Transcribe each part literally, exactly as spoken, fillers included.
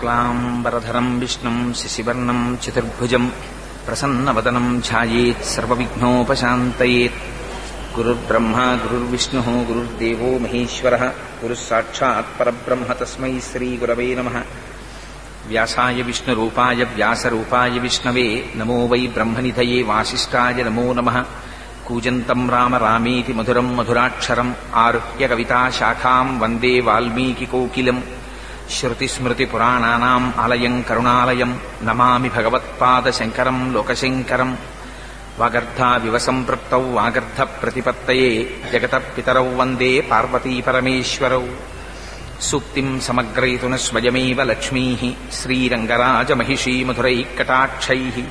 Shuklam Baradharam Vishnum Sisivarnam Chaturbhujam Prasannavadanam Jhayet Sarvavignopashantayet Guru Brahma Guru Vishnu Guru Devo Maheshwara Guru Sakshat Parabrahma Tasmai Sri Gurave Namaha Vyasaya Vishnu Rupaya Vyasa Rupaya Vishnave Namo Vai Brahmanithaye Vasishtaya Namo Namaha Kujantam Rama Rameti Madhuram Madhuraksharam Aruhya Kavita Shakham Vande Valmiki Kokilam Shruti Smriti Purananam Alayam Karunalayam Namami Bhagavatpada Shankaram Lokashankaram Vagartha Vivasam Praptau Vagartha Pratipattaye Jagata Pitarau Vande Parvati Parameshwarau Suktim Samagrayituna Svajameva Lakshmihi Sri Rangaraja Mahishi Madhurai Katachaihi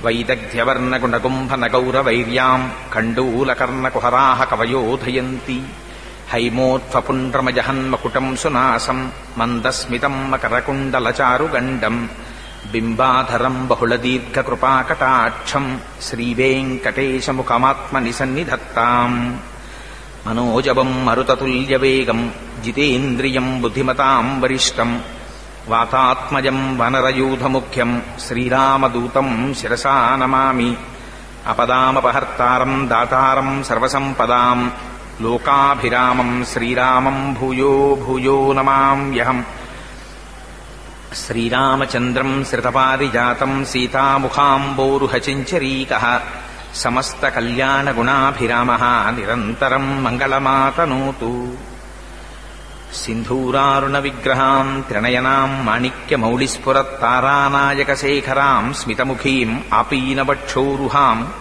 Vaidagdhyavarna Gunagumbha Nagaura Vairyam Kandula Karna Kuharaha Kavayodhayanti Haimotva Pundramajahan Makutam Sunasam Mandasmitam Makarakunda Lacharu Gandam Bimbadharam Bahuladidka Krupa Katacham Sri Venkatesha Mukamatmani Sannidhattam Manojabam Marutatulya Vegam Jitendriyam Buddhimatam Varishtam Vatatmajam Vanarayudhamukhyam Sri Ramadutam Shirasa Namami Apadamapahartaram Dataram Sarvasampadam Lokabhiramam Sri Ramam Bhuyo Bhuyo Namam Yaham Sri Ramachandram Sritapaarijatam Sita Mukham Boruhachincharikaha Samasta Kalyana Gunabhiramaha Nirantaram Mangalamatanutu Sindhuraruna Vigraham Trinayanam Manikya Maulispurat Taranayaka Sekharam Smitamukhim Apinavachoruham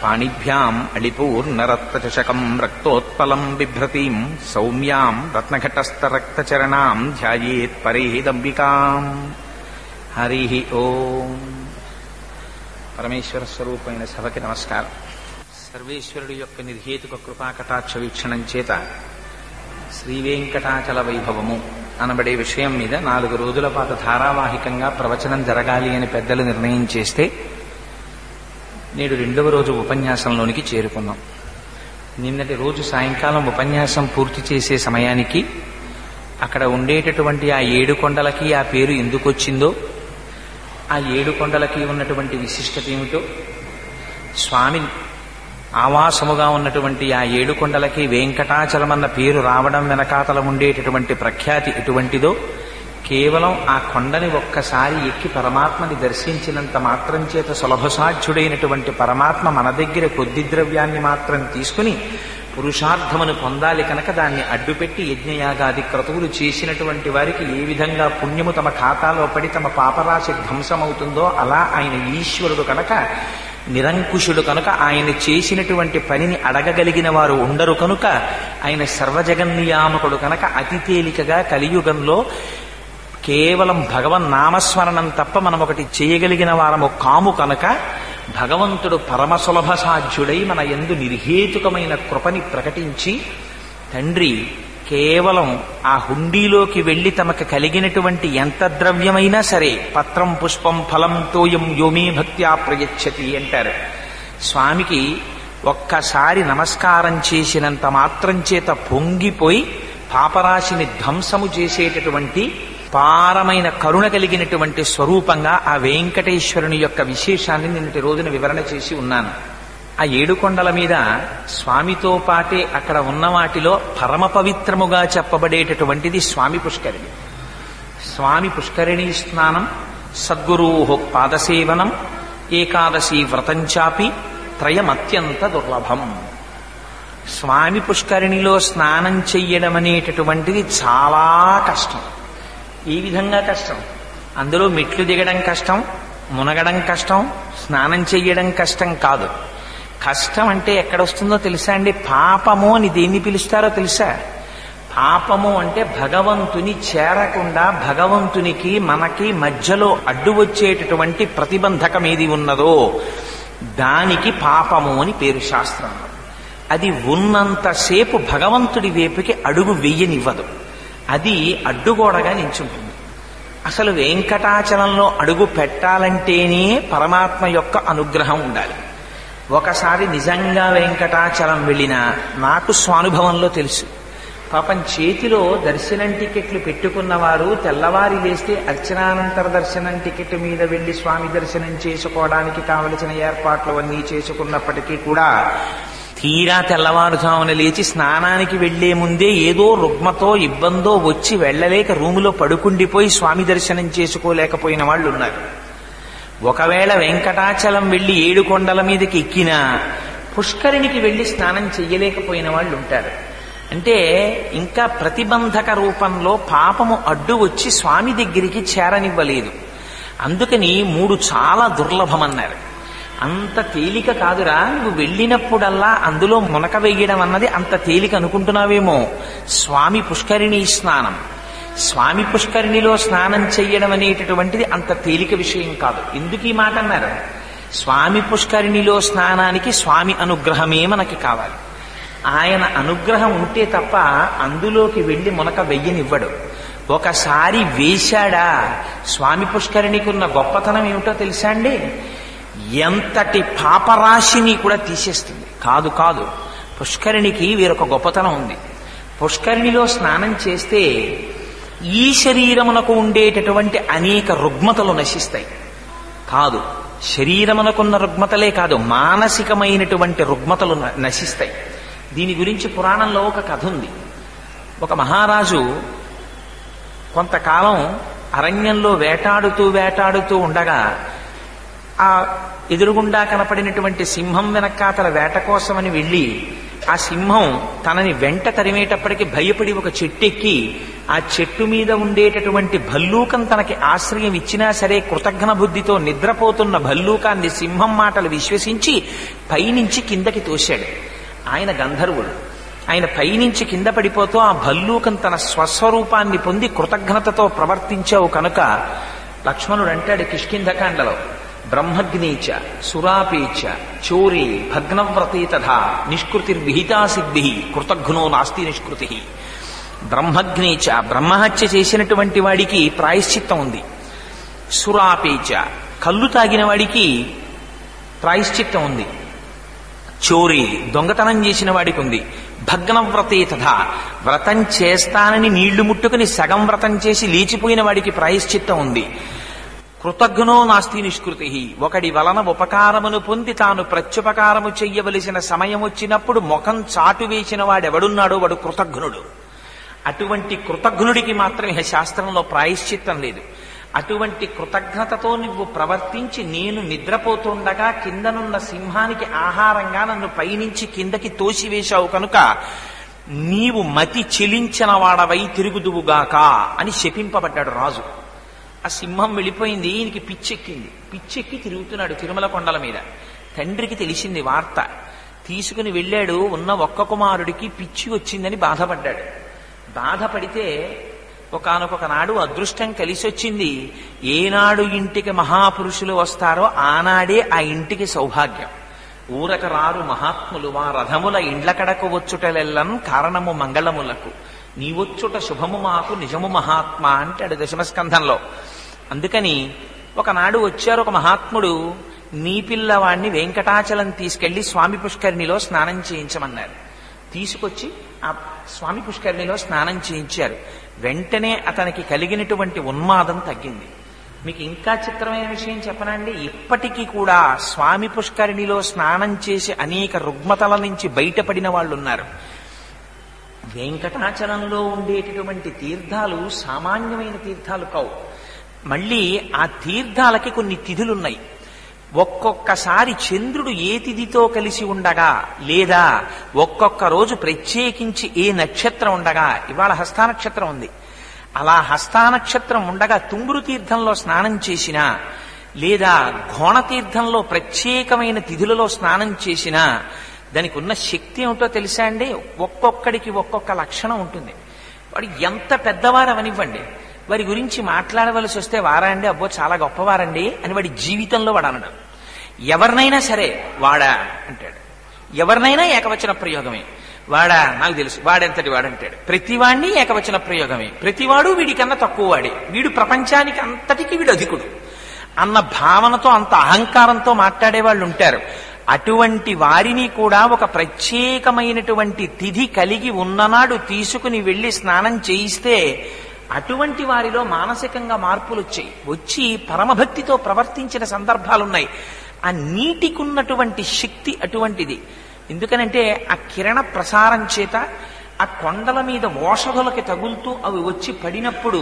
Panibhyam Alipurnarattachakam Raktotpalam Bibhratim Saumyam Ratnaghatastharaktacharanam Dhyayet Parehidambikam Harihi Om. Parameshwara Swarupaina Savaki Namaskar. Sarveshwarudu yokka nirhetuka Krupa Kataksha Vikshanam Cheta Sri Venkatachala Vaibhavamu అనబడే విషయం మీద నాలుగు రోజుల పాటు ధారావాహికంగా ప్రవచనం జరగాలి అని పెద్దలు నిర్ణయం చేస్తే నేడు రెండవ రోజు ఉపన్యాసంలోనికి చేరుకున్నాం. నిన్నటి రోజు సాయంకాలం ఉపన్యాసం పూర్తి చేసే సమయానికి అక్కడ ఉండేటటువంటి ఆ ఏడు కొండలకి ఆ పేరు ఎందుకు వచ్చిందో, ఆ ఏడు కొండలకి ఉన్నటువంటి విశిష్టత ఏమిటో, స్వామి ఆవాసముగా ఉన్నటువంటి ఆ ఏడు కొండలకి వెంకటాచలం అన్న పేరు రావడం వెనకాతల ఉండేటటువంటి ప్రఖ్యాతి ఎటువంటిదో, కేవలం ఆ కొండని ఒక్కసారి ఎక్కి పరమాత్మని దర్శించినంత మాత్రం చేత సులభసాధ్యుడైనటువంటి పరమాత్మ మన దగ్గర కొద్ది ద్రవ్యాన్ని మాత్రం తీసుకుని పురుషార్థమును పొందాలి కనుక దాన్ని అడ్డుపెట్టి యజ్ఞయాగాది క్రతువులు చేసినటువంటి వారికి ఏ విధంగా పుణ్యము తమ ఖాతాలో పడి తమ పాపరాశి ధ్వంసమవుతుందో, అలా ఆయన ఈశ్వరుడు కనుక, నిరంకుశుడు కనుక, ఆయన చేసినటువంటి పనిని అడగగలిగిన వారు ఉండరు కనుక, ఆయన సర్వజగన్నియామకుడు కనుక అతి తేలికగా కలియుగంలో కేవలం భగవన్ నామస్మరణం తప్ప మనం ఒకటి చేయగలిగిన వారము కాము కనుక భగవంతుడు పరమ సులభ సాధ్యుడై మన యందు నిర్హేతుకమైన కృపని ప్రకటించి, తండ్రి కేవలం ఆ హుండీలోకి వెళ్లి తమకు కలిగినటువంటి ఎంత ద్రవ్యమైనా సరే పత్రం పుష్పం ఫలం తోయం యోమే భక్త్యా ప్రయచ్చతి అంటారు. స్వామికి ఒక్కసారి నమస్కారం చేసినంత మాత్రం చేత పొంగిపోయి పాపరాశిని ధ్వంసము చేసేటటువంటి పారమైన కరుణ కలిగినటువంటి స్వరూపంగా ఆ వెంకటేశ్వరుని యొక్క విశేషాన్ని నిన్నటి రోజున వివరణ చేసి ఉన్నాను. ఆ ఏడు కొండల మీద స్వామితో పాటే అక్కడ ఉన్న వాటిలో పరమ పవిత్రముగా చెప్పబడేటటువంటిది స్వామి పుష్కరిణి. స్వామి పుష్కరిణీ స్నానం, సద్గురోః పాదసేవనం, ఏకాదశి వ్రతం చాపి త్రయమత్యంత దుర్లభం. స్వామి పుష్కరిణిలో స్నానం చెయ్యడం అనేటటువంటిది చాలా కష్టం. ఈ విధంగా కష్టం, అందులో మెట్లు దిగడం కష్టం, మునగడం కష్టం, స్నానం చెయ్యడం కష్టం కాదు. కష్టం అంటే ఎక్కడొస్తుందో తెలుసా అండి? పాపము అని దేన్ని పిలుస్తారో తెలుసా? పాపము అంటే భగవంతుని చేరకుండా భగవంతునికి మనకి మధ్యలో అడ్డు వచ్చేటటువంటి ప్రతిబంధకం ఏది ఉన్నదో దానికి పాపము అని పేరు శాస్త్రంలో. అది ఉన్నంతసేపు భగవంతుడి వైపుకి అడుగు వెయ్యనివ్వదు, అది అడ్డుగోడగా నించుంటుంది. అసలు వెంకటాచలంలో అడుగు పెట్టాలంటేనే పరమాత్మ యొక్క అనుగ్రహం ఉండాలి. ఒకసారి నిజంగా వెంకటాచలం వెళ్ళినా నాకు స్వానుభవంలో తెలుసు, పాపం చేతిలో దర్శనం టికెట్లు పెట్టుకున్నవారు తెల్లవారి లేస్తే అర్చనానంతర దర్శనం టికెట్ మీద వెళ్ళి స్వామి దర్శనం చేసుకోవడానికి కావలసిన ఏర్పాట్లు అన్నీ చేసుకున్నప్పటికీ కూడా తీరా తెల్లవారుజామున లేచి స్నానానికి వెళ్లే ముందే ఏదో రుగ్మతో ఇబ్బందో వచ్చి వెళ్ళలేక రూములో పడుకుండిపోయి స్వామి దర్శనం చేసుకోలేకపోయిన వాళ్ళు ఉన్నారు. ఒకవేళ వెంకటాచలం వెళ్లి ఏడు కొండల మీదకి ఎక్కినా పుష్కరిణికి వెళ్లి స్నానం చెయ్యలేకపోయిన వాళ్ళు ఉంటారు. అంటే ఇంకా ప్రతిబంధక రూపంలో పాపము అడ్డు వచ్చి స్వామి దగ్గరికి చేరనివ్వలేదు. అందుకని మూడు చాలా దుర్లభమన్నారు. అంత తేలిక కాదురా, నువ్వు వెళ్ళినప్పుడల్లా అందులో మునక వేయడం అన్నది అంత తేలిక అనుకుంటున్నావేమో. స్వామి పుష్కరిణి స్నానం, స్వామి పుష్కరిణిలో స్నానం చెయ్యడం అనేటటువంటిది అంత తేలిక విషయం కాదు. ఎందుకు ఈ మాట అన్నారు? స్వామి పుష్కరిణిలో స్నానానికి స్వామి అనుగ్రహమే మనకి కావాలి. ఆయన అనుగ్రహం ఉంటే తప్ప అందులోకి వెళ్ళి మునక వెయ్యనివ్వడు. ఒకసారి వేశాడా, స్వామి పుష్కరిణికి ఉన్న గొప్పతనం ఏమిటో తెలుసా అండి? ఎంతటి పాపరాశిని కూడా తీసేస్తుంది. కాదు కాదు, పుష్కరిణికి వీరొక గొప్పతనం ఉంది. పుష్కరిణిలో స్నానం చేస్తే ఈ శరీరమునకు ఉండేటటువంటి అనేక రుగ్మతలు నశిస్తాయి. కాదు, శరీరమునకున్న రుగ్మతలే కాదు, మానసికమైనటువంటి రుగ్మతలు నశిస్తాయి. దీని గురించి పురాణంలో ఒక కథ ఉంది. ఒక మహారాజు కొంతకాలం అరణ్యంలో వేటాడుతూ వేటాడుతూ ఉండగా ఆ ఎదురుగుండా కనపడినటువంటి సింహం వెనకాతల వేట కోసమని వెళ్ళి ఆ సింహం తనని వెంట తరిమేటప్పటికి భయపడి ఒక చెట్టెక్కి ఆ చెట్టు మీద ఉండేటటువంటి భల్లూకం తనకి ఆశ్రయం ఇచ్చినా సరే కృతజ్ఞ బుద్ధితో నిద్రపోతున్న భల్లూకాన్ని సింహం మాటలు విశ్వసించి పైనుంచి కిందకి తోశాడు. ఆయన గంధర్వుడు. ఆయన పైనుంచి కింద పడిపోతూ ఆ భల్లూకం తన స్వస్వరూపాన్ని పొంది కృతజ్ఞతతో ప్రవర్తించావు కనుక లక్ష్మణుడు అంటాడు కిష్కింధకాండలో, బ్రహ్మగ్నేచ సురాపేచ చోరే భగ్నవ్రతే తథా నిష్కృతిర్విహితా సిద్ధిః కృతఘ్నో నాస్తి నిష్కృతిః. బ్రహ్మగ్నేచ, బ్రహ్మహత్య చేసినటువంటి వాడికి ప్రాయశ్చిత్తం ఉంది. సురాపేచ, కళ్ళు తాగిన వాడికి ప్రాయశ్చిత్తం ఉంది. చోరీ, దొంగతనం చేసిన వాడికి ఉంది. భగ్నవ్రతే తథా, వ్రతం చేస్తానని నీళ్లు ముట్టుకుని సగం వ్రతం చేసి లేచిపోయిన వాడికి ప్రాయశ్చిత్తం ఉంది. కృతజ్ఞో నాస్తి నిష్కృతి, ఒకడి వలన ఉపకారమును పొంది తాను ప్రత్యుపకారము చెయ్యవలసిన సమయం వచ్చినప్పుడు ముఖం చాటు వేసిన వాడెవడున్నాడో వాడు కృతజ్ఞుడు. అటువంటి కృతజ్ఞుడికి మాత్రమే శాస్త్రంలో ప్రాయశ్చిత్తం లేదు. అటువంటి కృతజ్ఞతతో నువ్వు ప్రవర్తించి నేను నిద్రపోతుండగా కిందనున్న సింహానికి ఆహారంగా నన్ను పైనుంచి కిందకి తోసివేశావు కనుక నీవు మతి చెలించిన వాడవై తిరుగుదువుగాక అని శపింపబడ్డాడు రాజు. ఆ సింహం వెళ్ళిపోయింది. ఈయనకి పిచ్చెక్కింది. పిచ్చెక్కి తిరుగుతున్నాడు తిరుమల కొండల మీద. తండ్రికి తెలిసింది వార్త. తీసుకుని వెళ్ళాడు. ఉన్న ఒక్క కుమారుడికి పిచ్చి వచ్చిందని బాధపడ్డాడు. బాధపడితే ఒకానొక నాడు అదృష్టం కలిసి వచ్చింది. ఏనాడు ఇంటికి మహాపురుషులు వస్తారో ఆనాడే ఆ ఇంటికి సౌభాగ్యం. ఊరక రారు మహాత్ములు మా రథముల ఇండ్ల కడకు వచ్చుటలెల్లం కారణము మంగళములకు, నీవొచ్చుట శుభము మాకు నిజము మహాత్మా అంటాడు దశమ స్కంధంలో. అందుకని ఒకనాడు వచ్చారు ఒక మహాత్ముడు. నీ పిల్లవాడిని వెంకటాచలం తీసుకెళ్లి స్వామి పుష్కరిణిలో స్నానం చేయించమన్నారు. తీసుకొచ్చి ఆ స్వామి పుష్కరిణిలో స్నానం చేయించారు. వెంటనే అతనికి కలిగినటువంటి ఉన్మాదం తగ్గింది. మీకు ఇంకా చిత్రమైన విషయం చెప్పనండి. ఇప్పటికీ కూడా స్వామి పుష్కరిణిలో స్నానం చేసి అనేక రుగ్మతల నుంచి బయటపడిన వాళ్ళు ఉన్నారు. వెంకటాచలంలో ఉండేటటువంటి తీర్థాలు సామాన్యమైన తీర్థాలు కావు. మళ్ళీ ఆ తీర్థాలకి కొన్ని తిథులున్నాయి. ఒక్కొక్కసారి చంద్రుడు ఏ తిథితో కలిసి ఉండగా, లేదా ఒక్కొక్క రోజు ప్రత్యేకించి ఏ నక్షత్రం ఉండగా, ఇవాళ హస్తానక్షత్రం ఉంది, అలా హస్తానక్షత్రం ఉండగా తుంగురు తీర్థంలో స్నానం చేసినా, లేదా ఘోణతీర్థంలో ప్రత్యేకమైన తిథులలో స్నానం చేసినా దానికి ఉన్న శక్తి ఏమిటో తెలుసా అండి? ఒక్కొక్కడికి ఒక్కొక్క లక్షణం ఉంటుంది. వాడు ఎంత పెద్దవారు అవనివ్వండి, వారి గురించి మాట్లాడవలసి వస్తే వారండి అబ్బో చాలా గొప్పవారండి అని వాడి జీవితంలో వాడు అనడు. ఎవరినైనా సరే వాడా అంటాడు. ఎవరినైనా ఏకవచన ప్రయోగమే. వాడా, నాకు తెలుసు, వాడెంతటి వాడంటాడు. ప్రతివాడిని ఏకవచన ప్రయోగమే. ప్రతివాడు వీడికన్నా తక్కువ వాడే, వీడు ప్రపంచానికి అంతటికీ వీడు అధికుడు అన్న భావనతో అంత అహంకారంతో మాట్లాడేవాళ్ళు ఉంటారు. అటువంటి వారిని కూడా ఒక ప్రత్యేకమైనటువంటి తిథి కలిగి ఉన్ననాడు తీసుకుని వెళ్ళి స్నానం చేయిస్తే అటువంటి వారిలో మానసికంగా మార్పులు వచ్చాయి, వచ్చి పరమభక్తితో ప్రవర్తించిన సందర్భాలున్నాయి. ఆ నీటికున్నటువంటి శక్తి అటువంటిది. ఎందుకనంటే ఆ కిరణ ప్రసారం చేత ఆ కొండల మీద ఓషధులకి తగులుతూ అవి వచ్చి పడినప్పుడు,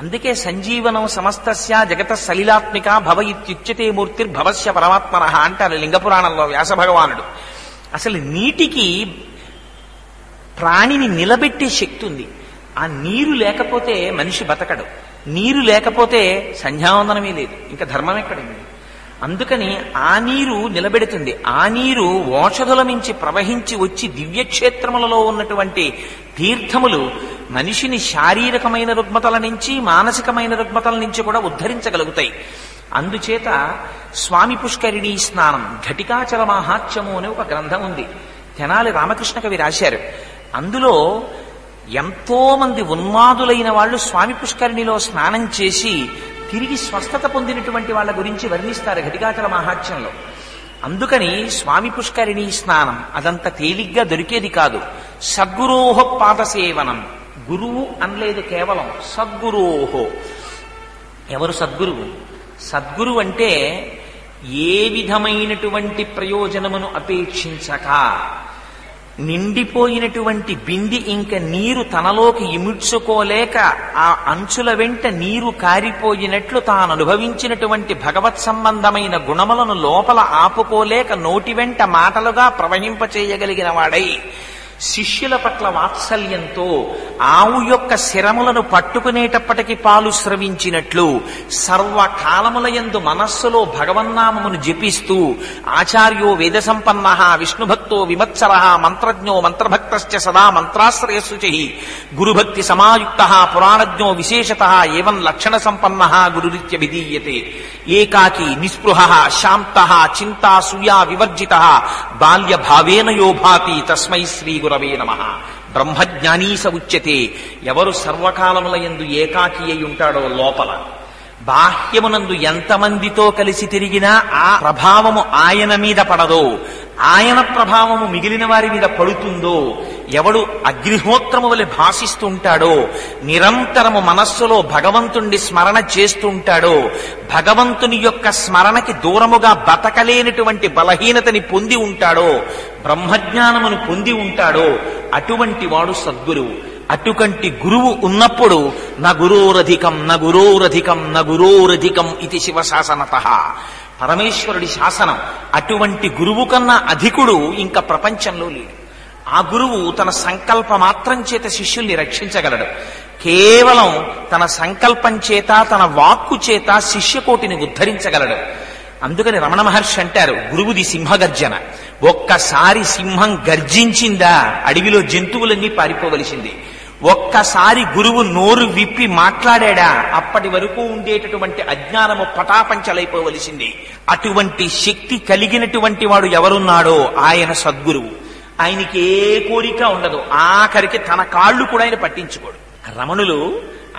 అందుకే సంజీవనం సమస్తస్య జగత సలిలాత్మిక భవ ఇత్యుచ్యతే మూర్తిర్భవస్య పరమాత్మన అంటారు లింగపురాణంలో వ్యాస భగవానుడు. అసలు నీటికి ప్రాణిని నిలబెట్టే శక్తి ఉంది. ఆ నీరు లేకపోతే మనిషి బతకడు, నీరు లేకపోతే సంధ్యావందనమే లేదు, ఇంకా ధర్మం ఎక్కడుంది? అందుకని ఆ నీరు నిలబెడుతుంది. ఆ నీరు ఓషధుల నుంచి ప్రవహించి వచ్చి దివ్యక్షేత్రములలో ఉన్నటువంటి తీర్థములు మనిషిని శారీరకమైన రుగ్మతల నుంచి మానసికమైన రుగ్మతల నుంచి కూడా ఉద్ధరించగలుగుతాయి. అందుచేత స్వామి పుష్కరిణీ స్నానం, ఘటికాచల మహాత్మ్యము అనే ఒక గ్రంథం ఉంది, తెనాలి రామకృష్ణ కవి రాశారు. అందులో ఎంతో మంది ఉన్మాదులైన వాళ్ళు స్వామి పుష్కరిణిలో స్నానం చేసి తిరిగి స్వస్థత పొందినటువంటి వాళ్ళ గురించి వర్ణిస్తారు ఘటికాచల మహాత్మ్యంలో. అందుకని స్వామి పుష్కరిణి స్నానం అదంత తేలిగ్గా దొరికేది కాదు. సద్గురోహో పాదసేవనం, గురువు అనలేదు కేవలం, సద్గురోహో. ఎవరు సద్గురువు? సద్గురువు అంటే ఏ విధమైనటువంటి ప్రయోజనమును అపేక్షించక, నిండిపోయినటువంటి బింది ఇంక నీరు తనలోకి ఇముడ్చుకోలేక ఆ అంచుల వెంట నీరు కారిపోయినట్లు తాను అనుభవించినటువంటి భగవత్ సంబంధమైన గుణములను లోపల ఆపుకోలేక నోటి వెంట మాటలుగా ప్రవహింపచేయగలిగిన వాడై శిష్యుల పట్ల వాత్సల్యంతో ఆవు యొక్క శిరములను పట్టుకునేటప్పటికి పాలు స్రవించినట్లు సర్వకాలములయందు మనస్సులో భగవన్నామమును జపిస్తూ ఆచార్యో వేద సంపన్నః విష్ణుభక్తో విమత్సరః మంత్రజ్ఞో మంత్రభక్తశ్చ సదా మంత్రాశ్రయస్సుచిః గురుభక్తి సమాయుక్తః పురాణజ్ఞో విశేషతః ఏవం లక్షణ సంపన్నః గురురిత్యభిధీయతే. ఏకాకి నిస్పృహః శాంతః చింతాసూయా వివర్జితః బాల్యభావేన యో భాతి తస్మై శ్రీ గురవే నమః. బ్రహ్మజ్ఞానీ స ఉచ్యతే. ఎవరు సర్వకాలములయందు ఏకాకి అయి ఉంటాడో, లోపల బాహ్యమునందు ఎంతమందితో కలిసి తిరిగినా ఆ ప్రభావము ఆయన మీద పడదో, ఆయన ప్రభావము మిగిలిన వారి మీద పడుతుందో, ఎవడు అగ్నిహోత్రము వలె భాషిస్తుంటాడో, నిరంతరము మనస్సులో భగవంతుణ్ణి స్మరణ చేస్తుంటాడో, భగవంతుని యొక్క స్మరణకి దూరముగా బతకలేనటువంటి బలహీనతని పొంది ఉంటాడో, బ్రహ్మజ్ఞానమును పొంది ఉంటాడో, అటువంటి వాడు సద్గురువు. అటుకంటి గురువు ఉన్నప్పుడు నా గురోరధికం నా గురోరధికం నా గురోరధికం ఇది శివశాసనతః. పరమేశ్వరుడి శాసనం. అటువంటి గురువు కన్నా అధికుడు ఇంకా ప్రపంచంలో లేడు. ఆ గురువు తన సంకల్ప మాత్రం చేత శిష్యుల్ని రక్షించగలడు. కేవలం తన సంకల్పం చేత తన వాక్కు చేత శిష్యకోటిని ఉద్ధరించగలడు. అందుకని రమణ మహర్షి అంటారు గురువుది సింహగర్జన. ఒక్కసారి సింహం గర్జించిందా అడవిలో జంతువులన్నీ పారిపోవలసింది. ఒక్కసారి గురువు నోరు విప్పి మాట్లాడా అప్పటి వరకు ఉండేటటువంటి అజ్ఞానము పటాపంచలైపోవలసింది. అటువంటి శక్తి కలిగినటువంటి వాడు ఎవరున్నాడో ఆయన సద్గురువు. ఆయనకి ఏ కోరిక ఉండదు, ఆఖరికి తన కాళ్ళు కూడా ఆయన పట్టించుకోడు. రమణులు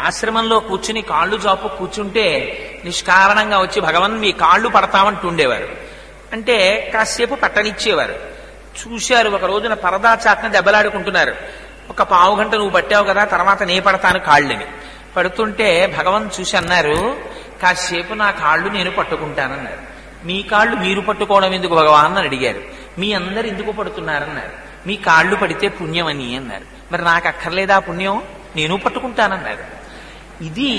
ఆశ్రమంలో కూర్చుని కాళ్ళు జాపు కూర్చుంటే నిష్కారణంగా వచ్చి భగవన్ మీ కాళ్ళు పడతామంటుండేవారు. అంటే కాసేపు పట్టనిచ్చేవారు. చూశారు ఒక రోజున పరదా చాట్ని దెబ్బలాడుకుంటున్నారు. ఒక పావు గంట నువ్వు పట్టావు కదా, తర్వాత నే పడతాను కాళ్ళని. పడుతుంటే భగవన్ చూసి అన్నారు కాసేపు నా కాళ్ళు నేను పట్టుకుంటానన్నారు. మీ కాళ్ళు మీరు పట్టుకోవడం ఎందుకు భగవాన్ అని అడిగారు. మీ అందరు ఎందుకు పడుతున్నారన్నారు. మీ కాళ్ళు పడితే పుణ్యం అని అన్నారు. మరి నాకు అక్కర్లేదా పుణ్యం, నేను పట్టుకుంటానన్నారు. ఇది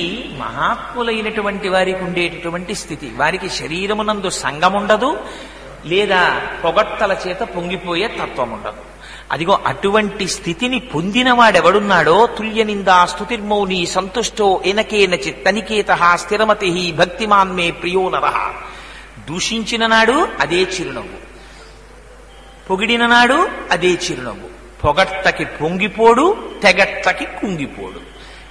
మహాత్ములైనటువంటి వారికి ఉండేటటువంటి స్థితి. వారికి శరీరమునందు సంగం ఉండదు, లేదా పొగట్టల చేత పొంగిపోయే తత్వం ఉండదు. అదిగో అటువంటి స్థితిని పొందినవాడెవడున్నాడో తుల్యనిందా స్తుతిర్మౌని సంతుష్టో ఎనకేన చిత్తనికేత స్థిరమతి భక్తిమాన్మే ప్రియో నరః. దూషించిన నాడు అదే చిరునవ్వు, పొగిడిన నాడు అదే చిరునవ్వు. పొగట్టకి పొంగిపోడు, తెగట్టకి కుంగిపోడు.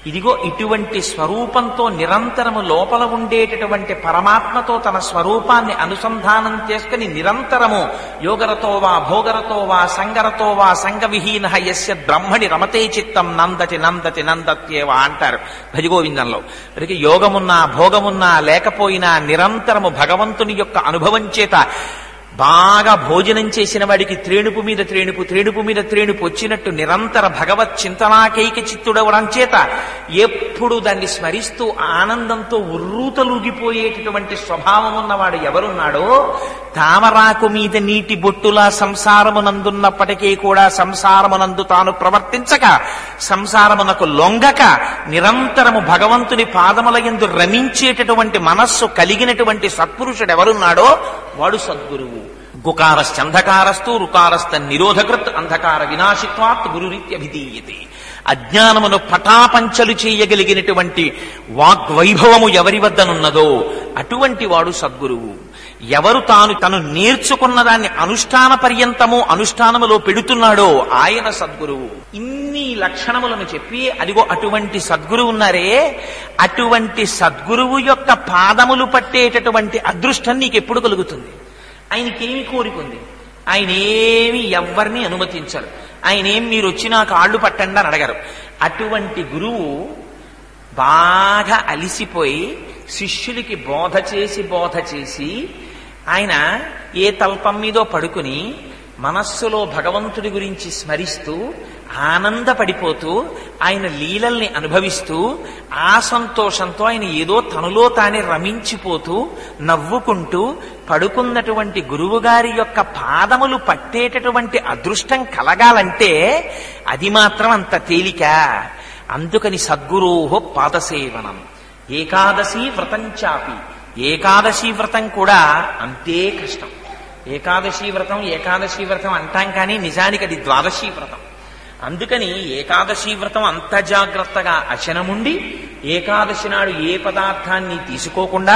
ఇదిగో ఇటువంటి స్వరూపంతో నిరంతరము లోపల ఉండేటటువంటి పరమాత్మతో తన స్వరూపాన్ని అనుసంధానం చేసుకుని నిరంతరము యోగరతో వా భోగరతో వా సంగరతో వా సంగవిహీన యస్య బ్రహ్మణి రమతే చిత్తం నందతి నందతి నందత్యేవా అంటారు భజగోవిందంలో. వారికి యోగమున్నా భోగమున్నా లేకపోయినా నిరంతరము భగవంతుని యొక్క అనుభవం చేత బాగా భోజనం చేసిన వాడికి త్రేణుపు మీద త్రేణుపు త్రేణుపు మీద త్రేణుపు వచ్చినట్టు నిరంతర భగవత్ చింతనాకైక చిత్తుడవడం చేత ఎప్పుడు దాన్ని స్మరిస్తూ ఆనందంతో ఉర్రూతలూగిపోయేటటువంటి స్వభావం ఉన్నవాడు ఎవరున్నాడో, తామరాకు మీద నీటి బొట్టులా సంసారమునందున్నప్పటికీ కూడా సంసారమునందు తాను ప్రవర్తించక, సంసారమునకు లొంగక నిరంతరము భగవంతుని పాదములయందు రమించేటటువంటి మనస్సు కలిగినటువంటి సత్పురుషుడు ఎవరున్నాడో వాడు సద్గురువు. గుకారస్ చంధకారస్తు రుకారస్త నిరోధకృత్ అంధకార వినాశిత్వాత్ గురురీత్యభిధీయతే. అజ్ఞానమును పటాపంచలు చేయగలిగినటువంటి వాగ్వైభవము ఎవరి వద్దనున్నదో అటువంటి వాడు సద్గురువు. ఎవరు తాను తను నేర్చుకున్న దాన్ని అనుష్ఠాన పర్యంతము అనుష్ఠానములో పెడుతున్నాడో ఆయన సద్గురువు. ఇన్ని లక్షణములను చెప్పి అదిగో అటువంటి సద్గురువు ఉన్నారే, అటువంటి సద్గురువు యొక్క పాదములు పట్టేటటువంటి అదృష్టం నీకు ఎప్పుడు కలుగుతుంది? ఆయనకేమి కోరికుంది? ఆయన ఏమి ఎవరిని అనుమతించరు, ఆయనేం మీరు వచ్చి నా కాళ్ళు పట్టండి అని అడగరు. అటువంటి గురువు బాగా అలిసిపోయి శిష్యులకి బోధ చేసి బోధ చేసి ఆయన ఏ తల్పం మీదో పడుకుని మనస్సులో భగవంతుడి గురించి స్మరిస్తూ ఆనందపడిపోతూ ఆయన లీలల్ని అనుభవిస్తూ ఆ సంతోషంతో ఆయన ఏదో తనలో తానే రమించిపోతూ నవ్వుకుంటూ పడుకున్నటువంటి గురువుగారి యొక్క పాదములు పట్టేటటువంటి అదృష్టం కలగాలంటే అది మాత్రం అంత తేలిక. అందుకని సద్గురోహో పాదసేవనం ఏకాదశి వ్రతం చాపి, ఏకాదశి వ్రతం కూడా అంతే కష్టం. ఏకాదశి వ్రతం ఏకాదశి వ్రతం అంటాం కానీ నిజానికి అది ద్వాదశి వ్రతం. అందుకని ఏకాదశి వ్రతం అంత జాగ్రత్తగా అచనముండి ఏకాదశి నాడు ఏ పదార్థాన్ని తీసుకోకుండా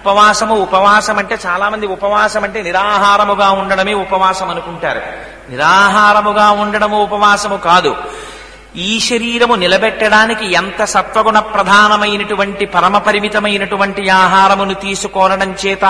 ఉపవాసము. ఉపవాసం అంటే చాలామంది ఉపవాసం అంటే నిరాహారముగా ఉండడమే ఉపవాసం అనుకుంటారు. నిరాహారముగా ఉండడము ఉపవాసము కాదు. ఈ శరీరము నిలబెట్టడానికి ఎంత సత్వగుణ ప్రధానమైనటువంటి పరమ పరిమితమైనటువంటి ఆహారమును తీసుకోనడం చేత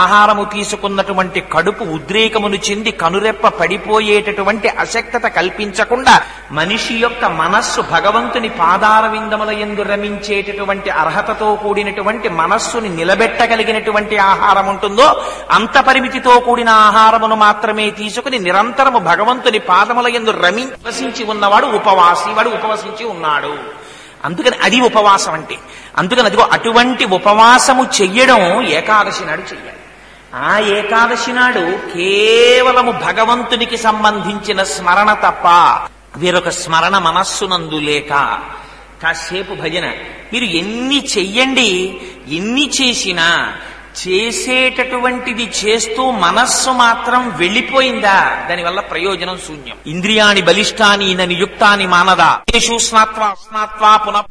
ఆహారము తీసుకున్నటువంటి కడుపు ఉద్రేకమును చెంది కనురెప్ప పడిపోయేటటువంటి అశక్తత కల్పించకుండా మనిషి యొక్క మనస్సు భగవంతుని పాదార విందముల యందు రమించేటటువంటి అర్హతతో కూడినటువంటి మనస్సుని నిలబెట్టగలిగినటువంటి ఆహారం ఉంటుందో అంత పరిమితితో కూడిన ఆహారమును మాత్రమే తీసుకుని నిరంతరము భగవంతుని పాదముల యందు రమించి ఉన్నవాడు ఉపవాసం. వాడు ఉపవసించి ఉన్నాడు. అందుకని అది ఉపవాసం అంటే. అందుకని అదిగో అటువంటి ఉపవాసము చెయ్యడం ఏకాదశి నాడు చెయ్యాలి. ఆ ఏకాదశి నాడు కేవలము భగవంతునికి సంబంధించిన స్మరణ తప్ప వేరొక స్మరణ మనస్సునందు లేక కాసేపు భజన. మీరు ఎన్ని చెయ్యండి, ఎన్ని చేసినా చేసేటటువంటిది చేస్తూ మనస్సు మాత్రం వెళ్ళిపోయిందా దానివల్ల ప్రయోజనం శూన్యం. ఇంద్రియాణి బలిష్టాని నియుక్తాని మానదా స్నాత్వా స్నాత్వా పునః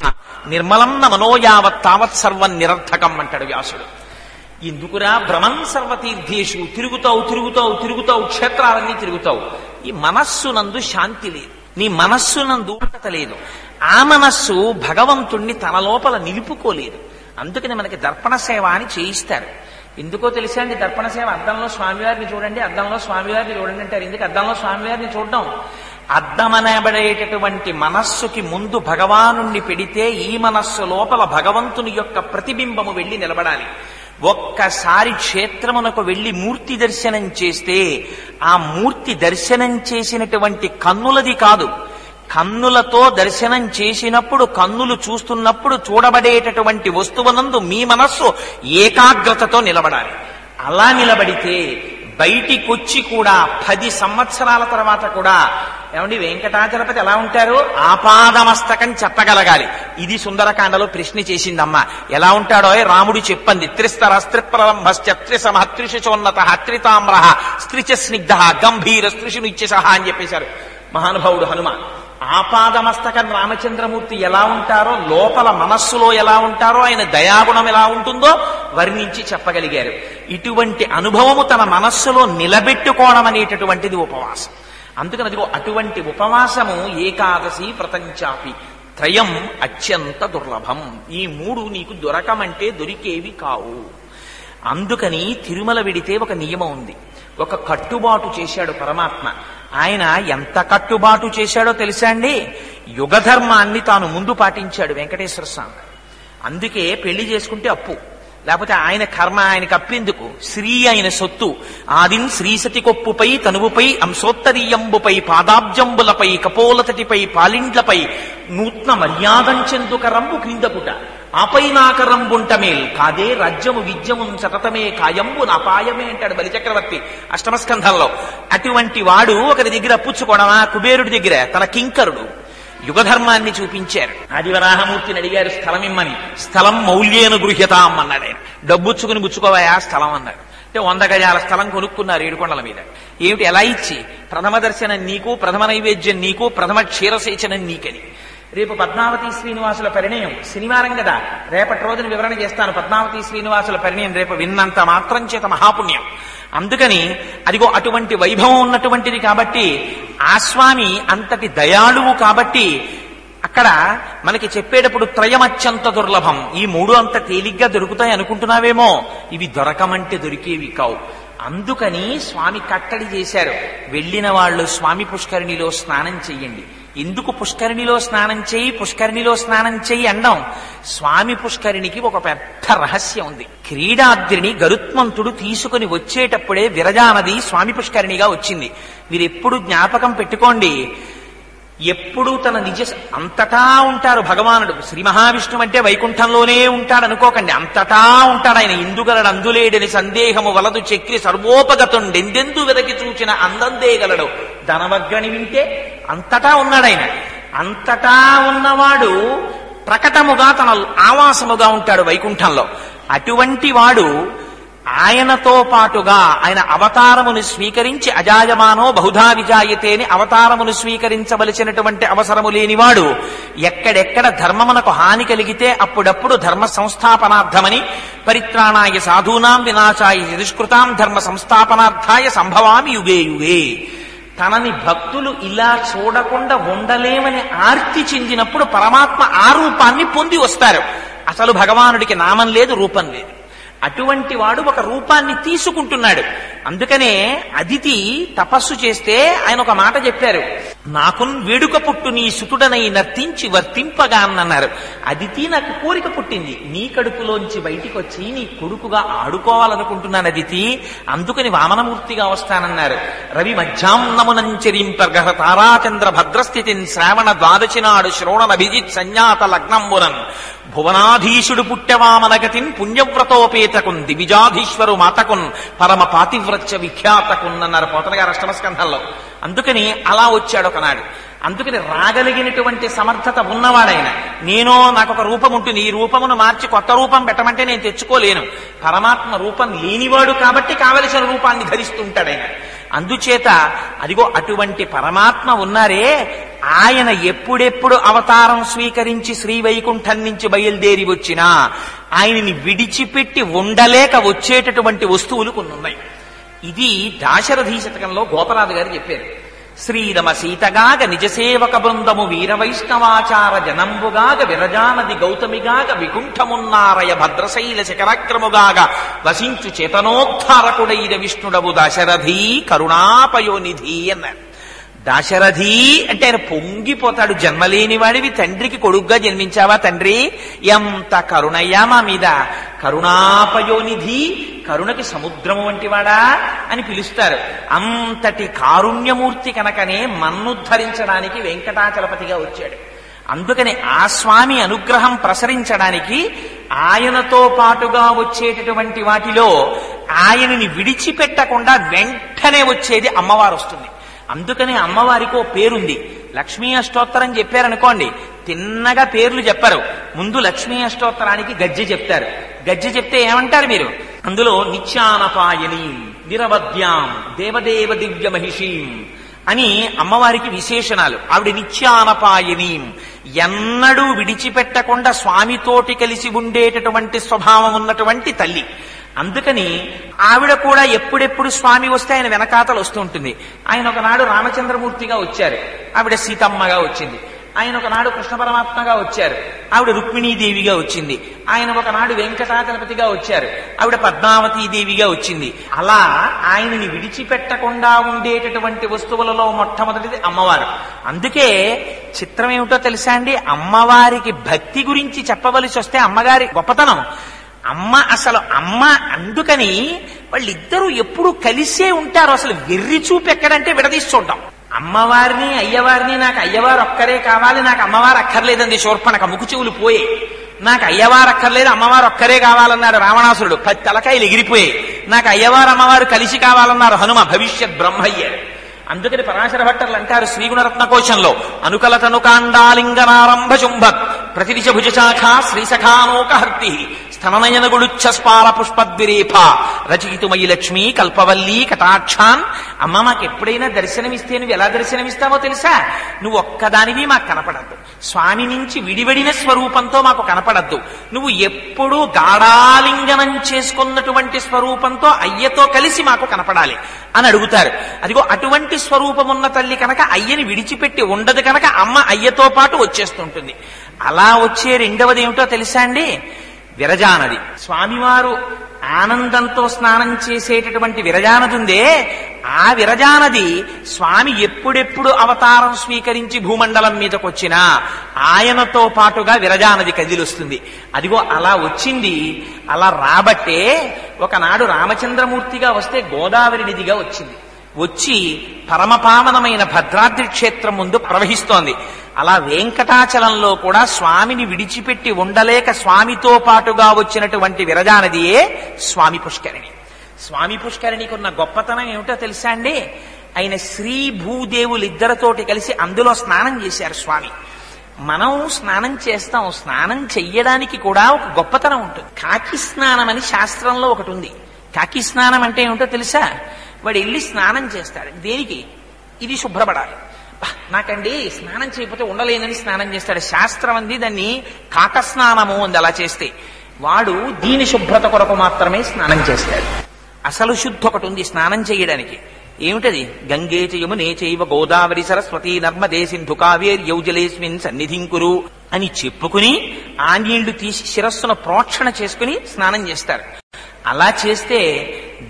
నిర్మలం మనోయావత్ తావత్ సర్వం నిరర్థకం అంటాడు వ్యాసుడు. ఎందుకురా భ్రమం సర్వతీర్థేషు, తిరుగుతావు తిరుగుతావు తిరుగుతావు క్షేత్రాలన్నీ తిరుగుతావు, ఈ మనస్సునందు శాంతి లేదు, నీ మనస్సునందు ఊరట లేదు, ఆ మనస్సు భగవంతుణ్ణి తన లోపల నిలుపుకోలేదు. అందుకని మనకి దర్పణ సేవ అని చేయిస్తారు. ఎందుకో తెలిసా అండి, దర్పణ సేవ అద్దంలో స్వామివారిని చూడండి, అద్దంలో స్వామివారిని చూడండి అంటారు. ఎందుకు అద్దంలో స్వామివారిని చూడడం? అద్దమనబడేటటువంటి మనస్సుకి ముందు భగవానుణ్ణి పెడితే ఈ మనస్సు లోపల భగవంతుని యొక్క ప్రతిబింబము వెళ్ళి నిలబడాలి. ఒక్కసారి క్షేత్రమునకు వెళ్ళి మూర్తి దర్శనం చేస్తే ఆ మూర్తి దర్శనం చేసినటువంటి కన్నులది కాదు. కన్నులతో దర్శనం చేసినప్పుడు కన్నులు చూస్తున్నప్పుడు చూడబడేటటువంటి వస్తువునందు మీ మనస్సు ఏకాగ్రతతో నిలబడాలి. అలా నిలబడితే బయటికొచ్చి కూడా పది సంవత్సరాల తర్వాత కూడా ఏమండి వెంకటాచలపతి ఎలా ఉంటారు, ఆపాదమస్తకం చెప్పగలగాలి. ఇది సుందరకాండలో ప్రశ్న చేసిందమ్మ. ఎలా ఉంటాడో రాముడు చెప్పింది. త్రిస్తరస్త్రిప్రలంభశ్చత్రిసమత్రిశోన్నత త్రితామ్ర స్త్రిచ స్నిగ్ధ గంభీర స్త్రిషును ఇచ్చేసహ అని చెప్పేశారు మహానుభావుడు హనుమ. ఆపాదమస్తకం రామచంద్రమూర్తి ఎలా ఉంటారో, లోపల మనస్సులో ఎలా ఉంటారో, ఆయన దయాగుణం ఎలా ఉంటుందో వర్ణించి చెప్పగలిగారు. ఇటువంటి అనుభవము తన మనస్సులో నిలబెట్టుకోవడం అనేటటువంటిది ఉపవాసం. అందుకని అదిగో అటువంటి ఉపవాసము ఏకాదశి వ్రతంచాపి త్రయం అత్యంత దుర్లభం. ఈ మూడు నీకు దొరకమంటే దొరికేవి కావు. అందుకని తిరుమల విడితే ఒక నియమం ఉంది, ఒక కట్టుబాటు చేశాడు పరమాత్మ. ఆయన ఎంత కట్టుబాటు చేశాడో తెలుసా అండి, యుగధర్మాన్ని తాను ముందు పాటించాడు వెంకటేశ్వర స్వామి. అందుకే పెళ్లి చేసుకుంటే అప్పు, లేకపోతే ఆయన కర్మ ఆయనకు అప్పేందుకు శ్రీ అయిన సొత్తు ఆదిన్ శ్రీసతి కొప్పుపై తనువుపై అంశోత్తరీయంబుపై పాదాబ్జంబులపై కపోలతటిపై పాలిండ్లపై నూత్న మర్యాదంచెందు కరంబు క్రిందకుట ఆపై నా కరంబుంటమేల్ కాదే రాజ్యము విద్యము సతతమే కాయంబు నాపాయమే అంటాడు బలిచక్రవర్తి అష్టమస్కంధంలో. అటువంటి వాడు ఒకరి దగ్గర అప్పుచ్చుకోవడమా? కుబేరుడి దగ్గర తన కింకరుడు యుగధర్మాన్ని చూపించారు. ఆదివరాహమూర్తిని అడిగారు స్థలం ఇమ్మని. స్థలం మౌల్యేను గృహ్యతాం అన్నాడు ఆయన. డబ్బుచ్చుకుని గుచ్చుకోవాయా స్థలం అన్నాడు. అంటే వంద గజాల స్థలం కొనుక్కున్నారు ఏడుకొండల మీద. ఏమిటి ఎలా ఇచ్చి? ప్రథమ దర్శనం నీకు, ప్రథమ నైవేద్యం నీకు, ప్రథమ క్షీరసేచనం నీకని. రేపు పద్మావతి శ్రీనివాసుల పరిణయం శనివారం కదా, రేపటి రోజున వివరణ చేస్తాను. పద్మావతి శ్రీనివాసుల పరిణయం రేపు విన్నంత మాత్రం చేత మహాపుణ్యం. అందుకని అదిగో అటువంటి వైభవం ఉన్నటువంటిది కాబట్టి, ఆ స్వామి అంతటి దయాళువు కాబట్టి అక్కడ మనకి చెప్పేటప్పుడు త్రయం అత్యంత దుర్లభం. ఈ మూడు అంత తేలిగ్గా దొరుకుతాయి అనుకుంటున్నావేమో, ఇవి దొరకమంటే దొరికేవి కావు. అందుకని స్వామి కట్టడి చేశారు. వెళ్ళిన వాళ్ళు స్వామి పుష్కరిణిలో స్నానం చెయ్యండి. ఎందుకు పుష్కరిణిలో స్నానం చేయి పుష్కరిణిలో స్నానం చేయి అండం? స్వామి పుష్కరిణికి ఒక పెద్ద రహస్యం ఉంది. క్రీడాద్రిని గరుత్మంతుడు తీసుకుని వచ్చేటప్పుడే విరజానది స్వామి పుష్కరిణిగా వచ్చింది. మీరు ఎప్పుడు జ్ఞాపకం పెట్టుకోండి. ఎప్పుడు తన నిజ అంతటా ఉంటారు భగవానుడు. శ్రీ మహావిష్ణువు అంటే వైకుంఠంలోనే ఉంటాడు అనుకోకండి, అంతటా ఉంటాడు ఆయన. ఇందుగలడు అందులేడని సందేహము వలదు చక్రి సర్వోపగతుండి ఎందెందు వెదకి చూచిన అందందేగలడు ధనవగ్గని వింటే అంతటా ఉన్నాడాయన. అంతటా ఉన్నవాడు ప్రకటముగా తన ఆవాసముగా ఉంటాడు వైకుంఠంలో. అటువంటి వాడు ఆయనతో పాటుగా ఆయన అవతారమును స్వీకరించి అజాయమానో బహుధా విజాయతేని అవతారమును స్వీకరించవలసినటువంటి అవసరము లేనివాడు ఎక్కడెక్కడ ధర్మమునకు హాని కలిగితే అప్పుడప్పుడు ధర్మ సంస్థాపనార్థమని పరిత్రాణాయ సాధూనాం వినాశాయ దుష్కృతాం ధర్మ సంస్థాపనార్థాయ సంభవామి యుగే యుగే. తనని భక్తులు ఇలా చూడకుండా ఉండలేమని ఆర్తి చెందినప్పుడు పరమాత్మ ఆ రూపాన్ని పొంది వస్తారు. అసలు భగవానుడికి నామం లేదు, రూపం లేదు. అటువంటి వాడు ఒక రూపాన్ని తీసుకుంటున్నాడు. అందుకనే అదితి తపస్సు చేస్తే ఆయన ఒక మాట చెప్పారు, నాకు వేడుక పుట్టు నీ సుతుడనై నర్తించి వర్తింపగా అన్నారు. అదితి నాకు కోరిక పుట్టింది, నీ కడుపులోంచి బయటికి వచ్చి నీ కొడుకుగా ఆడుకోవాలనుకుంటున్నాను అదితి, అందుకని వామనమూర్తిగా వస్తానన్నారు. రవి మధ్యాహ్నమునంచరింపర్గహ తారాచంద్ర భద్రస్థితిన్ శ్రావణ ద్వాదశి నాడు శ్రోణనభిజిత్ సన్యాత లగ్నంబునన్ భువనాధీశుడు పుట్టవామనగతిన్ పుణ్యవ్రతోపేతకున్ దివిజాధీశ్వరు మాతకున్ పరమ పాతివ్రత్య విఖ్యాతకున్ అన్నారు పోతన గారు అష్టమస్కంధంలో. అందుకని అలా వచ్చాడు ఒకనాడు. అందుకని రాగలిగినటువంటి సమర్థత ఉన్నవాడైన నేను నాకు ఒక రూపం ఉంటుంది, ఈ రూపమును మార్చి కొత్త రూపం పెట్టమంటే నేను తెచ్చుకోలేను. పరమాత్మ రూపం లేనివాడు కాబట్టి కావలసిన రూపాన్ని ధరిస్తుంటాడు ఆయన. అందుచేత అదిగో అటువంటి పరమాత్మ ఉన్నారే, ఆయన ఎప్పుడెప్పుడు అవతారం స్వీకరించి శ్రీవైకుంఠం నుంచి బయలుదేరి వచ్చినా ఆయనని విడిచిపెట్టి ఉండలేక వచ్చేటటువంటి వస్తువులు కొన్ని ఉన్నాయి. ఇది దాశరథీ శతకంలో గోపరాజు గారు చెప్పారు. శ్రీరమ సీతగాగ నిజసేవక బృందము వీర వైష్ణవాచార జనంబుగాగ విరజానది గౌతమిగాగ వికుంఠమున్నారయ భద్రశైల శిఖరాక్రముగాగ వసించు చేతనోద్ధారకుడైన విష్ణుడవు దాశరథీ కరుణాపయోనిధి అన్నారు. దాశరథి అంటే ఆయన పొంగిపోతాడు. జన్మలేని వాడివి తండ్రికి కొడుగ్గా జన్మించావా తండ్రి, ఎంత కరుణయ్యా మా మీద. కరుణాపయోనిధి, కరుణకి సముద్రము వంటి వాడా అని పిలుస్తారు. అంతటి కారుణ్యమూర్తి కనుకనే మన్నుద్ధరించడానికి వెంకటాచలపతిగా వచ్చాడు. అందుకని ఆ స్వామి అనుగ్రహం ప్రసరించడానికి ఆయనతో పాటుగా వచ్చేటటువంటి వాటిలో ఆయనని విడిచిపెట్టకుండా వెంటనే వచ్చేది అమ్మవారు వస్తుంది. అందుకనే అమ్మవారికి ఓ పేరుంది. లక్ష్మీ అష్టోత్తరం చెప్పారనుకోండి, తిన్నగా పేర్లు చెప్పారు. ముందు లక్ష్మీ అష్టోత్తరానికి గజ్జె చెప్తారు. గజ్జె చెప్తే ఏమంటారు మీరు? అందులో నిత్యానపాయని నిరవద్యాం దేవదేవ దివ్య మహిషీం అని అమ్మవారికి విశేషణాలు. ఆవిడ నిత్యానపాయని, ఎన్నడూ విడిచిపెట్టకుండా స్వామితోటి కలిసి ఉండేటటువంటి స్వభావం ఉన్నటువంటి తల్లి. అందుకని ఆవిడ కూడా ఎప్పుడెప్పుడు స్వామి వస్తే ఆయన వెనకాతలు వస్తూ ఉంటుంది. ఆయన ఒకనాడు రామచంద్రమూర్తిగా వచ్చారు, ఆవిడ సీతమ్మగా వచ్చింది. ఆయన ఒకనాడు కృష్ణ పరమాత్మగా వచ్చారు, ఆవిడ రుక్మిణీదేవిగా వచ్చింది. ఆయన ఒకనాడు వెంకటాచలపతిగా వచ్చారు, ఆవిడ పద్మావతీదేవిగా వచ్చింది. అలా ఆయనని విడిచిపెట్టకుండా ఉండేటటువంటి వస్తువులలో మొట్టమొదటిది అమ్మవారు. అందుకే చిత్రం ఏమిటో తెలుసా అండి, అమ్మవారికి భక్తి గురించి చెప్పవలసి వస్తే అమ్మగారి గొప్పతనం అమ్మ అసలు అమ్మ అందుకని వాళ్ళిద్దరూ ఎప్పుడు కలిసే ఉంటారు. అసలు వెర్రి చూపు ఎక్కడంటే విడదీసి చూడడం. అమ్మవారిని అయ్యవారిని, నాకు అయ్యవారు ఒక్కరే కావాలి, నాకు అమ్మవారు అక్కర్లేదండి శూర్పణక, ముక్కు చెవులు పోయే, నాకు అయ్యవారు అక్కర్లేదు అమ్మవారు ఒక్కరే కావాలన్నాడు రావణాసురుడు, పది తలకాయలు ఎగిరిపోయాయి. నాకు అయ్యవారు అమ్మవారు కలిసి కావాలన్నారు హనుమ, భవిష్యత్ బ్రహ్మయ్య. అందుకని పరాశర భట్టర్లు అంటారు శ్రీగుణరత్న కోశంలో, అనుకల తనుకాండాలింగనారంభ శుంభత్ ప్రతిదిశ భుజశాఖ శ్రీసఖానోకహర్తి స్తననయన గుళుచ్ఛస్పాల పుష్పద్విరేఫ రచయితుమయి లక్ష్మీ కల్పవల్లి కటాక్షాన్. అమ్మ మాకు ఎప్పుడైనా దర్శనమిస్తే నువ్వు ఎలా దర్శనమిస్తావో తెలుసా, నువ్వు ఒక్కదానివి మాకు కనపడద్దు, స్వామి నుంచి విడివడిన స్వరూపంతో మాకు కనపడద్దు, నువ్వు ఎప్పుడూ గాఢాలింగనం చేసుకున్నటువంటి స్వరూపంతో అయ్యతో కలిసి మాకు కనపడాలి అని అడుగుతారు. అదిగో అటువంటి స్వరూపమున్న తల్లి కనుక అయ్యని విడిచిపెట్టి ఉండదు కనుక అమ్మ అయ్యతో పాటు వచ్చేస్తుంటుంది. అలా వచ్చే రెండవది ఏమిటో తెలుసా అండి, విరజానది. స్వామివారు ఆనందంతో స్నానం చేసేటటువంటి విరజానది ఉందే, ఆ విరజానది స్వామి ఎప్పుడెప్పుడు అవతారం స్వీకరించి భూమండలం మీదకు వచ్చినా ఆయనతో పాటుగా విరజానది కదిలుస్తుంది. అదిగో అలా వచ్చింది. అలా రాబట్టే ఒకనాడు రామచంద్రమూర్తిగా వస్తే గోదావరి నదిగా వచ్చింది, వచ్చి పరమపావనమైన భద్రాద్రి క్షేత్రం ముందు ప్రవహిస్తోంది. అలా వెంకటాచలంలో కూడా స్వామిని విడిచిపెట్టి ఉండలేక స్వామితో పాటుగా వచ్చినటువంటి విరజానదియే స్వామి పుష్కరిణి. స్వామి పుష్కరిణికి ఉన్న గొప్పతనం ఏమిటో తెలుసా అండి, ఆయన శ్రీ భూదేవులిద్దరితోటి కలిసి అందులో స్నానం చేశారు స్వామి. మనం స్నానం చేస్తాం, స్నానం చెయ్యడానికి కూడా ఒక గొప్పతనం ఉంటుంది. కాకి స్నానం అని శాస్త్రంలో ఒకటి ఉంది. కాకి స్నానం అంటే ఏమిటో తెలుసా, వాడు వెళ్ళి స్నానం చేస్తాడు, దేనికి, ఇది శుభ్రపడాలి, నాకండి స్నానం చేయకపోతే ఉండలేనని స్నానం చేస్తాడు. శాస్త్రం అంది దాన్ని కాకస్నానము అంది. అలా చేస్తే వాడు దీని శుభ్రత కొరకు మాత్రమే స్నానం చేస్తాడు. అసలు శుద్ధి ఒకటి ఉంది స్నానం చేయడానికి, ఏమిటది, గంగే చయమునే చైవ గోదావరి సరస్వతి నర్మదే సింధు కావేర్యౌజలేస్మిన్ సన్నిధింకురు అని చెప్పుకుని ఆ నీళ్లు తీసి శిరస్సును ప్రోక్షణ చేసుకుని స్నానం చేస్తారు. అలా చేస్తే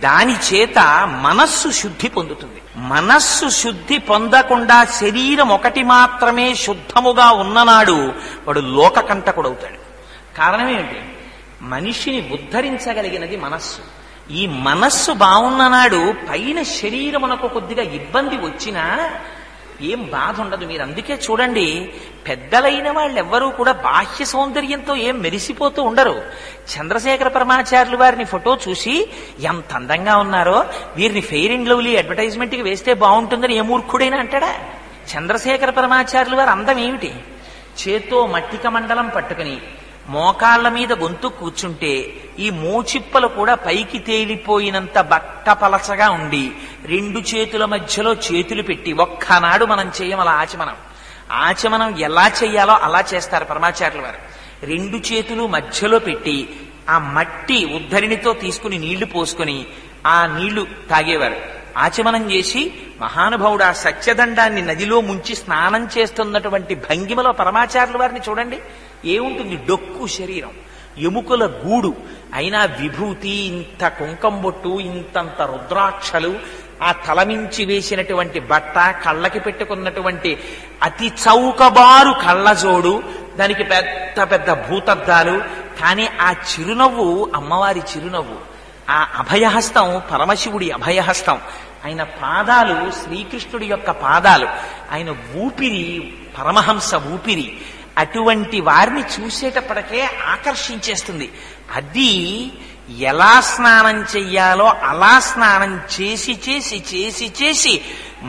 దాని చేత మనస్సు శుద్ధి పొందుతుంది. మనస్సు శుద్ధి పొందకుండా శరీరం ఒకటి మాత్రమే శుద్ధముగా ఉన్ననాడు వాడు లోకకంటకుడవుతాడు. కారణం ఏమిటి, మనిషిని ఉద్ధరించగలిగినది మనస్సు. ఈ మనస్సు బాగున్ననాడు పైన శరీరమునకు కొద్దిగా ఇబ్బంది వచ్చినా ఏం బాధ ఉండదు. మీరు అందుకే చూడండి, పెద్దలైన వాళ్ళెవ్వరూ కూడా బాహ్య సౌందర్యంతో ఏం మెరిసిపోతూ ఉండరు. చంద్రశేఖర పరమాచార్యులు వారిని ఫోటో చూసి ఎంత అందంగా ఉన్నారో, వీరిని ఫెయిర్ అండ్ లవ్లీ అడ్వర్టైజ్మెంట్కి వేస్తే బాగుంటుందని ఏ మూర్ఖుడైనా అంటాడా? చంద్రశేఖర పరమాచార్యులు వారు అందం ఏమిటి, చేతో మట్టిక మండలం పట్టుకుని మోకాళ్ల మీద గొంతు కూర్చుంటే ఈ మోచిప్పలు కూడా పైకి తేలిపోయినంత బట్టపలచగా ఉండి రెండు చేతుల మధ్యలో చేతులు పెట్టి ఒక్కనాడు మనం చేయం అలా ఆచమనం. ఆచమనం ఎలా చేయాలో అలా చేస్తారు పరమాచార్యుల వారు. రెండు చేతులు మధ్యలో పెట్టి ఆ మట్టి ఉద్ధరిణితో తీసుకుని నీళ్లు పోసుకొని ఆ నీళ్లు తాగేవారు. ఆచమనం చేసి మహానుభావుడు ఆ సత్యదండాన్ని నదిలో ముంచి స్నానం చేస్తున్నటువంటి భంగిమలో పరమాచార్యుల వారిని చూడండి, ఏముంటుంది, డొక్కు శరీరం, ఎముకల గూడు, అయినా విభూతి, ఇంత కుంకంబొట్టు, ఇంతంత రుద్రాక్షలు, ఆ తలమించి వేసినటువంటి బట్ట, కళ్ళకి పెట్టుకున్నటువంటి అతి చౌకబారు కళ్ళజోడు, దానికి పెద్ద పెద్ద భూతద్దాలు, కానీ ఆ చిరునవ్వు అమ్మవారి చిరునవ్వు, ఆ అభయహస్తం పరమశివుడి అభయహస్తం, ఆయన పాదాలు శ్రీకృష్ణుడి యొక్క పాదాలు, ఆయన ఊపిరి పరమహంస ఊపిరి, అటువంటి వారిని చూసేటప్పటికే ఆకర్షించేస్తుంది. అది ఎలా స్నానం చెయ్యాలో అలా స్నానం చేసి చేసి చేసి చేసి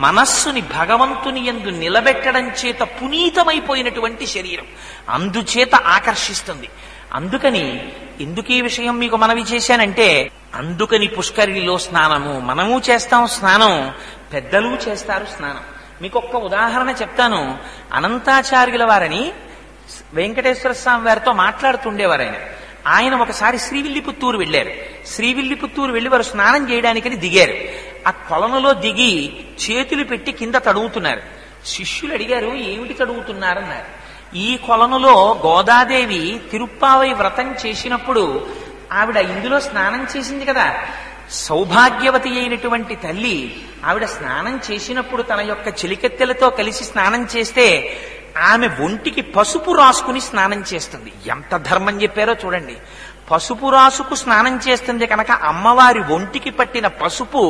మనస్సుని భగవంతుని యందు నిలబెట్టడం చేత పునీతమైపోయినటువంటి శరీరం అందుచేత ఆకర్షిస్తుంది. అందుకని ఎందుకు ఈ విషయం మీకు మనవి చేశానంటే, అందుకని పుష్కరిణిలో స్నానము మనము చేస్తాం, స్నానం పెద్దలు చేస్తారు. స్నానం మీకు ఒక్క ఉదాహరణ చెప్తాను. అనంతాచార్యుల వారని వెంకటేశ్వర స్వామి వారితో మాట్లాడుతుండేవారు ఆయన. ఆయన ఒకసారి శ్రీవిల్లిపుత్తూరు వెళ్ళారు. శ్రీవిల్లిపుత్తూరు వెళ్ళి వారు స్నానం చేయడానికని దిగారు. ఆ కొలనులో దిగి చేతులు పెట్టి కింద తడుగుతున్నారు. శిష్యులు అడిగారు, ఏమిటి తడుగుతున్నారన్నారు. ఈ కొలనులో గోదాదేవి తిరుప్పావై వ్రతం చేసినప్పుడు ఆవిడ ఇందులో స్నానం చేసింది కదా, సౌభాగ్యవతి అయినటువంటి తల్లి ఆవిడ స్నానం చేసినప్పుడు తన యొక్క చెలికత్తెలతో కలిసి స్నానం చేస్తే ఆమె ఒంటికి పసుపు రాసుకుని స్నానం చేస్తుంది. ఎంత ధర్మం చెప్పారో చూడండి. పసుపు రాసుకు స్నానం చేస్తుంది కనుక అమ్మవారి ఒంటికి పట్టిన పసుపు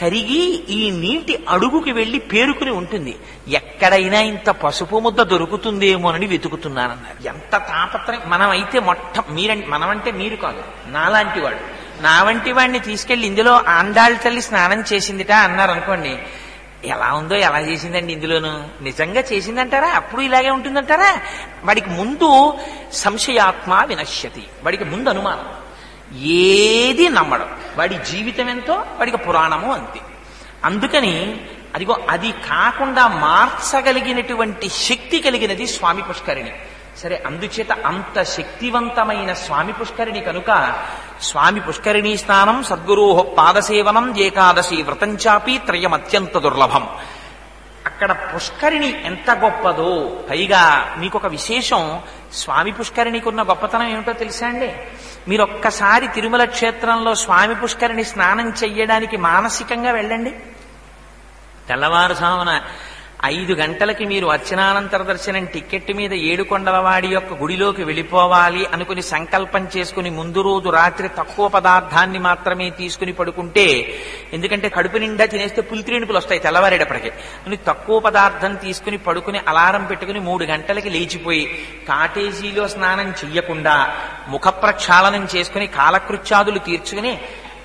కరిగి ఈ నీటి అడుగుకి వెళ్ళి పేరుకుని ఉంటుంది. ఎక్కడైనా ఇంత పసుపు ముద్ద దొరుకుతుందేమోనని వెతుకుతున్నానన్నారు. ఎంత తాపత్రయం! మనమైతే మొట్ట మీరంటే మనమంటే మీరు కాదు, నాలాంటి వాడు, నా వంటి వాడిని తీసుకెళ్లి ఇందులో ఆండాళ్ళ తల్లి స్నానం చేసిందిట అన్నారనుకోండి, ఎలా ఉందో ఎలా చేసిందండి ఇందులోనూ, నిజంగా చేసిందంటారా, అప్పుడు ఇలాగే ఉంటుందంటారా? వాడికి ముందు సంశయాత్మ వినశ్యతి, వాడికి ముందు అనుమానం, ఏది నమ్మడం, వాడి జీవితం ఎంతో వాడికి పురాణము అంతే. అందుకని అదిగో అది కాకుండా మార్చగలిగినటువంటి శక్తి కలిగినది స్వామి పుష్కరిణి. సరే, అందుచేత అంత శక్తివంతమైన స్వామి పుష్కరిణి కనుక స్వామి పుష్కరిణీ స్నానం, సద్గురోః పాదసేవనం, ఏకాదశి వ్రతం చాపి త్రయం అత్యంత దుర్లభం. అక్కడ పుష్కరిణి ఎంత గొప్పదో, పైగా మీకు ఒక విశేషం, స్వామి పుష్కరిణికి ఉన్న గొప్పతనం ఏమిటో తెలుసా అండి? మీరు ఒక్కసారి తిరుమల క్షేత్రంలో స్వామి పుష్కరిణి స్నానం చెయ్యడానికి మానసికంగా వెళ్ళండి. తెల్లవారుజామున ఐదు గంటలకి మీరు అర్చనానంతర దర్శనం టిక్కెట్ మీద ఏడుకొండలవాడి యొక్క గుడిలోకి వెళ్ళిపోవాలి అనుకుని సంకల్పం చేసుకుని ముందు రోజు రాత్రి తక్కువ పదార్థాన్ని మాత్రమే తీసుకుని పడుకుంటే, ఎందుకంటే కడుపు నిండా తినేస్తే పులితిరేణుపులు వస్తాయి తెల్లవారేటప్పటికే, తక్కువ పదార్థం తీసుకుని పడుకుని అలారం పెట్టుకుని మూడు గంటలకి లేచిపోయి కాటేజీలో స్నానం చెయ్యకుండా ముఖ ప్రక్షాళనం చేసుకుని కాలకృత్యాదులు తీర్చుకుని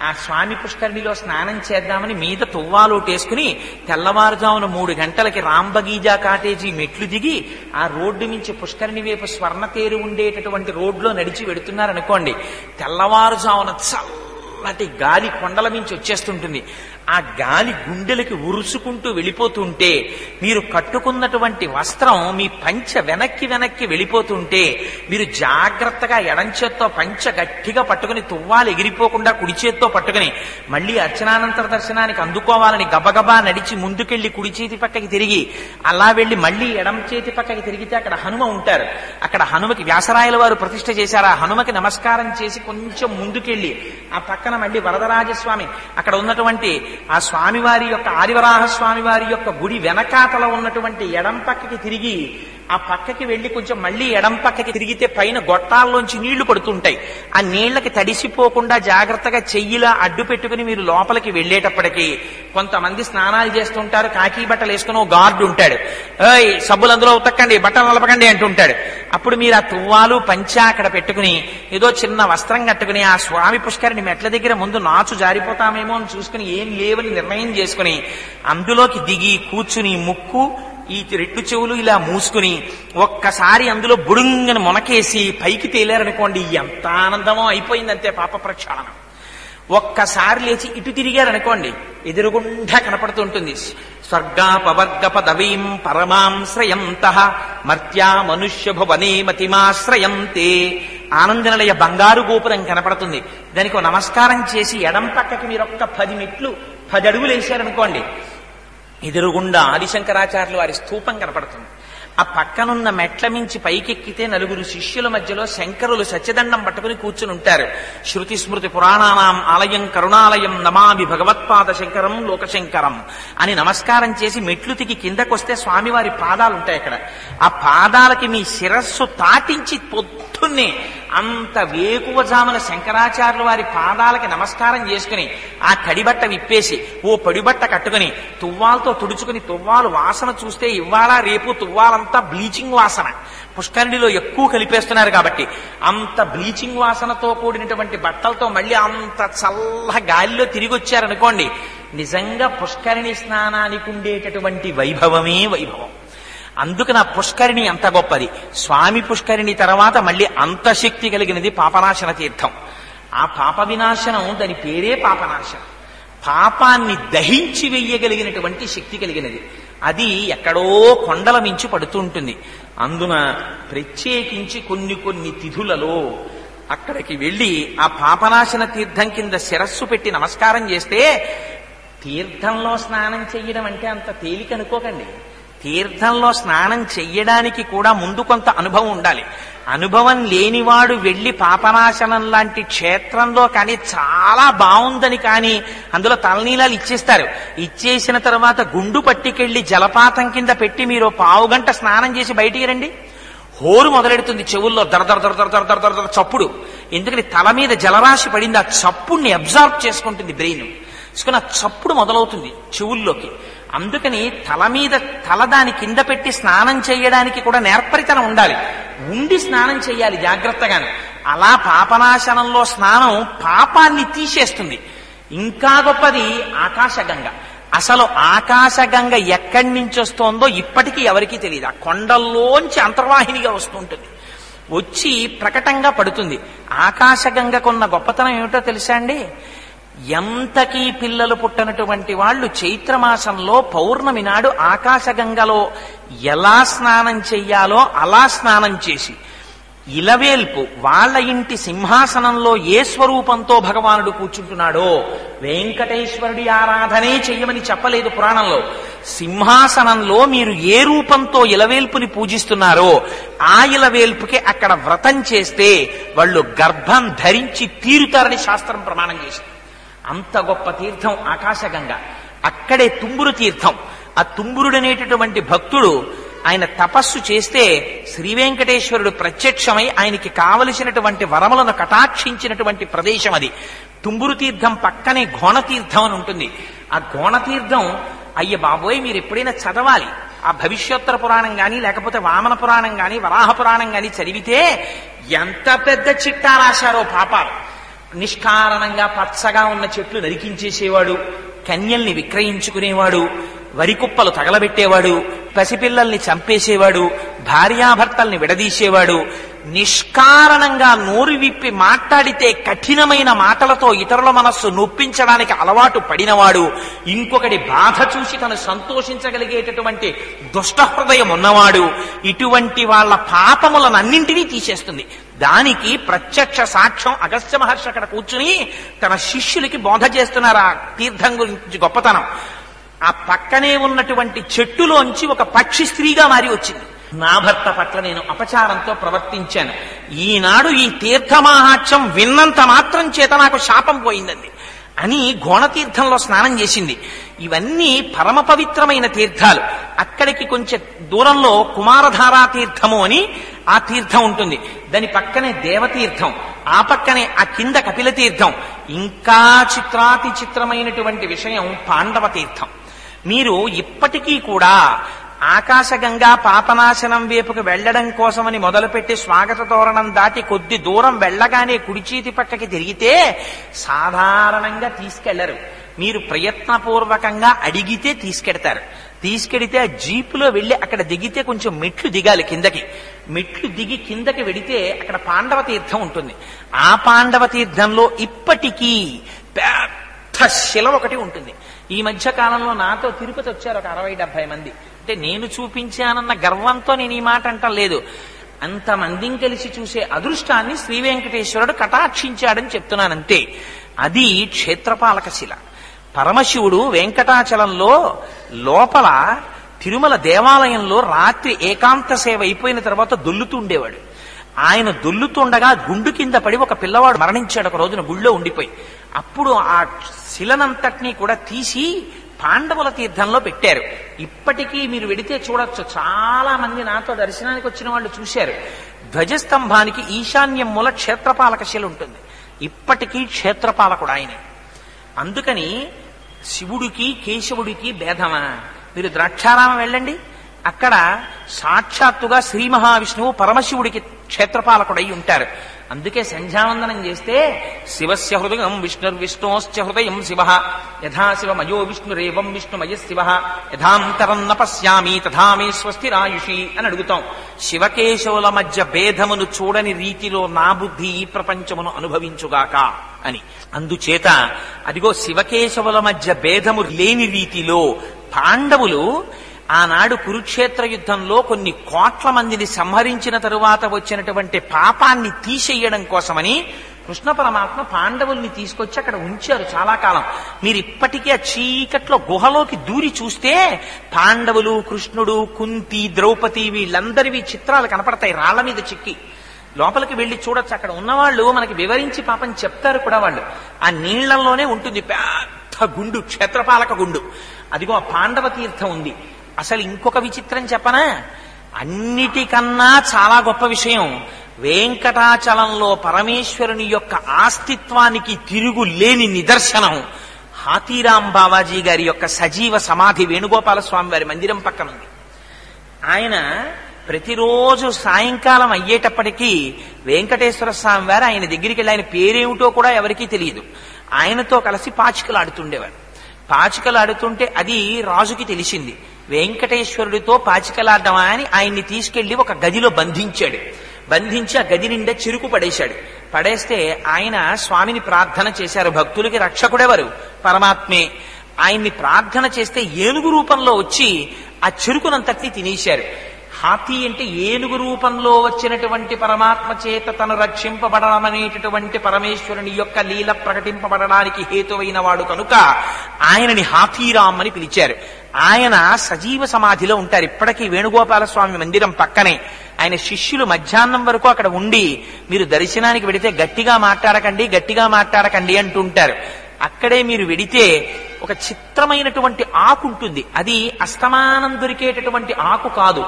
ఆ స్వామి పుష్కరిణిలో స్నానం చేద్దామని మీద తువ్వాలోటేసుకుని తెల్లవారుజామున మూడు గంటలకి రాంబగీజా కాటేజీ మెట్లు దిగి ఆ రోడ్డు నుంచి పుష్కరిణి వైపు స్వర్ణతేరు ఉండేటటువంటి రోడ్లో నడిచి వెడుతున్నారనుకోండి, తెల్లవారుజామున చల్లటి గాలి కొండల నుంచి వచ్చేస్తుంటుంది. ఆ గాలి గుండెలకి ఉరుసుకుంటూ వెళ్ళిపోతుంటే, మీరు కట్టుకున్నటువంటి వస్త్రం మీ పంచ వెనక్కి వెనక్కి వెళ్ళిపోతుంటే, మీరు జాగ్రత్తగా ఎడం చేత్తో పంచ గట్టిగా పట్టుకుని తువ్వాలు ఎగిరిపోకుండా కుడి చేత్తో పట్టుకుని మళ్ళీ అర్చనానంతర దర్శనానికి అందుకోవాలని గబగబా నడిచి ముందుకెళ్లి కుడి చేతి పక్కకి తిరిగి అలా వెళ్ళి మళ్ళీ ఎడం చేతి పక్కకి తిరిగితే అక్కడ హనుమ ఉంటారు. అక్కడ హనుమకి వ్యాసరాయల వారు ప్రతిష్ఠ చేశారు. ఆ హనుమకి నమస్కారం చేసి కొంచెం ముందుకెళ్ళి ఆ పక్కన మళ్ళీ వరదరాజస్వామి, అక్కడ ఉన్నటువంటి ఆ స్వామివారి యొక్క ఆదివరాహ స్వామివారి యొక్క గుడి వెనకాతల ఉన్నటువంటి ఎడం పక్కకి తిరిగి ఆ పక్కకి వెళ్లి కొంచెం మళ్ళీ ఎడం పక్కకి తిరిగితే పైన గొట్టాల్లోంచి నీళ్లు పడుతుంటాయి. ఆ నీళ్లకి తడిసిపోకుండా జాగ్రత్తగా చెయ్యిలా అడ్డు పెట్టుకుని మీరు లోపలికి వెళ్లేటప్పటికీ, కొంతమంది స్నానాలు చేస్తుంటారు, కాకి బట్టలు వేసుకుని ఓ గార్డు ఉంటాడు, ఏయ్ సబ్బులు అందులో ఉతక్కండి, బట్టలు నలపకండి అంటుంటాడు. అప్పుడు మీరు ఆ తువ్వాలు పంచా అక్కడ పెట్టుకుని ఏదో చిన్న వస్త్రం కట్టుకుని ఆ స్వామి పుష్కరిణి మెట్ల దగ్గర ముందు నాచు జారిపోతామేమో అని చూసుకుని ఏం లేవని నిర్ణయం చేసుకుని అందులోకి దిగి కూర్చుని ముక్కు ఈ రెండు చెవులు ఇలా మూసుకుని ఒక్కసారి అందులో బుడుంగని మొనకేసి పైకి తేలారనుకోండి, ఎంత ఆనందమో, అయిపోయిందంతే పాప ప్రక్షాళనం. ఒక్కసారి లేచి ఇటు తిరిగారనుకోండి, ఎదురుగుండా కనపడుతూ ఉంటుంది, స్వర్గాపవర్గపదవీం పరమాం శ్రయంతః మర్త్యా మనుష్య భువనే మతిమాశ్రయంతే, ఆనందనలయ బంగారు గోపురం కనపడుతుంది. దానికి నమస్కారం చేసి ఎడం పక్కకి మీరొక్క పది మెట్లు పది అడుగులు వేశారనుకోండి, ఎదురుగుండా ఆదిశంకరాచార్యుల వారి స్థూపం కనపడుతుంది. ఆ పక్కనున్న మెట్ల మించి పైకెక్కితే నలుగురు శిష్యుల మధ్యలో శంకరులు సత్యదండం పట్టుకుని కూర్చుని ఉంటారు. శృతి స్మృతి పురాణానాం ఆలయం కరుణాలయం నమామి భగవత్పాద శంకరం లోకశంకరం అని నమస్కారం చేసి మెట్లు తికి కిందకొస్తే స్వామివారి పాదాలు ఉంటాయి. అక్కడ ఆ పాదాలకి మీ శిరస్సు తాటించి పొద్దున్నే అంత వేకువజామున శంకరాచార్యుల వారి పాదాలకి నమస్కారం చేసుకుని ఆ తడిబట్ట విప్పేసి ఓ పొడిబట్ట కట్టుకుని తువ్వాలతో తుడుచుకుని, తువ్వాలు వాసన చూస్తే ఇవాళ రేపు తువ్వాలంతా బ్లీచింగ్ వాసన, పుష్కరిణిలో ఎక్కువ కలిపేస్తున్నారు కాబట్టి అంత బ్లీచింగ్ వాసనతో కూడినటువంటి బట్టలతో మళ్ళీ అంత చల్ల గాలిలో తిరిగి వచ్చారనుకోండి, నిజంగా పుష్కరిణి స్నానానికి ఉండేటటువంటి వైభవమే వైభవం. అందుకని ఆ పుష్కరిణి అంత గొప్పది. స్వామి పుష్కరిణి తర్వాత మళ్ళీ అంత శక్తి కలిగినది పాపనాశన తీర్థం. ఆ పాప వినాశనం, దాని పేరే పాపనాశనం, పాపాన్ని దహించి వెయ్యగలిగినటువంటి శక్తి కలిగినది. అది ఎక్కడో కొండల మించి పడుతూ ఉంటుంది. అందున ప్రత్యేకించి కొన్ని కొన్ని తిథులలో అక్కడికి వెళ్ళి ఆ పాపనాశన తీర్థం కింద శిరస్సు పెట్టి నమస్కారం చేస్తే, తీర్థంలో స్నానం చెయ్యడం అంటే అంత తేలిక అనుకోకండి. తీర్థంలో స్నానం చెయ్యడానికి కూడా ముందు కొంత అనుభవం ఉండాలి. అనుభవం లేనివాడు వెళ్ళి పాపనాశనం లాంటి క్షేత్రంలో కానీ చాలా బాగుందని కానీ అందులో తలనీలాలు ఇచ్చేస్తారు. ఇచ్చేసిన తర్వాత గుండు పట్టికెళ్ళి జలపాతం కింద పెట్టి మీరు పావు గంట స్నానం చేసి బయటికి రండి, హోరు మొదలెడుతుంది, చెవుల్లో దర దర దర దర దర దర చప్పుడు. ఎందుకంటే తల మీద జలరాశి పడింది, ఆ చప్పుడిని అబ్జార్బ్ చేసుకుంటుంది బ్రెయిన్. చూసుకుని ఆ చప్పుడు మొదలవుతుంది చెవుల్లోకి. అందుకని తల మీద తల దాని కింద పెట్టి స్నానం చేయడానికి కూడా నేర్పరితనం ఉండాలి, ఉండి స్నానం చేయాలి జాగ్రత్తగాను. అలా పాపనాశనంలో స్నానం పాపాన్ని తీసేస్తుంది. ఇంకా గొప్పది ఆకాశగంగ. అసలు ఆకాశగంగ ఎక్కడి నుంచి వస్తుందో ఇప్పటికీ ఎవరికీ తెలియదు. ఆ కొండల్లోంచి అంతర్వాహినిగా వస్తుంటుంది, వచ్చి ప్రకటంగా పడుతుంది. ఆకాశగంగకున్న గొప్పతనం ఏమిటో తెలుసా అండి? ఎంతకీ పిల్లలు పుట్టనటువంటి వాళ్ళు చైత్రమాసంలో పౌర్ణమి నాడు ఆకాశగంగలో ఎలా స్నానం చెయ్యాలో అలా స్నానం చేసి, ఇలవేల్పు వాళ్ళ ఇంటి సింహాసనంలో ఏ స్వరూపంతో భగవానుడు కూర్చుంటున్నాడో, వెంకటేశ్వరుడి ఆరాధనే చెయ్యమని చెప్పలేదు పురాణంలో, సింహాసనంలో మీరు ఏ రూపంతో ఇలవేల్పుని పూజిస్తున్నారో ఆ ఇలవేల్పుకి అక్కడ వ్రతం చేస్తే వాళ్ళు గర్భం ధరించి తీరుతారని శాస్త్రం ప్రమాణం చేసింది. అంత గొప్ప తీర్థం ఆకాశగంగ. అక్కడే తుంబురు తీర్థం. ఆ తుంబురుడనేటటువంటి భక్తుడు ఆయన తపస్సు చేస్తే శ్రీ వెంకటేశ్వరుడు ప్రత్యక్షమై ఆయనకి కావలసినటువంటి వరములను కటాక్షించినటువంటి ప్రదేశం అది. తుంబురు తీర్థం పక్కనే ఘోణతీర్థం అని ఉంటుంది. ఆ ఘోణతీర్థం అయ్య బాబోయ్ మీరు ఎప్పుడైనా చదవాలి. ఆ భవిష్యోత్తర పురాణం కానీ లేకపోతే వామన పురాణం కానీ వరాహ పురాణం కానీ చదివితే ఎంత పెద్ద చిట్టా రాశారో పాపాలు. నిష్కారణంగా పచ్చగా ఉన్న చెట్లు నరికించేసేవాడు, కన్యల్ని విక్రయించుకునేవాడు, వరికుప్పలు తగలబెట్టేవాడు, పసిపిల్లల్ని చంపేసేవాడు, భార్యాభర్తల్ని విడదీసేవాడు, నిష్కారణంగా నోరు విప్పి మాట్లాడితే కఠినమైన మాటలతో ఇతరుల మనస్సు నొప్పించడానికి అలవాటు పడినవాడు, ఇంకొకటి బాధ చూసి తను సంతోషించగలిగేటటువంటి దుష్టహృదయం ఉన్నవాడు, ఇటువంటి వాళ్ళ పాపములనన్నింటినీ తీసేస్తుంది. దానికి ప్రత్యక్ష సాక్ష్యం అగస్త్య మహర్షి అక్కడ కూర్చుని తన శిష్యులకి బోధ చేస్తున్నారు ఆ తీర్థం గురించి గొప్పతనం. ఆ పక్కనే ఉన్నటువంటి చెట్టులోంచి ఒక పక్షి స్త్రీగా మారి వచ్చింది. నా భర్త పట్ల నేను అపచారంతో ప్రవర్తించాను, ఈనాడు ఈ తీర్థమాహాత్యం విన్నంత మాత్రం చేత నాకు శాపం పోయిందండి అని ఘోణతీర్థంలో స్నానం చేసింది. ఇవన్నీ పరమ పవిత్రమైన తీర్థాలు. అక్కడికి కొంచెం దూరంలో కుమారధారా తీర్థము అని ఆ తీర్థం ఉంటుంది. దాని పక్కనే దేవతీర్థం, ఆ పక్కనే ఆ కింద కపిల తీర్థం. ఇంకా చిత్రాతి చిత్రమైనటువంటి విషయం పాండవ తీర్థం. మీరు ఇప్పటికీ కూడా ఆకాశగంగా పాపనాశనం వైపుకు వెళ్లడం కోసమని మొదలుపెట్టి స్వాగత తోరణం దాటి కొద్ది దూరం వెళ్ళగానే కుడిచేతి పక్కకి తిరిగితే సాధారణంగా తీసుకెళ్లరు. మీరు ప్రయత్నపూర్వకంగా అడిగితే తీసుకెడతారు. తీసుకెడితే ఆ జీపులో వెళ్ళి అక్కడ దిగితే కొంచెం మెట్లు దిగాలి కిందకి. మెట్లు దిగి కిందకి వెడితే అక్కడ పాండవ తీర్థం ఉంటుంది. ఆ పాండవ తీర్థంలో ఇప్పటికీ పెద్ద శిల ఒకటి ఉంటుంది. ఈ మధ్య కాలంలో నాతో తిరుపతి వచ్చారు ఒక అరవై డెబ్బై మంది. అంటే నేను చూపించానన్న గర్వంతో నేను ఈ మాట అంటం లేదు. అంతమందిని కలిసి చూసే అదృష్టాన్ని శ్రీ వెంకటేశ్వరుడు కటాక్షించాడని చెప్తున్నానంతే. అది క్షేత్రపాలక శిల. పరమశివుడు వెంకటాచలంలో లోపల తిరుమల దేవాలయంలో రాత్రి ఏకాంత సేవ అయిపోయిన తర్వాత దొల్లుతూ ఉండేవాడు. ఆయన దొల్లుతుండగా గుండు కింద పడి ఒక పిల్లవాడు మరణించాడు ఒక రోజున గుళ్ళో ఉండిపోయి. అప్పుడు ఆ శిలనంతటినీ కూడా తీసి పాండవుల తీర్థంలో పెట్టారు. ఇప్పటికీ మీరు వెడితే చూడొచ్చు. చాలా మంది నాతో దర్శనానికి వచ్చిన వాళ్ళు చూశారు. ధ్వజస్తంభానికి ఈశాన్యం మూల క్షేత్రపాలక శిల ఉంటుంది. ఇప్పటికీ క్షేత్రపాలకుడు ఆయనే. అందుకని శివుడికి కేశవుడికి భేదమా? మీరు ద్రాక్షారామం వెళ్ళండి, అక్కడ సాక్షాత్తుగా శ్రీ మహావిష్ణువు పరమశివుడికి క్షేత్రపాలకుడై ఉంటారు. అందుకే సంధ్యావందనం చేస్తే శివస్య హృదయం విష్ణుర్విష్ణోశ్చ హృదయం శివ యథాశివమయో విష్ణురేవం విష్ణుమయ శివ యథాంతరం న పశ్యామి తథా మే స్వస్తిరాయుషి అని అడుగుతాం. శివకేశవుల మధ్య భేదమును చూడని రీతిలో నా బుద్ధి ఈ ప్రపంచమును అనుభవించుగాక అని. అందుచేత అదిగో శివకేశవుల మధ్య భేదము లేని రీతిలో పాండవులు ఆనాడు కురుక్షేత్ర యుద్ధంలో కొన్ని కోట్ల మందిని సంహరించిన తరువాత వచ్చినటువంటి పాపాన్ని తీసేయడం కోసమని కృష్ణ పరమాత్మ పాండవుల్ని తీసుకొచ్చి అక్కడ ఉంచారు చాలా కాలం. మీరు ఇప్పటికీ ఆ చీకట్లో గుహలోకి దూరి చూస్తే పాండవులు, కృష్ణుడు, కుంతి, ద్రౌపది వీళ్ళందరివి చిత్రాలు కనపడతాయి రాళ్ల మీద చిక్కి. లోపలికి వెళ్ళి చూడొచ్చు. అక్కడ ఉన్నవాళ్ళు మనకి వివరించి పాపం చెప్తారు కూడా. వాళ్ళు ఆ నీళ్లలోనే ఉంటుంది పెద్ద గుండు, క్షేత్రపాలక గుండు. అదిగో ఆ పాండవ తీర్థం ఉంది. అసలు ఇంకొక విచిత్రం చెప్పనా? అన్నిటికన్నా చాలా గొప్ప విషయం వెంకటాచలంలో పరమేశ్వరుని యొక్క ఆస్తిత్వానికి తిరుగులేని నిదర్శనం హాతీరాం బావాజీ గారి యొక్క సజీవ సమాధి వేణుగోపాల స్వామి వారి మందిరం పక్కనుంది. ఆయన ప్రతిరోజు సాయంకాలం అయ్యేటప్పటికీ వెంకటేశ్వర స్వామి వారు ఆయన దగ్గరికి వెళ్ళి ఆయన పేరేమిటో కూడా ఎవరికీ తెలియదు, ఆయనతో కలిసి పాచికలు ఆడుతుండేవారు. పాచికలు ఆడుతుంటే అది రాజుకి తెలిసింది. వెంకటేశ్వరుడితో పాచికలాడమా అని ఆయన్ని తీసుకెళ్లి ఒక గదిలో బంధించాడు. బంధించి ఆ గది నిండా చెరుకు పడేశాడు. పడేస్తే ఆయన స్వామిని ప్రార్థన చేశారు. భక్తులకి రక్షకుడెవరు? పరమాత్మే. ఆయన్ని ప్రార్థన చేస్తే ఏనుగు రూపంలో వచ్చి ఆ చెరుకునంతటిని తినేశారు. హాతీ అంటే ఏనుగు రూపంలో వచ్చినటువంటి పరమాత్మ చేత తను రక్షింపబడడం అనేటటువంటి పరమేశ్వరుని యొక్క లీల ప్రకటింపబడడానికి హేతువైన వాడు కనుక ఆయనని హాతీరామ్ అని పిలిచారు. ఆయన సజీవ సమాధిలో ఉంటారు ఇప్పటికీ, వేణుగోపాల స్వామి మందిరం పక్కనే. ఆయన శిష్యులు మధ్యాహ్నం వరకు అక్కడ ఉండి, మీరు దర్శనానికి వెడితే గట్టిగా మాట్లాడకండి గట్టిగా మాట్లాడకండి అంటుంటారు. అక్కడే మీరు వెడితే ఒక చిత్రమైనటువంటి ఆకు ఉంటుంది. అది అస్తమానం దొరికేటటువంటి ఆకు కాదు.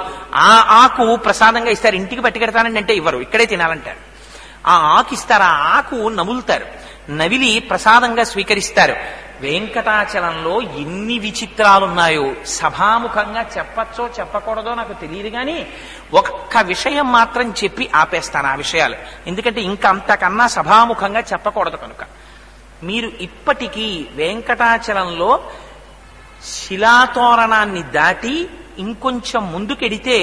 ఆ ఆకు ప్రసాదంగా ఇస్తారు. ఇంటికి పట్టుకెడతానండి అంటే ఇవ్వరు, ఇక్కడే తినాలంటారు. ఆ ఆకు ఇస్తారు. ఆ ఆకు నములుతారు, నవిలి ప్రసాదంగా స్వీకరిస్తారు. వెంకటాచలంలో ఎన్ని విచిత్రాలున్నాయో సభాముఖంగా చెప్పచ్చో చెప్పకూడదో నాకు తెలియదు, కానీ ఒక్క విషయం మాత్రం చెప్పి ఆపేస్తాను ఆ విషయాలు, ఎందుకంటే ఇంకా అంతకన్నా సభాముఖంగా చెప్పకూడదు కనుక. మీరు ఇప్పటికీ వెంకటాచలంలో శిలాతోరణాన్ని దాటి ఇంకొంచెం ముందుకెడితే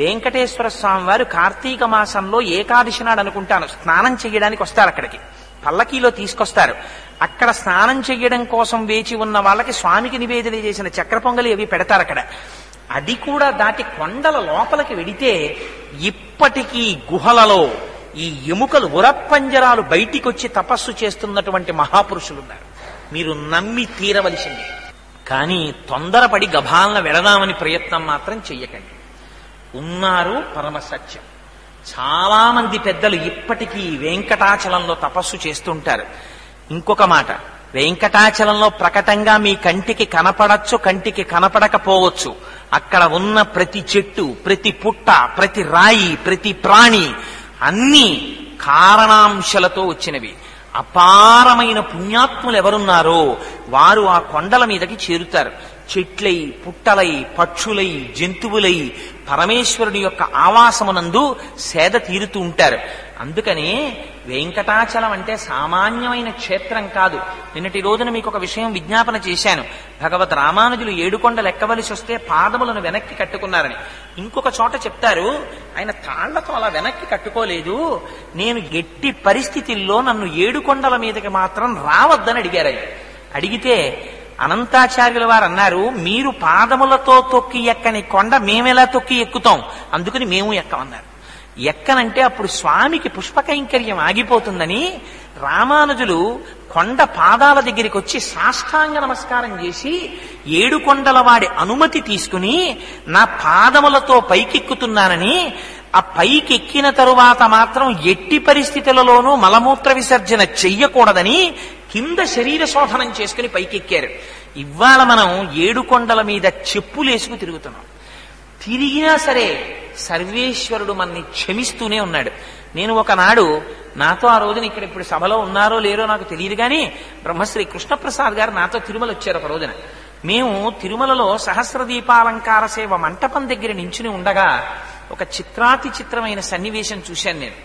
వెంకటేశ్వర స్వామి వారు కార్తీక మాసంలో ఏకాదశి నాడు అనుకుంటాను స్నానం చేయడానికి వస్తారు. అక్కడికి పల్లకీలో తీసుకొస్తారు. అక్కడ స్నానం చేయడం కోసం వేచి ఉన్న వాళ్ళకి స్వామికి నివేదన చేసిన చక్ర పొంగలి అవి పెడతారు అక్కడ. అది కూడా దాటి కొండల లోపలికి వెడితే ఇప్పటికీ గుహలలో ఈ ఎముకలు ఉరపంజరాలు బయటికి వచ్చి తపస్సు చేస్తున్నటువంటి మహాపురుషులున్నారు. మీరు నమ్మి తీరవలసింది, కానీ తొందరపడి గభాలన వెళదామని ప్రయత్నం మాత్రం చెయ్యకండి. ఉన్నారు పరమసత్యం. చాలా మంది పెద్దలు ఇప్పటికీ వెంకటాచలంలో తపస్సు చేస్తుంటారు. ఇంకొక మాట, వెంకటాచలంలో ప్రకటంగా మీ కంటికి కనపడచ్చు, కంటికి కనపడకపోవచ్చు. అక్కడ ఉన్న ప్రతి చెట్టు, ప్రతి పుట్ట, ప్రతి రాయి, ప్రతి ప్రాణి అన్ని కారణాంశాలతో వచ్చినవి. అపారమైన పుణ్యాత్ములు ఎవరున్నారో వారు ఆ కొండల మీదకి చేరుతారు. చెట్లై, పుట్టలై, పక్షులై, జంతువులై పరమేశ్వరుని యొక్క ఆవాసమునందు సేద తీరుతూ ఉంటారు. అందుకనే వెంకటాచలం అంటే సామాన్యమైన క్షేత్రం కాదు. నిన్నటి రోజున మీకు ఒక విషయం విజ్ఞాపన చేశాను, భగవద్ రామానుజులు ఏడుకొండలు ఎక్కవలసి వస్తే పాదములను వెనక్కి కట్టుకున్నారని. ఇంకొక చోట చెప్తారు, ఆయన తాళ్లతో అలా వెనక్కి కట్టుకోలేదు, నేను ఎట్టి పరిస్థితుల్లో నన్ను ఏడుకొండల మీదకి మాత్రం రావద్దని అడిగారు. అడిగితే అనంతాచార్యుల వారు అన్నారు, మీరు పాదములతో తొక్కి ఎక్కని కొండ మేమెలా తొక్కి ఎక్కుతాం, అందుకని మేము ఎక్కమన్నారు. ఎక్కనంటే అప్పుడు స్వామికి పుష్పకైంకర్యం ఆగిపోతుందని రామానుజులు కొండ పాదాల దగ్గరికి వచ్చి సాష్టాంగ నమస్కారం చేసి ఏడు కొండల వాడి అనుమతి తీసుకుని నా పాదములతో పైకెక్కుతున్నానని, ఆ పైకెక్కిన తరువాత మాత్రం ఎట్టి పరిస్థితులలోనూ మలమూత్ర విసర్జన చెయ్యకూడదని కింద శరీర శోధనం చేసుకుని పైకెక్కారు. ఇవాళ మనం ఏడు కొండల మీద చెప్పులేసుకు తిరుగుతున్నాం. తిరిగినా సరే సర్వేశ్వరుడు మనని క్షమిస్తూనే ఉన్నాడు. నేను ఒకనాడు, నాతో ఆ రోజున ఇక్కడ ఇప్పుడు సభలో ఉన్నారో లేరో నాకు తెలియదు, కానీ బ్రహ్మశ్రీ కృష్ణప్రసాద్ గారు నాతో తిరుమల వచ్చారు ఒక రోజున. మేము తిరుమలలో సహస్రదీపాలంకార సేవ మంటపం దగ్గర నించుని ఉండగా ఒక చిత్రాతి చిత్రమైన సన్నివేశం చూశాను నేను.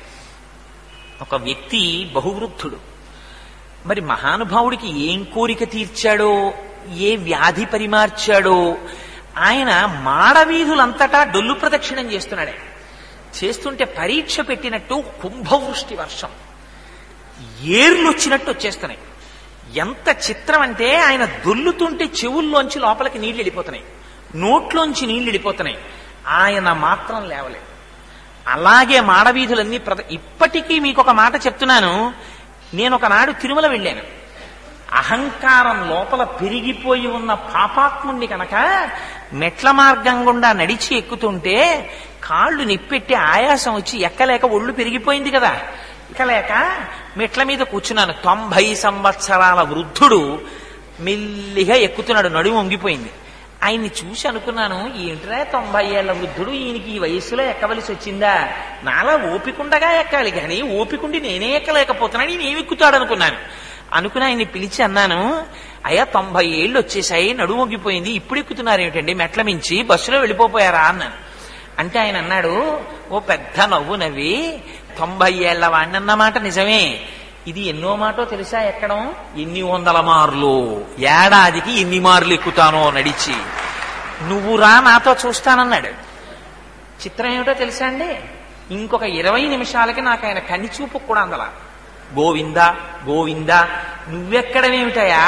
ఒక వ్యక్తి బహువృద్ధుడు, మరి మహానుభావుడికి ఏం కోరిక తీర్చాడో, ఏ వ్యాధి పరిమార్చాడో, ఆయన మాడవీధులంతటా డొల్లు ప్రదక్షిణం చేస్తున్నాడే. చేస్తుంటే పరీక్ష పెట్టినట్టు కుంభవృష్టి వర్షం ఏర్లు వచ్చినట్టు వచ్చేస్తున్నాయి. ఎంత చిత్రం అంటే ఆయన దొల్లుతుంటే చెవుల్లోంచి లోపలికి నీళ్లు వెళ్ళిపోతున్నాయి, నోట్లోంచి నీళ్లు వెళ్ళిపోతున్నాయి, ఆయన మాత్రం లేవలేదు. అలాగే మాడవీధులన్నీ ప్రద ఇప్పటికీ మీకు ఒక మాట చెప్తున్నాను, నేను ఒకనాడు తిరుమల వెళ్ళాను. అహంకారం లోపల పెరిగిపోయి ఉన్న పాపాత్ముణ్ణి కనుక మెట్ల మార్గం గుండా నడిచి ఎక్కుతుంటే కాళ్ళు నిప్పెట్టి ఆయాసం వచ్చి ఎక్కలేక ఒళ్ళు పెరిగిపోయింది కదా, ఎక్కలేక మెట్ల మీద కూర్చున్నాను. తొంభై సంవత్సరాల వృద్ధుడు మెల్లిగా ఎక్కుతున్నాడు, నడుము వంగిపోయింది. ఆయన్ని చూసి అనుకున్నాను, ఏంట్రా తొంభై ఏళ్ల వృద్ధుడు ఈయనకి ఈ వయస్సులో ఎక్కవలసి వచ్చిందా, నాలా ఓపికండగా ఎక్కాలి కానీ ఓపికండి నేనే ఎక్కలేకపోతున్నాను, నేను ఏమెక్కుతాడు అనుకున్నాను. అనుకుని ఆయన్ని పిలిచి అన్నాను, అయ్యా తొంభై ఏళ్ళు వచ్చేసాయి, నడుము వంగిపోయింది, ఇప్పుడు ఎక్కుతున్నారు ఏమిటండి, మెట్ల మించి బస్సులో వెళ్ళిపోయారా అన్నాను. అంటే ఆయన అన్నాడు, ఓ పెద్ద నవ్వు నవ్వి, తొంభై ఏళ్ల వాడిని అన్నమాట నిజమే, ఇది ఎన్నో మాటో తెలుసా ఎక్కడం, ఎన్ని వందల మార్లు, ఏడాదికి ఎన్ని మార్లు ఎక్కుతానో నడిచి, నువ్వు రా నాతో చూస్తానన్నాడు. చిత్రం ఏమిటో తెలుసా అండి, ఇంకొక ఇరవై నిమిషాలకి నాకు ఆయన కనిచూపు కూడా అందలా. గోవిందా గోవిందా నువ్వెక్కడమేమిటయా,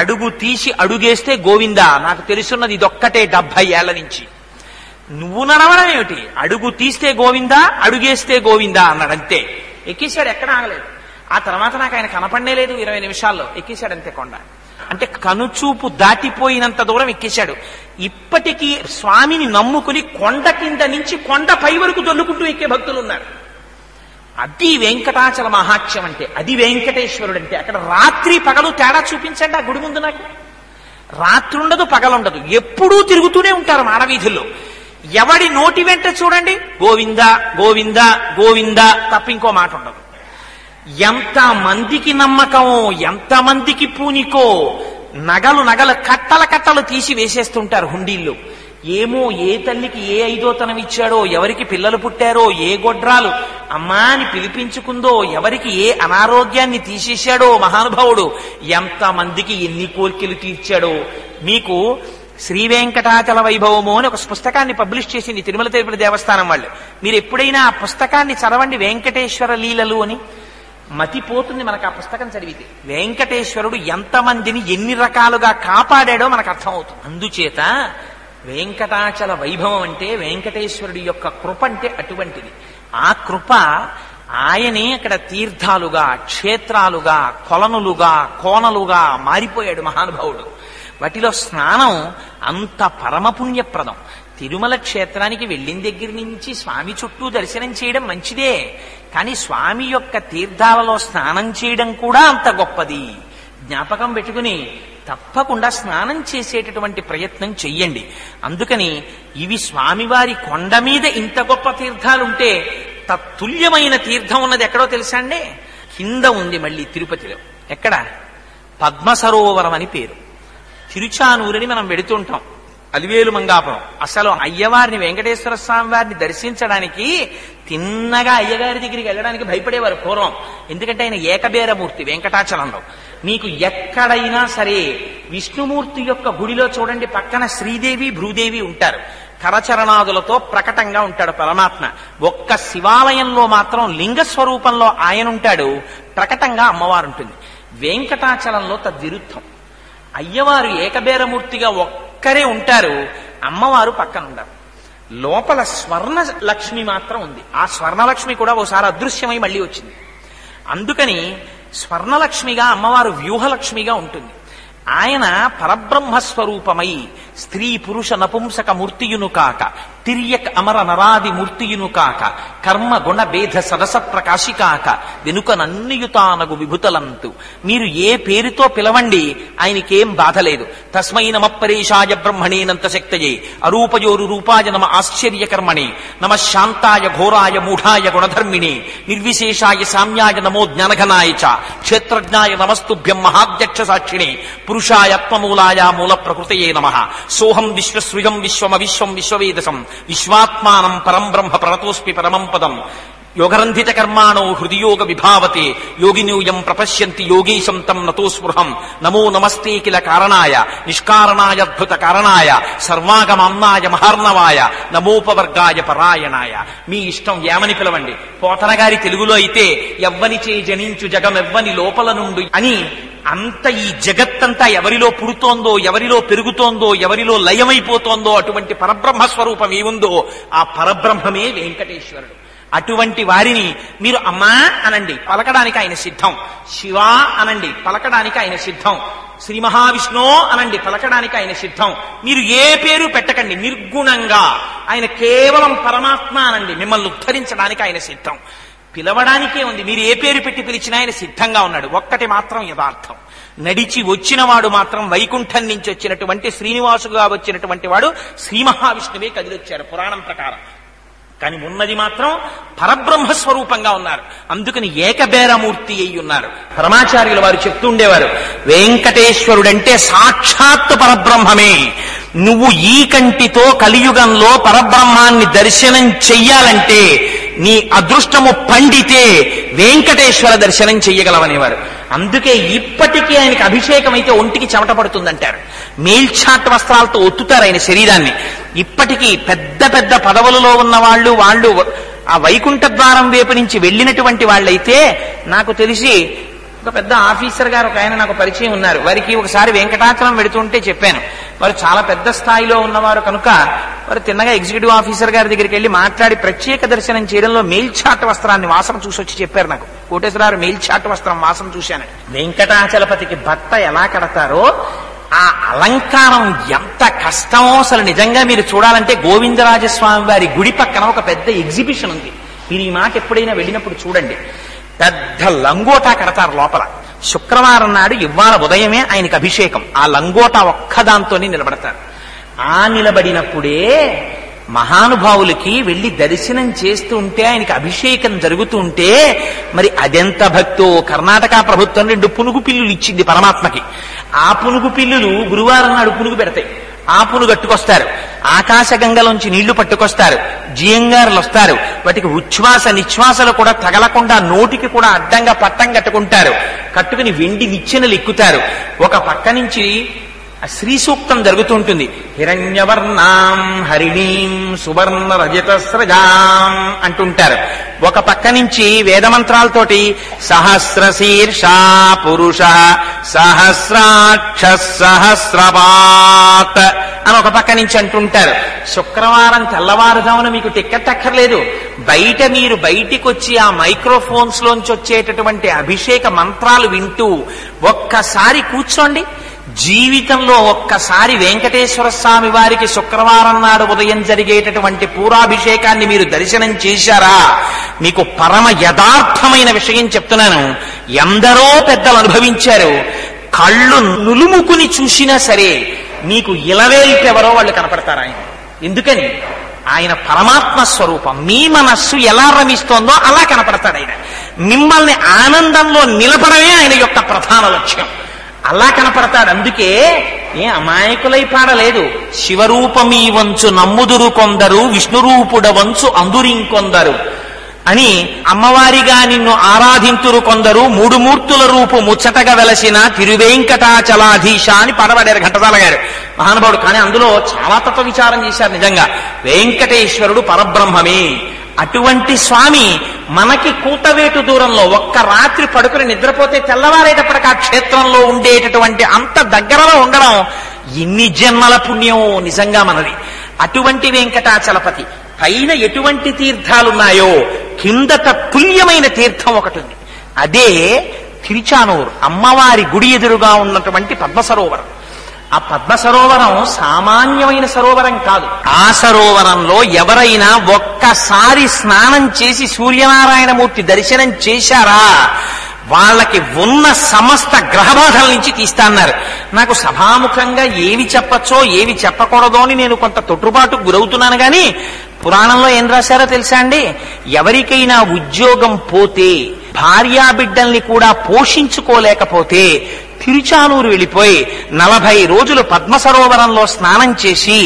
అడుగు తీసి అడుగేస్తే గోవిందా, నాకు తెలుసున్నది ఇదొక్కటే డెబ్బై ఏళ్ల నుంచి, నువ్వు నడవడం ఏమిటి, అడుగు తీస్తే గోవిందా అడుగేస్తే గోవిందా అన్నాడు. అంతే ఎక్కేశాడు, ఎక్కడ ఆగలేదు. ఆ తర్వాత నాకు ఆయన కనపడలేదు, ఇరవై నిమిషాల్లో ఎక్కేశాడు అంతే కొండ. అంటే కనుచూపు దాటిపోయినంత దూరం ఎక్కేశాడు. ఇప్పటికీ స్వామిని నమ్ముకుని కొండ కింద నుంచి కొండ పై వరకు దొల్లుకుంటూ ఎక్కే భక్తులు ఉన్నారు. అది వెంకటాచల మహాత్మ్యం అంటే, అది వెంకటేశ్వరుడు అంటే. అక్కడ రాత్రి పగలు తేడా చూపించండి ఆ గుడి ముందు, నాకు రాత్రి ఉండదు పగలుండదు, ఎప్పుడూ తిరుగుతూనే ఉంటారు మాడవీధుల్లో. ఎవడి నోటి వెంట చూడండి గోవిందా గోవిందా గోవిందా తప్ప ఇంకో మాట ఉండదు. ఎంత మందికి నమ్మకమో, ఎంత మందికి పూనికో, నగలు నగల కట్టల కట్టలు తీసి వేసేస్తుంటారు హుండీల్లో. ఏమో ఏ తల్లికి ఏ ఐదోతనం ఇచ్చాడో, ఎవరికి పిల్లలు పుట్టారో, ఏ గొడ్రాలు అమ్మా అని పిలిపించుకుందో, ఎవరికి ఏ అనారోగ్యాన్ని తీసేశాడో మహానుభావుడు, ఎంత మందికి ఎన్ని కోరికలు తీర్చాడో. మీకు శ్రీ వెంకటాచల వైభవము అని ఒక పుస్తకాన్ని పబ్లిష్ చేసింది తిరుమల తిరుపతి దేవస్థానం వాళ్ళు. మీరు ఎప్పుడైనా ఆ పుస్తకాన్ని చదవండి, వెంకటేశ్వర లీలలు అని. మతిపోతుంది మనకు ఆ పుస్తకం చదివితే. వెంకటేశ్వరుడు ఎంతమందిని ఎన్ని రకాలుగా కాపాడాడో మనకు అర్థమవుతుంది. అందుచేత వెంకటాచల వైభవం అంటే వెంకటేశ్వరుడి యొక్క కృప అంటే అటువంటిది. ఆ కృప ఆయనే అక్కడ తీర్థాలుగా, క్షేత్రాలుగా, కొలనులుగా, కోనలుగా మారిపోయాడు మహానుభావుడు. వాటిలో స్నానం అంత పరమపుణ్యప్రదం. తిరుమల క్షేత్రానికి వెళ్ళిన దగ్గర నుంచి స్వామి చుట్టూ దర్శనం చేయడం మంచిదే, కానీ స్వామి యొక్క తీర్థాలలో స్నానం చేయడం కూడా అంత గొప్పది. జ్ఞాపకం పెట్టుకుని తప్పకుండా స్నానం చేసేటటువంటి ప్రయత్నం చెయ్యండి. అందుకని ఇవి స్వామివారి కొండ మీద ఇంత గొప్ప తీర్థాలుంటే తత్తుల్యమైన తీర్థం ఉన్నది ఎక్కడో తెలుసా అండి, కింద ఉంది మళ్ళీ తిరుపతిలో. ఎక్కడ? పద్మసరోవరం అని పేరు. తిరుచానూరుని మనం వెడుతుంటాం, అలివేలు మంగాపురం. అసలు అయ్యవారిని, వెంకటేశ్వర స్వామి వారిని దర్శించడానికి తిన్నగా అయ్యగారి దగ్గరికి వెళ్ళడానికి భయపడేవారు పూర్వం. ఎందుకంటే ఆయన ఏకబేరమూర్తి వెంకటాచలంలో. మీకు ఎక్కడైనా సరే విష్ణుమూర్తి యొక్క గుడిలో చూడండి, పక్కన శ్రీదేవి భూదేవి ఉంటారు, కరచరణాదులతో ప్రకటంగా ఉంటాడు పరమాత్మ. ఒక్క శివాలయంలో మాత్రం లింగ స్వరూపంలో ఆయన ఉంటాడు, ప్రకటంగా అమ్మవారు ఉంటుంది. వెంకటాచలంలో తద్విరుద్ధం, అయ్యవారు ఏకబేరమూర్తిగా ఒక్కరే ఉంటారు, అమ్మవారు పక్కనుండరు. లోపల స్వర్ణ లక్ష్మి మాత్రం ఉంది. ఆ స్వర్ణలక్ష్మి కూడా ఓసారి అదృశ్యమై మళ్ళీ వచ్చింది. అందుకని స్వర్ణలక్ష్మిగా అమ్మవారు వ్యూహలక్ష్మిగా ఉంటుంది. ఆయన పరబ్రహ్మస్వరూపమై స్త్రీ పురుష నపుంసక మూర్తియును కాక, తిర్యక్ అమర నరాది మూర్తియును కాక, కర్మ గుణ భేద సరస ప్రకాశి కాక, వెనుకనన్నియుతానగు విభుతలంతు. మీరు ఏ పేరుతో పిలవండి ఆయనకేం బాధలేదు. తస్మై నమ పరేషాయ బ్రహ్మణే నంత శక్తయే, అరూపయోరు రూపాయ నమ ఆశ్చర్యకర్మణే, నమ శాంతాయ ఘోరాయ మూఢాయ గుణధర్మిణే, నిర్విశేషాయ సామ్యాయ నమో జ్ఞానఘనాయ చ, క్షేత్రజ్ఞాయ నమస్తుభ్యం మహాధ్యక్ష సాక్షిణే, పురుషాయత్వమూలాయ మూల ప్రకృతయే నమః. సోహం విశ్వసృజం విశ్వమవిశ్వం విశ్వవేదసం, విశ్వాత్మానం పరం బ్రహ్మ ప్రతోస్మి పరమం పదం, యోగరంధిత కర్మాణో హృదియోగ విభావతే, యోగినూయం ప్రపశ్యంతి యోగీశం తం నతో స్పృహం. నమో నమస్తే కిల కారణాయ, నిష్కారణాయద్భుత కారణాయ, సర్వాగమామ్నాయ మహార్ణవాయ, నమోపవర్గాయ పరాయణాయ. మీ ఇష్టం, ఏమని పిలవండి. పోతనగారి తెలుగులో అయితే ఎవ్వని చే జనించు జగమెవ్వని లోపల నుండి అని. అంత ఈ జగత్తంతా ఎవరిలో పుడుతోందో, ఎవరిలో పెరుగుతోందో, ఎవరిలో లయమైపోతోందో, అటువంటి పరబ్రహ్మ స్వరూపం ఏముందో ఆ పరబ్రహ్మమే వెంకటేశ్వరుడు. అటువంటి వారిని మీరు అమ్మా అనండి, పలకడానికి ఆయన సిద్ధం. శివ అనండి, పలకడానికి ఆయన సిద్ధం. శ్రీ మహావిష్ణు అనండి, పలకడానికి ఆయన సిద్ధం. మీరు ఏ పేరు పెట్టకండి, నిర్గుణంగా ఆయన కేవలం పరమాత్మ అనండి, మిమ్మల్ని ఉద్ధరించడానికి ఆయన సిద్ధం. పిలవడానికే ఉంది. మీరు ఏ పేరు పెట్టి పిలిచినా ఆయన సిద్ధంగా ఉన్నాడు. ఒక్కటి మాత్రం యథార్థం, నడిచి వచ్చినవాడు మాత్రం వైకుంఠం నుంచి వచ్చినటువంటి శ్రీనివాసుగా వచ్చినటువంటి వాడు శ్రీ మహావిష్ణువే కదిలొచ్చారు పురాణం ప్రకారం. కానీ ఉన్నది మాత్రం పరబ్రహ్మ స్వరూపంగా ఉన్నారు. అందుకని ఏకబేరమూర్తి అయి ఉన్నారు. పరమాచార్యుల వారు చెప్తూ ఉండేవారు, వెంకటేశ్వరుడంటే సాక్షాత్ పరబ్రహ్మమే. నువ్వు ఈ కంటితో కలియుగంలో పరబ్రహ్మాన్ని దర్శనం చెయ్యాలంటే నీ అదృష్టము పండితే వెంకటేశ్వర దర్శనం చెయ్యగలవనేవారు. అందుకే ఇప్పటికీ ఆయనకి అభిషేకం అయితే ఒంటికి చెమట పడుతుందంటారు. మేల్చాట్ వస్త్రాలతో ఒత్తుతారు ఆయన శరీరాన్ని. ఇప్పటికీ పెద్ద పెద్ద పదవులలో ఉన్న వాళ్ళు వాళ్ళు ఆ వైకుంఠ ద్వారం వైపు నుంచి వెళ్ళినటువంటి వాళ్ళైతే, నాకు తెలిసి ఒక పెద్ద ఆఫీసర్ గారు ఒక ఆయన నాకు పరిచయం ఉన్నారు. వారికి ఒకసారి వెంకటాచలం పెడుతుంటే చెప్పాను. వారు చాలా పెద్ద స్థాయిలో ఉన్నవారు కనుక వారు తిన్నగా ఎగ్జిక్యూటివ్ ఆఫీసర్ గారి దగ్గరికి వెళ్ళి మాట్లాడి ప్రత్యేక దర్శనం చేయడంలో మేల్చాట్ వస్త్రాన్ని వాసన చూసి వచ్చి చెప్పారు నాకు. కోటేశ్వరరావు మేల్చాట్ వస్త్రం వాసన చూశాను. వెంకటాచలపతికి బట్ట ఎలా కడతారో ఆ అలంకారం ఎంత కష్టమో అసలు. నిజంగా మీరు చూడాలంటే గోవిందరాజస్వామి వారి గుడి పక్కన ఒక పెద్ద ఎగ్జిబిషన్ ఉంది. మీరు ఈ మాట ఎప్పుడైనా వెళ్ళినప్పుడు చూడండి. పెద్ద లంగోటా కడతారు లోపల. శుక్రవారం నాడు ఇవాళ ఉదయమే ఆయనకు అభిషేకం. ఆ లంగోటా ఒక్కదాంతోనే నిలబడతారు. ఆ నిలబడినప్పుడే మహానుభావులకి వెళ్ళి దర్శనం చేస్తూ ఉంటే ఆయనకి అభిషేకం జరుగుతూ ఉంటే మరి అదెంత భక్తో. కర్ణాటక ప్రభుత్వం రెండు పునుగు పిల్లులు ఇచ్చింది పరమాత్మకి. ఆ పునుగు పిల్లులు గురువారం నాడు పునుగు పెడతాయి. ఆ పునుగు కట్టుకొస్తారు, ఆకాశగంగలోంచి నీళ్లు పట్టుకొస్తారు, జియంగారులు వస్తారు, వాటికి ఉచ్ఛ్వాస నిశ్వాసలు కూడా తగలకుండా నోటికి కూడా అడ్డంగా పట్టం కట్టుకుంటారు. కట్టుకుని వెండి నిచ్చెనలు ఎక్కుతారు. ఒక పక్క నుంచి శ్రీ సూక్తం జరుగుతుంటుంది. హిరణ్యవర్ణాం హరిణీం సువర్ణ రజతస్రజాం అంటుంటారు. ఒక పక్క నుంచి వేదమంత్రాలతోటి సహస్రశీర్ష పురుష సహస్రాక్ష సహస్రపాత అని ఒక పక్క నుంచి అంటుంటారు. శుక్రవారం తెల్లవారుజామున మీకు టిక్కెట్ అక్కర్లేదు. బయట మీరు బయటికి వచ్చి ఆ మైక్రోఫోన్స్ లోంచి వచ్చేటటువంటి అభిషేక మంత్రాలు వింటూ ఒక్కసారి కూర్చోండి. జీవితంలో ఒక్కసారి వెంకటేశ్వర స్వామి వారికి శుక్రవారం నాడు ఉదయం జరిగేటటువంటి పూరాభిషేకాన్ని మీరు దర్శనం చేశారా? మీకు పరమ యథార్థమైన విషయం చెప్తున్నాను. ఎందరో పెద్దలు అనుభవించారు. కళ్ళు నులుముకుని చూసినా సరే మీకు ఇలవేల్పెవరో వాళ్ళు కనపడతారు ఆయన. ఎందుకని ఆయన పరమాత్మ స్వరూపం. మీ మనస్సు ఎలా రమిస్తోందో అలా కనపడతాడు ఆయన. మిమ్మల్ని ఆనందంలో నిలపడమే ఆయన యొక్క ప్రధాన లక్ష్యం. అలా కనపడతాడు. అందుకే ఏ అమాయకులై పాడలేదు. శివరూపమీ వంచు నమ్ముదురు కొందరు, విష్ణురూపుడ వంచు అందురింకొందరు అని. అమ్మవారిగా నిన్ను ఆరాధింతురు కొందరు, మూడు మూర్తుల రూపు ముచ్చటగా వెలసిన తిరువేంకటాచలాధీశ అని పాడబడారు ఘంటసాల గారు మహానుభావుడు. కానీ అందులో చాలా తత్వ విచారం చేశారు. నిజంగా వెంకటేశ్వరుడు పరబ్రహ్మమే. అటువంటి స్వామి మనకి కూటవేటు దూరంలో ఒక్క రాత్రి పడుకుని నిద్రపోతే తెల్లవారేటప్పటికి ఆ క్షేత్రంలో ఉండేటటువంటి అంత దగ్గరలో ఉండడం ఇన్ని జన్మల పుణ్యం నిజంగా మనది. అటువంటి వెంకటాచలపతి పైన ఎటువంటి తీర్థాలున్నాయో కిందట తుల్యమైన తీర్థం ఒకటి ఉంది. అదే తిరుచానూరు అమ్మవారి గుడి ఎదురుగా ఉన్నటువంటి పద్మసరోవరం. ఆ పద్మ సరోవరం సామాన్యమైన సరోవరం కాదు. ఆ సరోవరంలో ఎవరైనా ఒక్కసారి స్నానం చేసి సూర్యనారాయణమూర్తి దర్శనం చేశారా వాళ్ళకి ఉన్న సమస్త గ్రహబాధల నుంచి తీస్తాన్నారు. నాకు సభాముఖంగా ఏవి చెప్పచ్చో ఏవి చెప్పకూడదో అని నేను కొంత తొట్టుబాటు గురవుతున్నాను. కానీ పురాణంలో ఏం రాశారో తెలుసా అండి? ఎవరికైనా ఉద్యోగం పోతే, భార్యా బిడ్డల్ని కూడా పోషించుకోలేకపోతే తిరుచానూరు వెళ్ళిపోయి నలభై రోజులు పద్మ సరోవరంలో స్నానం చేసి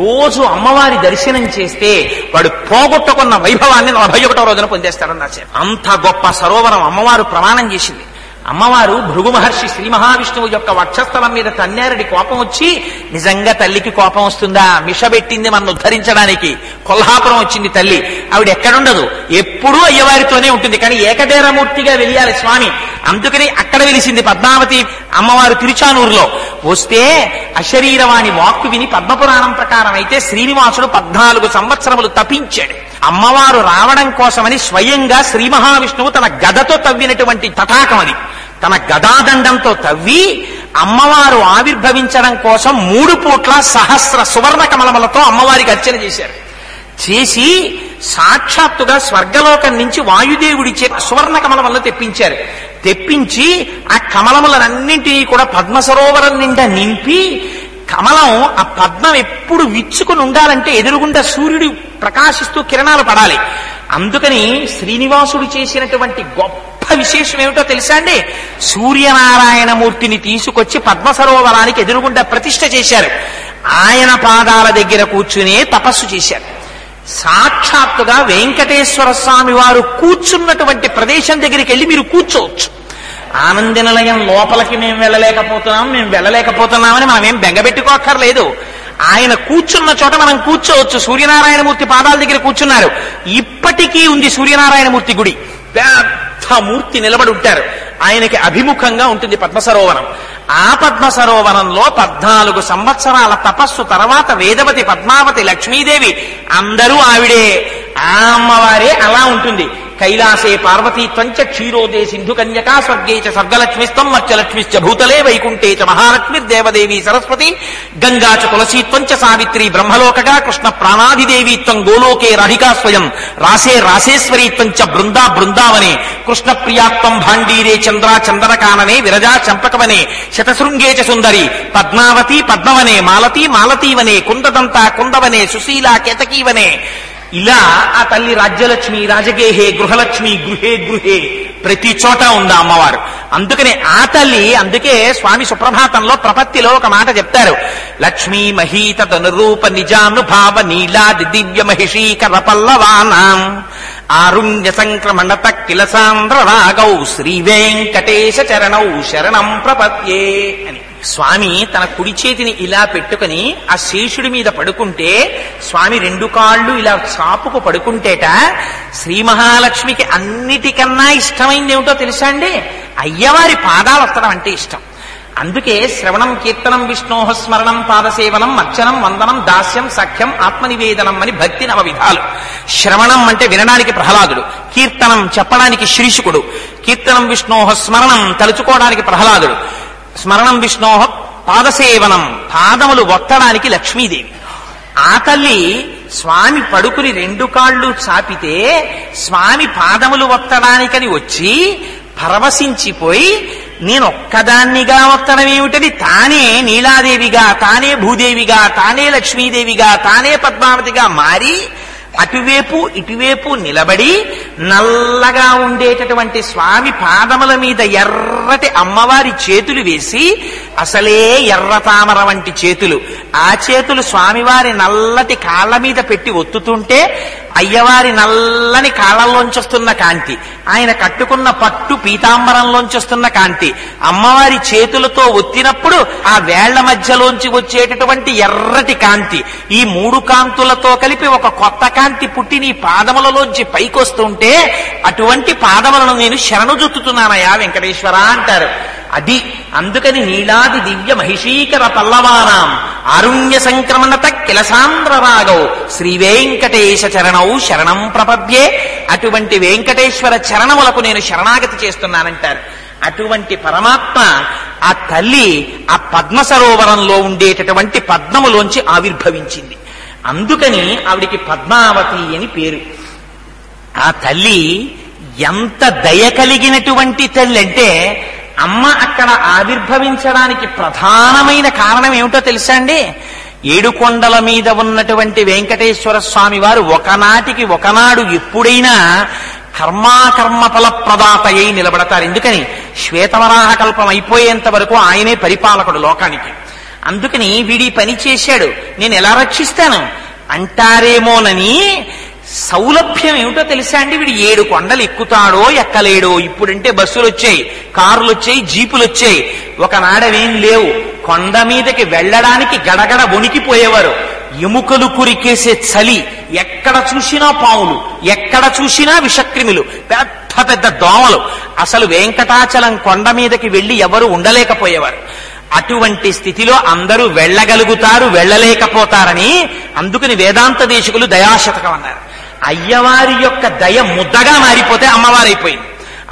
రోజు అమ్మవారి దర్శనం చేస్తే వాడు పోగొట్టుకున్న వైభవాన్ని నలభై ఒకటో రోజున పొందేస్తారని రాశారు. అంత గొప్ప సరోవరం అమ్మవారు ప్రమాణం చేసింది. అమ్మవారు భృగు మహర్షి శ్రీ మహావిష్ణువు యొక్క వక్షస్థలం మీద తన్యారడి కోపం వచ్చి, నిజంగా తల్లికి కోపం వస్తుందా? మిషబెట్టింది మనను ఉద్ధరించడానికి. కొల్హాపురం వచ్చింది తల్లి. ఆవిడ ఎక్కడుండదు, ఎప్పుడూ అయ్యవారితోనే ఉంటుంది. కానీ ఏకదేరమూర్తిగా వెలియాలి స్వామి. అందుకని అక్కడ వెలిసింది పద్మావతి అమ్మవారు తిరుచానూరులో. వస్తే అశరీరవాణి వాక్కు విని పద్మపురాణం ప్రకారం అయితే శ్రీనివాసుడు పద్నాలుగు సంవత్సరములు తపించాడు. అమ్మవారు రావడం కోసమని స్వయంగా శ్రీ మహావిష్ణువు తన గదతో తవ్వినటువంటి తటాకం అది. తన గదాదండంతో తవ్వి అమ్మవారు ఆవిర్భవించడం కోసం మూడు పూట్ల సహస్ర సువర్ణ కమలములతో అమ్మవారికి అర్చన చేశారు. చేసి సాక్షాత్తుగా స్వర్గలోకం నుంచి వాయుదేవుడిచ్చే సువర్ణ కమలములను తెప్పించారు. తెప్పించి ఆ కమలములన్నింటినీ కూడా పద్మ సరోవరం నిండా నింపి, కమలం ఆ పద్మం ఎప్పుడు విచ్చుకుని ఉండాలంటే ఎదురుగుండా సూర్యుడు ప్రకాశిస్తూ కిరణాలు పడాలి. అందుకని శ్రీనివాసుడు చేసినటువంటి గొప్ప విశేషం ఏమిటో తెలుసా అండి? సూర్యనారాయణమూర్తిని తీసుకొచ్చి పద్మ సరోవరానికి ఎదురుగుండా ప్రతిష్ఠ చేశారు. ఆయన పాదాల దగ్గర కూర్చునే తపస్సు చేశారు. సాక్షాత్తుగా వెంకటేశ్వర స్వామి వారు కూర్చున్నటువంటి ప్రదేశం దగ్గరికి వెళ్ళి మీరు కూర్చోవచ్చు. ఆనంద నిలయం లోపలికి మేము వెళ్ళలేకపోతున్నాం, మేము వెళ్ళలేకపోతున్నామని మనమేం బెంగబెట్టుకోక్కర్లేదు. ఆయన కూర్చున్న చోట మనం కూర్చోవచ్చు. సూర్యనారాయణమూర్తి పాదాల దగ్గర కూర్చున్నారు. ఇప్పటికీ ఉంది సూర్యనారాయణమూర్తి గుడి. పెద్ద మూర్తి నిలబడి ఉంటారు. ఆయనకి అభిముఖంగా ఉంటుంది పద్మ సరోవరం. ఆ పద్మ సరోవరంలో పద్నాలుగు సంవత్సరాల తపస్సు తర్వాత వేదవతి, పద్మావతి, లక్ష్మీదేవి అందరూ ఆవిడే. ఆ అమ్మవారే అలా ఉంటుంది. కైలాసే పార్వతీ త్వంచ క్షీరోదే సింధు కన్యకా స్వర్గే చ స్వర్గలక్ష్మిస్తం మత్స్యలక్ష్మిశ్చ భూతలే వైకుంఠే చ మహాలక్ష్మిర్దేవదేవి సరస్వతి గంగా చ తులసీ త్వంచ సావిత్రి బ్రహ్మలోకగా కృష్ణ ప్రాణాదిదేవీ త్వం గోలోకే రాధికా స్వయం రాసే రాసేశ్వరీ త్వంచ బృందా బృందావనే కృష్ణ ప్రియాత్వం భాండీరే చంద్రా చందన కాననే విరజా చంపకవనే శతశృంగే చ సుందరి పద్మావతి పద్మవనే మాలతీ మాలతీవనే కుందదంత కుందవనే సుశీల కేతకీవనే. ఇలా ఆ తల్లి రాజ్యలక్ష్మి, రాజగేహే గృహలక్ష్మి, గృహే గృహే ప్రతి చోట ఉందా అమ్మవారు. అందుకనే ఆ తల్లి, అందుకే స్వామి సుప్రభాతంలో ప్రపత్తిలో ఒక మాట చెప్తారు, లక్ష్మీ మహీత తనురూప నిజానుభావ నీలాది దివ్య మహిషీ కరపల్లవానాం ఆరుణ్య సంక్రమణ తక్కిల సాంద్ర రాగౌ శ్రీ వెంకటేశ చరణౌ శరణం ప్రపత్యే అని. స్వామి తన కుడి చేతిని ఇలా పెట్టుకుని ఆ శేషుడి మీద పడుకుంటే, స్వామి రెండు కాళ్ళు ఇలా చాపుకు పడుకుంటేట శ్రీ మహాలక్ష్మికి అన్నిటికన్నా ఇష్టమైంది ఏమిటో తెలుసా అండి? అయ్యవారి పాదాలు వస్తడం అంటే ఇష్టం. అందుకే శ్రవణం, కీర్తనం, విష్ణోహ స్మరణం, పాదసేవనం, అర్చనం, వందనం, దాస్యం, సఖ్యం, ఆత్మనివేదనం అని భక్తి నవ విధాలు. శ్రవణం అంటే వినడానికి ప్రహ్లాదుడు, కీర్తనం చెప్పడానికి శ్రీశుకుడు, కీర్తనం విష్ణోహ స్మరణం తలుచుకోవడానికి ప్రహ్లాదుడు, స్మరణం విష్ణోహ పాదసేవనం పాదములు వత్తడానికి లక్ష్మీదేవి. ఆ తల్లి స్వామి పడుకుని రెండు కాళ్ళు చాపితే స్వామి పాదములు వత్తడానికని వచ్చి పరవశించిపోయి, నేను ఒక్కదాన్నిగా వత్తడం ఏమిటది, తానే నీలాదేవిగా, తానే భూదేవిగా, తానే లక్ష్మీదేవిగా, తానే పద్మావతిగా మారి అటువైపు ఇటువైపు నిలబడి నల్లగా ఉండేటటువంటి స్వామి పాదముల మీద ఎర్రటి అమ్మవారి చేతులు వేసి, అసలే ఎర్ర తామర వంటి చేతులు, ఆ చేతులు స్వామివారి నల్లటి కాళ్ళ మీద పెట్టి ఒత్తుతుంటే అయ్యవారి నల్లని కాళ్ళల్లోంచొస్తున్న కాంతి, ఆయన కట్టుకున్న పట్టు పీతాంబరంలోంచొస్తున్న కాంతి, అమ్మవారి చేతులతో ఒత్తినప్పుడు ఆ వేళ్ల మధ్యలోంచి వచ్చేటటువంటి ఎర్రటి కాంతి, ఈ మూడు కాంతులతో కలిపి ఒక కొత్త కాంతి పుట్టి నీ పాదములలోంచి పైకొస్తుంటే అటువంటి పాదములను నేను శరణుజొత్తుతున్నానయా వెంకటేశ్వర అంటారు. అది అందుకని నీలాది దివ్య మహిషీకర పల్లవానాం ఆరుణ్య సంక్రమణత కిలసాంద్ర రాగౌ శ్రీ వెంకటేశ చరణౌ శరణం ప్రపద్యే. అటువంటి వెంకటేశ్వర చరణములకు నేను శరణాగతి చేస్తున్నానంటారు. అటువంటి పరమాత్మ ఆ తల్లి ఆ పద్మ సరోవరంలో ఉండేటటువంటి పద్మములోంచి ఆవిర్భవించింది. అందుకని ఆవిడికి పద్మావతి అని పేరు. ఆ తల్లి ఎంత దయ కలిగినటువంటి తల్లి అంటే, అమ్మ అక్కడ ఆవిర్భవించడానికి ప్రధానమైన కారణం ఏమిటో తెలుసా అండి? ఏడుకొండల మీద ఉన్నటువంటి వెంకటేశ్వర స్వామి వారు ఒకనాటికి ఒకనాడు ఎప్పుడైనా కర్మాకర్మ ఫల ప్రదాతయ్యై నిలబడతారు. ఎందుకని? శ్వేతవరాహ కల్పం అయిపోయేంత వరకు ఆయనే పరిపాలకుడు లోకానికి. అందుకని వీడి పని చేశాడు, నేను ఎలా రక్షిస్తాను అంటారేమోనని సౌలభ్యం ఏమిటో తెలుసా అండి? వీడు ఏడు కొండలు ఎక్కుతాడో ఎక్కలేడో. ఇప్పుడంటే బస్సులు వచ్చాయి, కార్లు వచ్చాయి, జీపులు వచ్చాయి. ఒకనాడవేం లేవు. కొండ మీదకి వెళ్ళడానికి గడగడ వణికిపోయేవారు. ఎముకలు కురికేసే చలి, ఎక్కడ చూసినా పాములు, ఎక్కడ చూసినా విషక్రిములు, పెద్ద పెద్ద దోమలు. అసలు వెంకటాచలం కొండ మీదకి వెళ్ళి ఎవరు ఉండలేకపోయేవారు. అటువంటి స్థితిలో అందరూ వెళ్ళగలుగుతారు, వెళ్ళలేకపోతారని అందుకని వేదాంత దేశకులు దయాశతకం అన్నారు. అయ్యవారి యొక్క దయ ముద్దగా మారిపోతే అమ్మవారైపోయింది.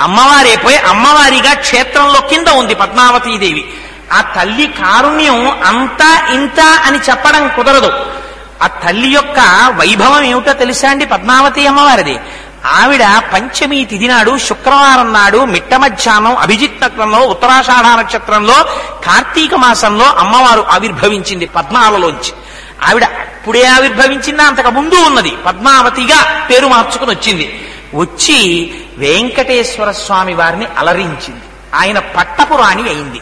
అమ్మవారైపోయి అమ్మవారిగా క్షేత్రంలో కింద ఉంది పద్మావతీదేవి. ఆ తల్లి కారుణ్యం అంతా ఇంత అని చెప్పడం కుదరదు. ఆ తల్లి యొక్క వైభవం ఏమిటో తెలుసా అండి? పద్మావతి అమ్మవారిది. ఆవిడ పంచమి తిథి నాడు, శుక్రవారం నాడు, మిట్ట మధ్యాహ్నం, అభిజిత్ నక్షత్రంలో, ఉత్తరాషాఢ నక్షత్రంలో, కార్తీక మాసంలో అమ్మవారు ఆవిర్భవించింది పద్మాలలోంచి. ఆవిడ అప్పుడే ఆవిర్భవించిందా అంతకు ముందు ఉన్నది? పద్మావతిగా పేరు మార్చుకుని వచ్చింది. వచ్చి వెంకటేశ్వర స్వామి వారిని అలరించింది. ఆయన పట్టపురాణి అయింది.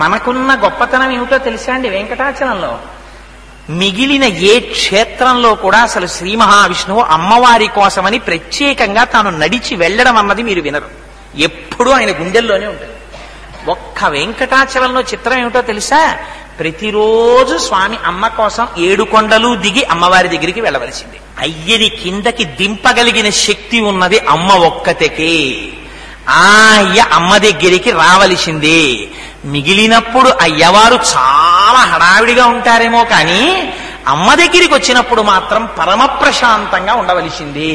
మనకున్న గొప్పతనం ఏమిటో తెలుసా అండి? వెంకటాచలంలో మిగిలిన ఏ క్షేత్రంలో కూడా అసలు శ్రీ మహావిష్ణువు అమ్మవారి కోసమని ప్రత్యేకంగా తాను నడిచి వెళ్ళడం అన్నది మీరు వినరు. ఎప్పుడూ ఆయన గుండెల్లోనే ఉంటుంది. ఒక్క వెంకటాచలంలో చిత్రం ఏమిటో తెలుసా? ప్రతిరోజు స్వామి అమ్మ కోసం ఏడు కొండలు దిగి అమ్మవారి దగ్గరికి వెళ్ళవలసింది. అయ్యని కిందకి దింపగలిగిన శక్తి ఉన్నది అమ్మ ఒక్కతకే. ఆ అయ్య అమ్మ దగ్గరికి రావలసిందే. మిగిలినప్పుడు అయ్యవారు చాలా హడావిడిగా ఉంటారేమో కానీ అమ్మ దగ్గరికి వచ్చినప్పుడు మాత్రం పరమ ప్రశాంతంగా ఉండవలసింది.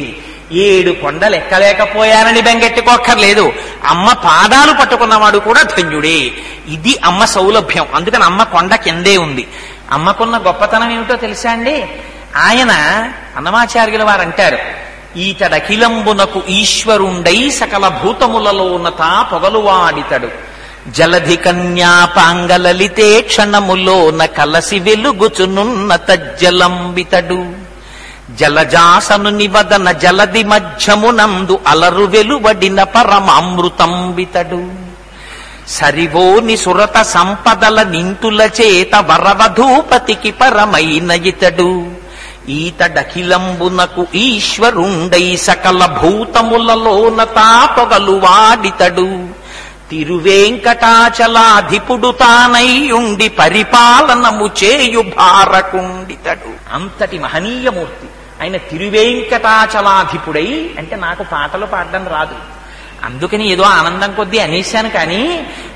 ఏడు కొండలు ఎక్కలేకపోయానని బెంగెట్టుకోక్కర్లేదు, అమ్మ పాదాలు పట్టుకున్నవాడు కూడా ధన్యుడే. ఇది అమ్మ సౌలభ్యం. అందుకని అమ్మ కొండ కిందే ఉంది. అమ్మకున్న గొప్పతనం ఏమిటో తెలుసా అండి? ఆయన అన్నమాచార్యుల వారు అంటారు, ఈతడఖిలంబునకు ఈశ్వరుండై సకల భూతములలో ఉన్నతా పొగలువాడితడు, జలధి కన్యాపాంగలలితే క్షణములోన కలసి వెలుగుచునున్న తజ్జలంబితడు, జలజాసను నివదన జలది మధ్యమునందు అలరు వెలువడిన పరమామృతంబితడు, సరివోని సురత సంపదల నింతుల చేత వరవధూపతికి పరమైన ఇతడు, ఈతడఖిలంబునకు ఈశ్వరుండై సకల భూతములలోన తా పొగలు వాడితడు, తిరువేంకటాచలాధిపుడు తానయ్యుండి పరిపాలనము చేయు భారకుండితడు. అంతటి మహనీయమూర్తి ఆయన తిరువేంకటాచలాధిపుడై. అంటే నాకు పాటలు పాడడం రాదు, అందుకని ఏదో ఆనందం కొద్దీ అనేశాను. కానీ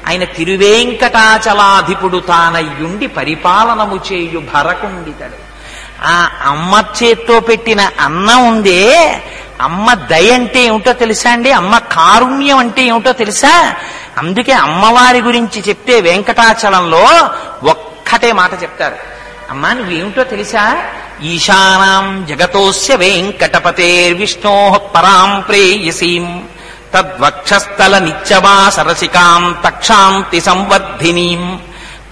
ఆయన తిరువేంకటాచలాధిపుడు తానయ్యుండి పరిపాలనము చేయు భారకుండితడు. ఆ అమ్మ చేత్తో పెట్టిన అన్నం ఉందే, అమ్మ దయ అంటే ఏమిటో తెలుసా అండి? అమ్మ కారుణ్యం అంటే ఏమిటో తెలుసా? అందుకే అమ్మవారి గురించి చెప్తే వెంకటాచలంలో ఒక్కటే మాట చెప్తారు, అమ్మా నువ్వేమిటో తెలుసా? ఈశానాం జగతోస్య వెంకటపతేర్విష్ణో పరాం ప్రేయసీం తద్వక్షస్థల నిత్యవా సరసికాం తక్షాంతి సంవర్ధినీం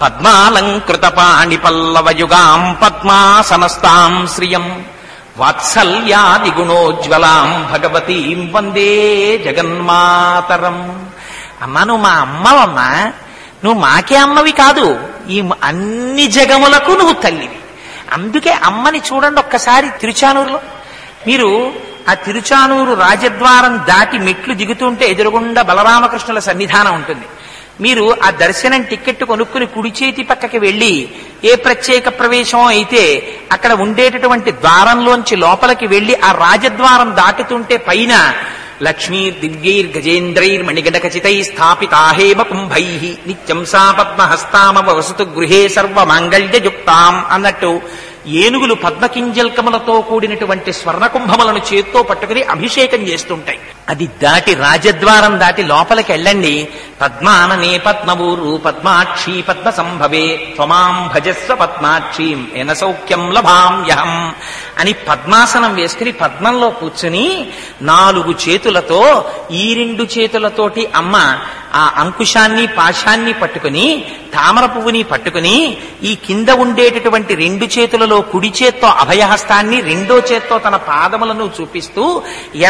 పద్మాలంకృత పాణిపల్లవయుగాం పద్మాసనస్తాం శ్రియం వాత్సల్యాది గుణోజ్వలాం భగవతీం వందే జగన్మాతరం. అమ్మా నువ్వు మా అమ్మవమ్మా, నువ్వు మాకే అమ్మవి కాదు, ఈ అన్ని జగములకు నువ్వు తల్లివి. అందుకే అమ్మని చూడండి ఒక్కసారి తిరుచానూరులో. మీరు ఆ తిరుచానూరు రాజద్వారం దాటి మెట్లు దిగుతుంటే ఎదురుగుండా బలరామకృష్ణుల సన్నిధానం ఉంటుంది. మీరు ఆ దర్శనం టికెట్ కొనుక్కుని కుడి చేతి పక్కకి వెళ్ళి ఏ ప్రత్యేక ప్రవేశం అయితే అక్కడ ఉండేటటువంటి ద్వారంలోంచి లోపలికి వెళ్ళి ఆ రాజద్వారం దాటుతుంటే పైన లక్ష్మీ దివ్యైర్ గజేంద్రైర్ మణిగణకచితై స్థాపితా హేమ కుంభై నిత్యం సా పద్మహస్తామవ వసతు గృహే సర్వ మాంగళ్యయుక్తాం అన్నట్టు ఏనుగులు పద్మకింజల్కములతో కూడినటువంటి స్వర్ణకుంభములను చేత్తో పట్టుకుని అభిషేకం చేస్తుంటాయి. అది దాటి రాజద్వారం దాటి లోపలికి వెళ్ళండి. పద్మాననే పద్మవూరు పద్మాక్షి పద్మ సంభవే త్వమాం భజస్వ పద్మాక్షీం ఎన సౌఖ్యం లభామ్యహం అని పద్మాసనం వేసుకుని పద్మంలో కూర్చుని నాలుగు చేతులతో, ఈ రెండు చేతులతోటి అమ్మ ఆ అంకుశాన్ని పాశాన్ని పట్టుకుని, తామర పువ్వుని పట్టుకుని, ఈ కింద ఉండేటటువంటి రెండు చేతులలో కుడి చేత్తో అభయహస్తాన్ని, రెండో చేత్తో తన పాదములను చూపిస్తూ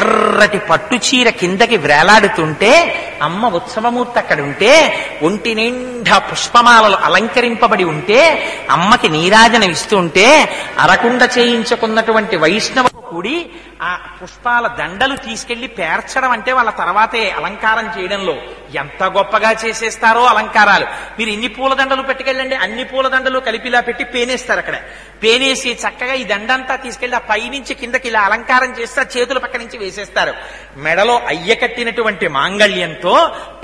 ఎర్రటి పట్టు చీర కిందకి వేలాడుతుంటే అమ్మ ఉత్సవమూర్తి అక్కడ ఉంటే, ఒంటి నిండా పుష్పమాలలు అలంకరింపబడి ఉంటే, అమ్మకి నీరాజనమిస్తుంటే అరకుండ చేయించుకున్నటువంటి వైష్ణవ కూడి ఆ పుష్పాల దండలు తీసుకెళ్లి పేర్చడం అంటే వాళ్ళ తర్వాతే అలంకారం చేయడంలో ఎంత గొప్పగా చేసేస్తారో అలంకారాలు. మీరు ఎన్ని పూలదండలు పెట్టుకెళ్ళండి, అన్ని పూలదండలు కలిపిలా పెట్టి పేనేస్తారు. అక్కడ పేనేసి చక్కగా ఈ దండంతా తీసుకెళ్లి ఆ పైనుంచి కిందకి ఇలా అలంకారం చేస్తే చేతుల పక్క నుంచి వేసేస్తారు. మెడలో అయ్య కట్టినటువంటి మాంగళ్యంతో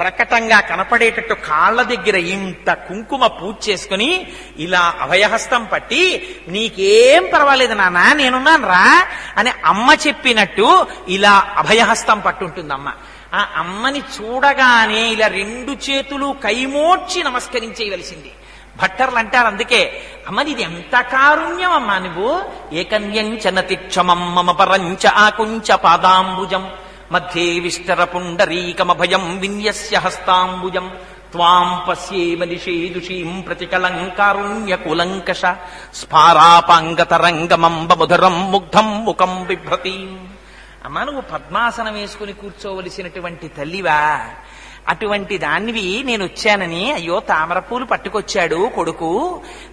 ప్రకటంగా కనపడేటట్టు కాళ్ల దగ్గర ఇంత కుంకుమ పూజ చేసుకుని ఇలా అభయహస్తం పట్టి, నీకేం పర్వాలేదు నాన్న నేనున్నాను రా అని అమ్మ చెప్పినట్టు ఇలా అభయహస్తం పట్టుంటుందమ్మ. ఆ అమ్మని చూడగానే ఇలా రెండు చేతులు కైమోడ్చి నమస్కరించేయవలసింది. భట్టర్లు అంటారు అందుకే, అమ్మని ఇది ఎంత కారుణ్యం అమ్మా నువ్వు. ఏకన్యం చనతి క్షమం మమ పరంచ ఆకుంచ పాదాంబుజం మధ్యే విస్తర పుండరీకమభయం విన్యస్య హస్తాంబుజం త్వాం పశ్యే మనిషే దుషీం ప్రతికలం కారుణ్య కులంకష స్ఫారాపాంగతరంగమంబముధరం ముగ్ధం ముఖం బిభ్రతీం. అమ్మా నువ్వు పద్మాసనం వేసుకుని కూర్చోవలసినటువంటి తల్లివా, అటువంటి దానివి నేను వచ్చానని అయ్యో తామర పూలు పట్టుకొచ్చాడు కొడుకు,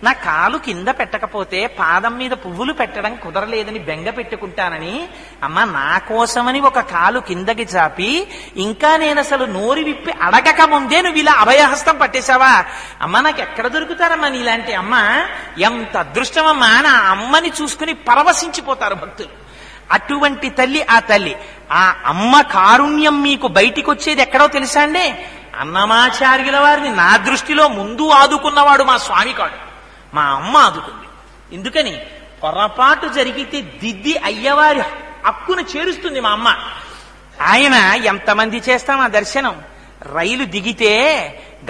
నా కాలు కింద పెట్టకపోతే పాదం మీద పువ్వులు పెట్టడం కుదరలేదని బెంగ పెట్టుకుంటానని అమ్మ నా కోసమని ఒక కాలు కిందకి చాపి, ఇంకా నేను అసలు నోరు విప్పి అడగక ముందే నువ్వు ఇలా అభయహస్తం పట్టేశావా అమ్మ, నాకు ఎక్కడ దొరుకుతారమ్మా నీలాంటి అమ్మ, ఎంత అదృష్టమమ్మా. నా అమ్మని చూసుకుని పరవశించిపోతారు భక్తులు. అటువంటి తల్లి ఆ తల్లి. ఆ అమ్మ కారుణ్యం మీకు బయటికి వచ్చేది ఎక్కడో తెలుసా అండి, అన్నమాచార్యుల వారిని నా దృష్టిలో ముందు ఆదుకున్నవాడు మా స్వామి కాడు, మా అమ్మ ఆదుకుంది. ఎందుకని, పొరపాటు జరిగితే దిద్ది అయ్యవారి హక్కును చేరుస్తుంది మా అమ్మ. ఆయన ఎంతమంది చేస్తాం ఆ దర్శనం, రైలు దిగితే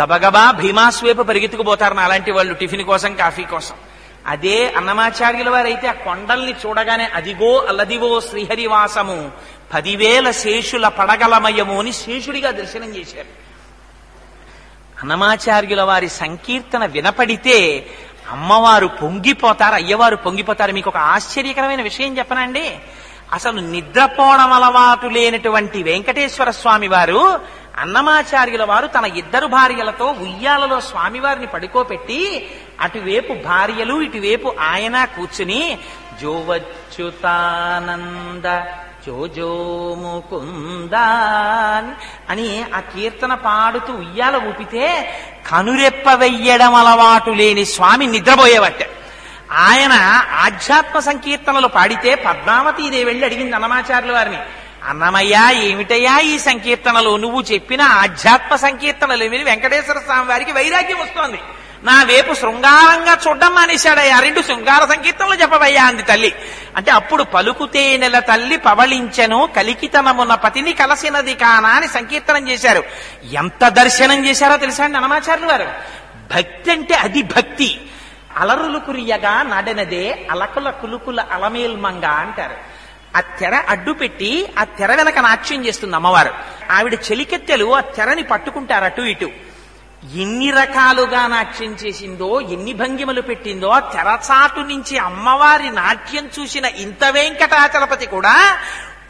గబగబా భీమాస్వేపు పరిగెత్తుకుపోతారు నా అలాంటి వాళ్ళు టిఫిన్ కోసం కాఫీ కోసం. అదే అన్నమాచార్యుల వారైతే ఆ కొండల్ని చూడగానే అదిగో అలదివో శ్రీహరివాసము పదివేల శేషుల పడగలమయము అని శేషుడిగా దర్శనం చేశారు. అన్నమాచార్యుల వారి సంకీర్తన వినపడితే అమ్మవారు పొంగిపోతారు, అయ్యవారు పొంగిపోతారు. మీకు ఒక ఆశ్చర్యకరమైన విషయం చెప్పనండి, అసలు నిద్రపోవడం అలవాటు లేనటువంటి వెంకటేశ్వర స్వామి వారు అన్నమాచార్యుల వారు తన ఇద్దరు భార్యలతో ఉయ్యాలలో స్వామివారిని పడుకోబెట్టి అటువైపు భార్యలు ఇటువైపు ఆయన కూర్చుని జోవచ్చుతానంద జోజో ముకుందా అని ఆ కీర్తన పాడుతూ ఉయ్యాల ఊపితే కనురెప్ప వెయ్యడం అలవాటు లేని స్వామి నిద్రపోయేవట. ఆయన ఆధ్యాత్మ సంకీర్తనలు పాడితే పద్మావతీదేవి వెళ్ళి అడిగింది అన్నమాచార్యుల వారిని, అన్నమయ్యా ఏమిటయ్యా ఈ సంకీర్తనలు, నువ్వు చెప్పిన ఆధ్యాత్మ సంకీర్తనలు ఏమి వెంకటేశ్వర స్వామి వారికి వైరాగ్యం వస్తోంది, నా వైపు శృంగారంగా చూడడం మానేశాడయ్యా, రెండు శృంగార సంకీర్తనలు చెప్పవయ్యా అంది తల్లి. అంటే అప్పుడు పలుకుతే నెల తల్లి పవళించెను కలికితనమున్న పతిని కలసినది కానా అని సంకీర్తనం చేశారు. ఎంత దర్శనం చేశారో తెలుసా అండి అన్నమాచార్యులు వారు. భక్తి అంటే అది భక్తి. అలరులు కురియగా నడనదే అలకుల కులుకుల అలమేల్మంగ అంటారు. ఆ తెర అడ్డు పెట్టి ఆ తెర వెనక నాట్యం చేస్తుంది అమ్మవారు. ఆవిడ చెలికెత్తెలు ఆ తెరని పట్టుకుంటారు అటు ఇటు. ఎన్ని రకాలుగా నాట్యం చేసిందో, ఎన్ని భంగిమలు పెట్టిందో, తెరచాటు నుంచి అమ్మవారి నాట్యం చూసిన ఇంత వెంకటాచలపతి కూడా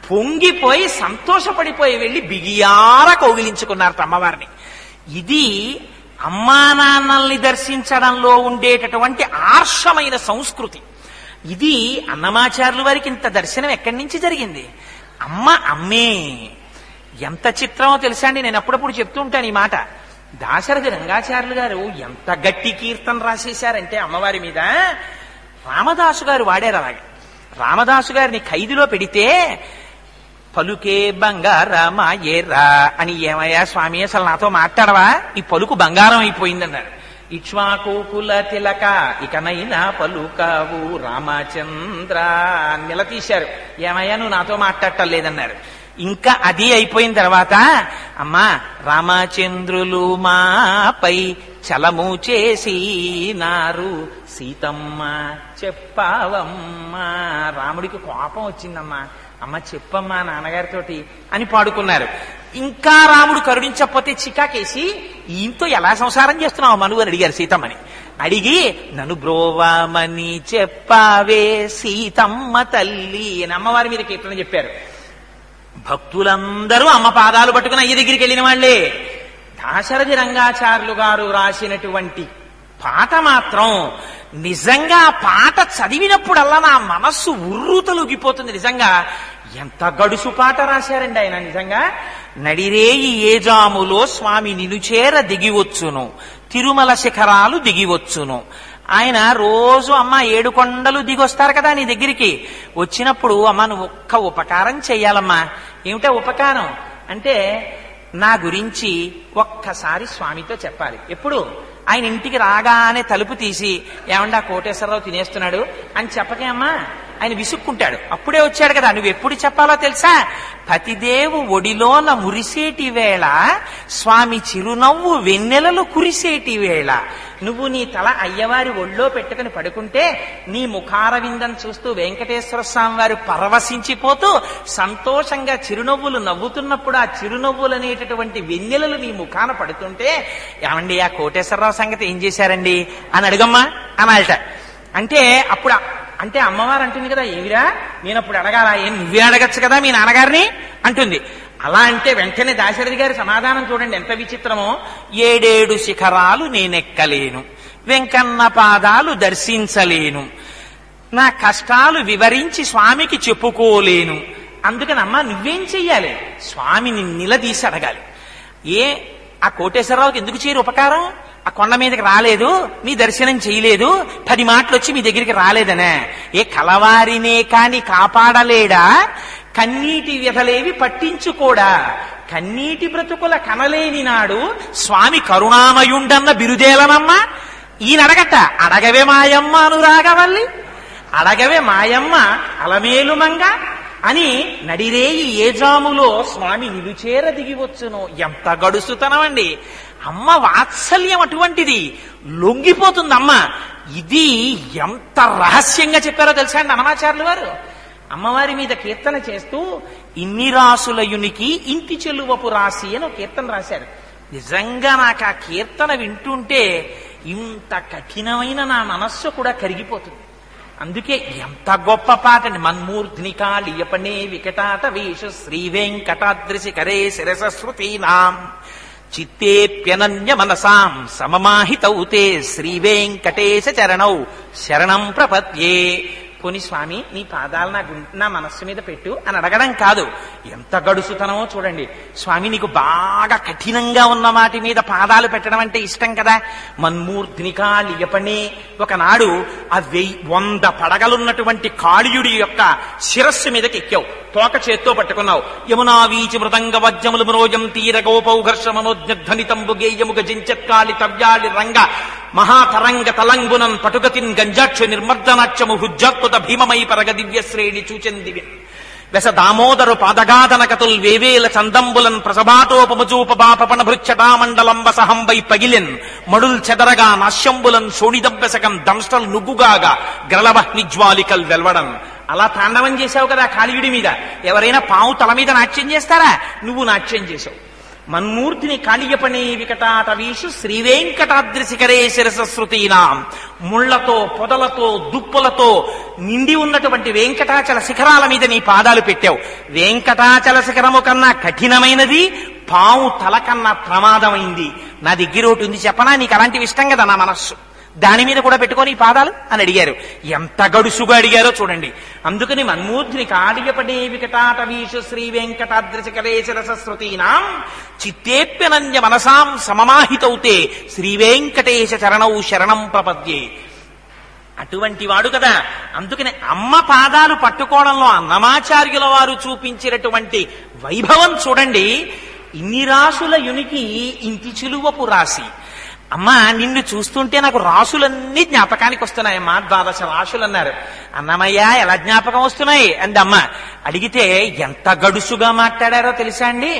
పొంగిపోయి సంతోషపడిపోయి వెళ్ళి బిగియార కౌగిలించుకున్నారట అమ్మవారిని. ఇది అమ్మా నాన్నల్ని దర్శించడంలో ఉండేటటువంటి ఆర్షమైన సంస్కృతి. ఇది అన్నమాచార్యుల వారికి ఇంత దర్శనం ఎక్కడి నుంచి జరిగింది. అమ్మ అమ్మే ఎంత చిత్రమో తెలుసా అండి, నేను అప్పుడప్పుడు చెప్తూ ఉంటాను ఈ మాట. దాశరథి రంగాచార్యులు గారు ఎంత గట్టి కీర్తన రాసేశారంటే అమ్మవారి మీద. రామదాసు గారు వాడారు అలాగే. రామదాసు గారిని ఖైదులో పెడితే పలుకే బంగారమా ఏరా అని, ఏమయ్యా స్వామి అసలు నాతో మాట్లాడవా, ఈ పలుకు బంగారం అయిపోయిందన్నారు. ఇక్ష్వాకుల తిలక ఇకనైనా పలుకావు రామచంద్ర అని నిలతీశారు. ఏమయ్యా నువ్వు నాతో మాట్లాడటం లేదన్నారు. ఇంకా అది అయిపోయిన తర్వాత అమ్మా రామచంద్రులు మాపై చలము చేసినారు సీతమ్మ చెప్పావమ్మా, రాముడికి కోపం వచ్చిందమ్మా అమ్మ చెప్పమ్మా నాన్నగారితోటి అని పాడుకున్నారు. ఇంకా రాముడు కరుణించకపోతే చికాకేసి ఈయంతో ఎలా సంసారం చేస్తున్నావు మనువు అని అడిగారు సీతమ్మని. అడిగి నను బ్రోవామని చెప్పావే సీతమ్మ తల్లి అని అమ్మవారి మీద కీర్తన చెప్పారు. భక్తులందరూ అమ్మ పాదాలు పట్టుకుని అయ్య దగ్గరికి వెళ్ళిన వాళ్లే. దాశరథి రంగాచార్యులు గారు రాసినటువంటి పాట మాత్రం నిజంగా పాట చదివినప్పుడల్లా నా మనస్సు ఉర్రూతలుగిపోతుంది. నిజంగా ఎంత గడుసు పాట రాశారండి ఆయన. నిజంగా నడిరేయి ఏజాములో స్వామి నిను చేర దిగివచ్చును తిరుమల శిఖరాలు దిగివచ్చును. ఆయన రోజు అమ్మ ఏడు కొండలు దిగొస్తారు కదా నీ దగ్గరికి. వచ్చినప్పుడు అమ్మ నువ్వు ఒక్క ఉపకారం చెయ్యాలమ్మా. ఏమిటో ఉపకారం అంటే నా గురించి ఒక్కసారి స్వామితో చెప్పాలి. ఎప్పుడు ఆయన ఇంటికి రాగానే తలుపు తీసి ఏమంటే ఆ కోటేశ్వరరావు తినేస్తున్నాడు అని చెప్పకే అమ్మా, ఆయన విసుక్కుంటాడు. అప్పుడే వచ్చాడు కదా, నువ్వు ఎప్పుడు చెప్పాలో తెలుసా, పతిదేవు ఒడిలోన మురిసేటి వేళ, స్వామి చిరునవ్వు వెన్నెలలు కురిసేటి వేళ, నువ్వు నీ తల అయ్యవారి ఒళ్ళో పెట్టుకుని పడుకుంటే నీ ముఖారవిందం చూస్తూ వెంకటేశ్వర స్వామి వారు పరవశించిపోతూ సంతోషంగా చిరునవ్వులు నవ్వుతున్నప్పుడు ఆ చిరునవ్వులు అనేటటువంటి వెన్నెలలు నీ ముఖాన పడుతుంటే, ఏమండి ఆ కోటేశ్వరరావు సంగతి ఏం చేశారండి అని అడుగమ్మా అనాలట. అంటే అప్పుడు అంటే అమ్మవారు అంటుంది కదా, ఏవిరా నేను అప్పుడు అడగాలా, ఏం నువ్వే అడగచ్చు కదా మీ నాన్నగారిని అంటుంది. అలా అంటే వెంటనే దాశరథి గారి సమాధానం చూడండి ఎంత విచిత్రమో. ఏడేడు శిఖరాలు నేనెక్కలేను, వెంకన్న పాదాలు దర్శించలేను, నా కష్టాలు వివరించి స్వామికి చెప్పుకోలేను, అందుకని అమ్మ నువ్వేం చెయ్యాలి, స్వామిని నిలదీసి అడగాలి. ఏ ఆ కోటేశ్వరరావుకి ఎందుకు చేయరు ఉపకారం, ఆ కొండ మీదకి రాలేదు, నీ దర్శనం చేయలేదు, పది మాటలు వచ్చి మీ దగ్గరికి రాలేదనే. ఏ కలవారినే కాని కాపాడలేడా, కన్నీటి వ్యధలేవి పట్టించుకోడా, కన్నీటి బ్రతుకుల కనలేని నాడు స్వామి కరుణామయుండన్న బిరుదేలనమ్మా. ఈయన అడగట, అడగవే మాయమ్మ అనురాగవల్లి, అడగవే మాయమ్మ అలమేలుమంగ అని నడిరేయి ఏజాములో స్వామి నిలుచేర దిగివచ్చును. ఎంత గడుసుతనమండి, అమ్మ వాత్సల్యం అటువంటిది, లొంగిపోతుంది అమ్మ. ఇది ఎంత రహస్యంగా చెప్పారో తెలుసా అండి అన్నమాచార్యులు వారు. అమ్మవారి మీద కీర్తన చేస్తూ ఇన్ని రాసులయునికి ఇంటి చెలువపు రాసి అని ఒక కీర్తన రాశారు. నిజంగా నాకు ఆ కీర్తన వింటుంటే ఇంత కఠినమైన నా మనస్సు కూడా కరిగిపోతుంది. అందుకే ఎంత గొప్ప పాట అండి. మన్మూర్ధ్ని కాళియపనే వికటాత వేష శ్రీ వెంకటాద్రి శిఖరే శిరస శృతీనాం చిత్తేప్యనన్య మనసాం సమమాహితౌతే శ్రీ వెంకటేశ చరణౌ శరణం ప్రపద్యే. కొని స్వామి నీ పాదాలు నా గుంట నా మనస్సు మీద పెట్టు అని అడగడం కాదు. ఎంత గడుసుతనమో చూడండి. స్వామి నీకు బాగా కఠినంగా ఉన్న వాటి మీద పాదాలు పెట్టడం అంటే ఇష్టం కదా. మన్మూర్ధిని కాళియపనే ఒకనాడు ఆ వెయ్యి వంద పడగలున్నటువంటి కాళియుడి యొక్క శిరస్సు మీదకి ఎక్కావు, తోక చేత్తో పట్టుకున్నావు. యమునా వీచి మృదంగ వజ్రములు మరోజం తీర గోపౌఘర్ష మనోజ్ఞధ్వనితంబు గేయము గజించత్కాళి తవ్యాళి రంగ మహాతరంగ తలంగునం పటుగతిన్ గంజాక్ష నిర్మర్దనాక్షము హుజ్జాత్పత భీమమై పరగ దివ్య శ్రేణి చూచెందివిన్ వెస దామోదరు పాదగాధనకతుల్ వేవేల చందంబులన్ ప్రసభాటోపముజూపబాపణ భృచ్చటామండలంబ సహంబై పగిలిన్ మడుల్ చెదరగా నాశ్యంబులన్ సోణిదంబెసకం దంస్టల్ నుగ్గుగాగా గ్రలవహ్నిజ్వాలికల్ వెల్వడన్. అలా తాండవం చేశావు కదా కాళీయుడి మీద. ఎవరైనా పావు తల మీద నాట్యం చేస్తారా, నువ్వు నాట్యం చేశావు. మన్మూర్తిని కాళియపనే వికటాటవీషు శ్రీ వెంకటాద్రి శిఖరే శిరస శృతీనాం. ముళ్లతో పొదలతో దుప్పులతో నిండి ఉన్నటువంటి వెంకటాచల శిఖరాల మీద నీ పాదాలు పెట్టావు. వెంకటాచల శిఖరము కన్నా కఠినమైనది పావు తల కన్నా ప్రమాదమైంది నా దగ్గర ఒకటి ఉంది చెప్పనా, నీకు అలాంటివి ఇష్టం కదా నా మనస్సు, దాని మీద కూడా పెట్టుకొని పాదాలు అని అడిగారు. ఎంత గడుసుగా అడిగారో చూడండి. అందుకని మన్మూర్ధిని కాళియపనే వికటాటవీషు శ్రీ వెంకటాద్రి శిఖరే శిరస శృతీనాం చిత్తేప్యనన్య మనసాం సమమాహితౌతే శ్రీ వెంకటేశ చరణౌ శరణం ప్రపద్యే. అటువంటి వాడు కదా. అందుకని అమ్మ పాదాలు పట్టుకోవడంలో అన్నమాచార్యుల వారు చూపించినటువంటి వైభవం చూడండి. ఇన్ని రాసుల యునికి ఇంటి చిలువపు రాసి. అమ్మా నిన్ను చూస్తుంటే నాకు రాసులన్నీ జ్ఞాపకానికి వస్తున్నాయమ్మా, ద్వాదశ రాసులు అన్నారు. అన్నమయ్య ఎలా జ్ఞాపకం వస్తున్నాయి అంది అమ్మ. అడిగితే ఎంత గడుసుగా మాట్లాడారో తెలుసా అండి.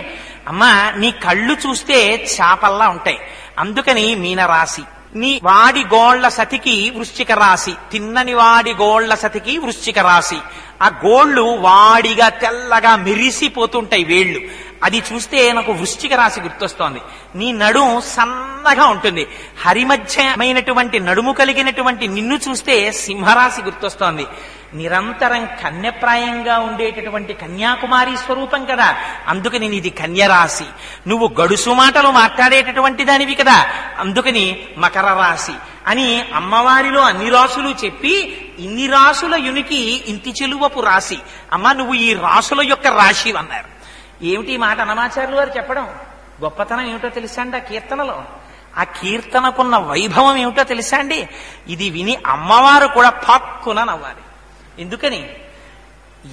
అమ్మ నీ కళ్ళు చూస్తే చేపల్లా ఉంటాయి, అందుకని మీనరాశి, నీ వాడి గోళ్ల సతికి వృశ్చిక రాశి, తిన్నని వాడి గోళ్ల సతికి వృశ్చిక రాశి. ఆ గోళ్లు వాడిగా తెల్లగా మెరిసిపోతుంటాయి వేళ్లు, అది చూస్తే నాకు వృశ్చిక రాశి గుర్తొస్తోంది. నీ నడుము సన్నగా ఉంటుంది, హరిమధ్యమైనటువంటి నడుము కలిగినటువంటి నిన్ను చూస్తే సింహరాశి గుర్తొస్తోంది. నిరంతరం కన్యప్రాయంగా ఉండేటటువంటి కన్యాకుమారి స్వరూపం కదా, అందుకని నీది కన్యరాశి. నువ్వు గడుసు మాటలు మాట్లాడేటటువంటి దానివి కదా, అందుకని మకర రాశి అని అమ్మవారిలో అన్ని రాసులు చెప్పి ఇన్ని రాసుల యునికి ఇంటి చెలువపు రాశి. అమ్మ నువ్వు ఈ రాసుల యొక్క రాశి అన్నారు. ఏమిటి మాట అన్నమాచార్యులు వారు చెప్పడం గొప్పతనం ఏమిటో తెలుసా అండి. ఆ కీర్తనలో ఆ కీర్తనకున్న వైభవం ఏమిటో తెలుసా అండి. ఇది విని అమ్మవారు కూడా పక్కున నవ్వాలి. ఎందుకని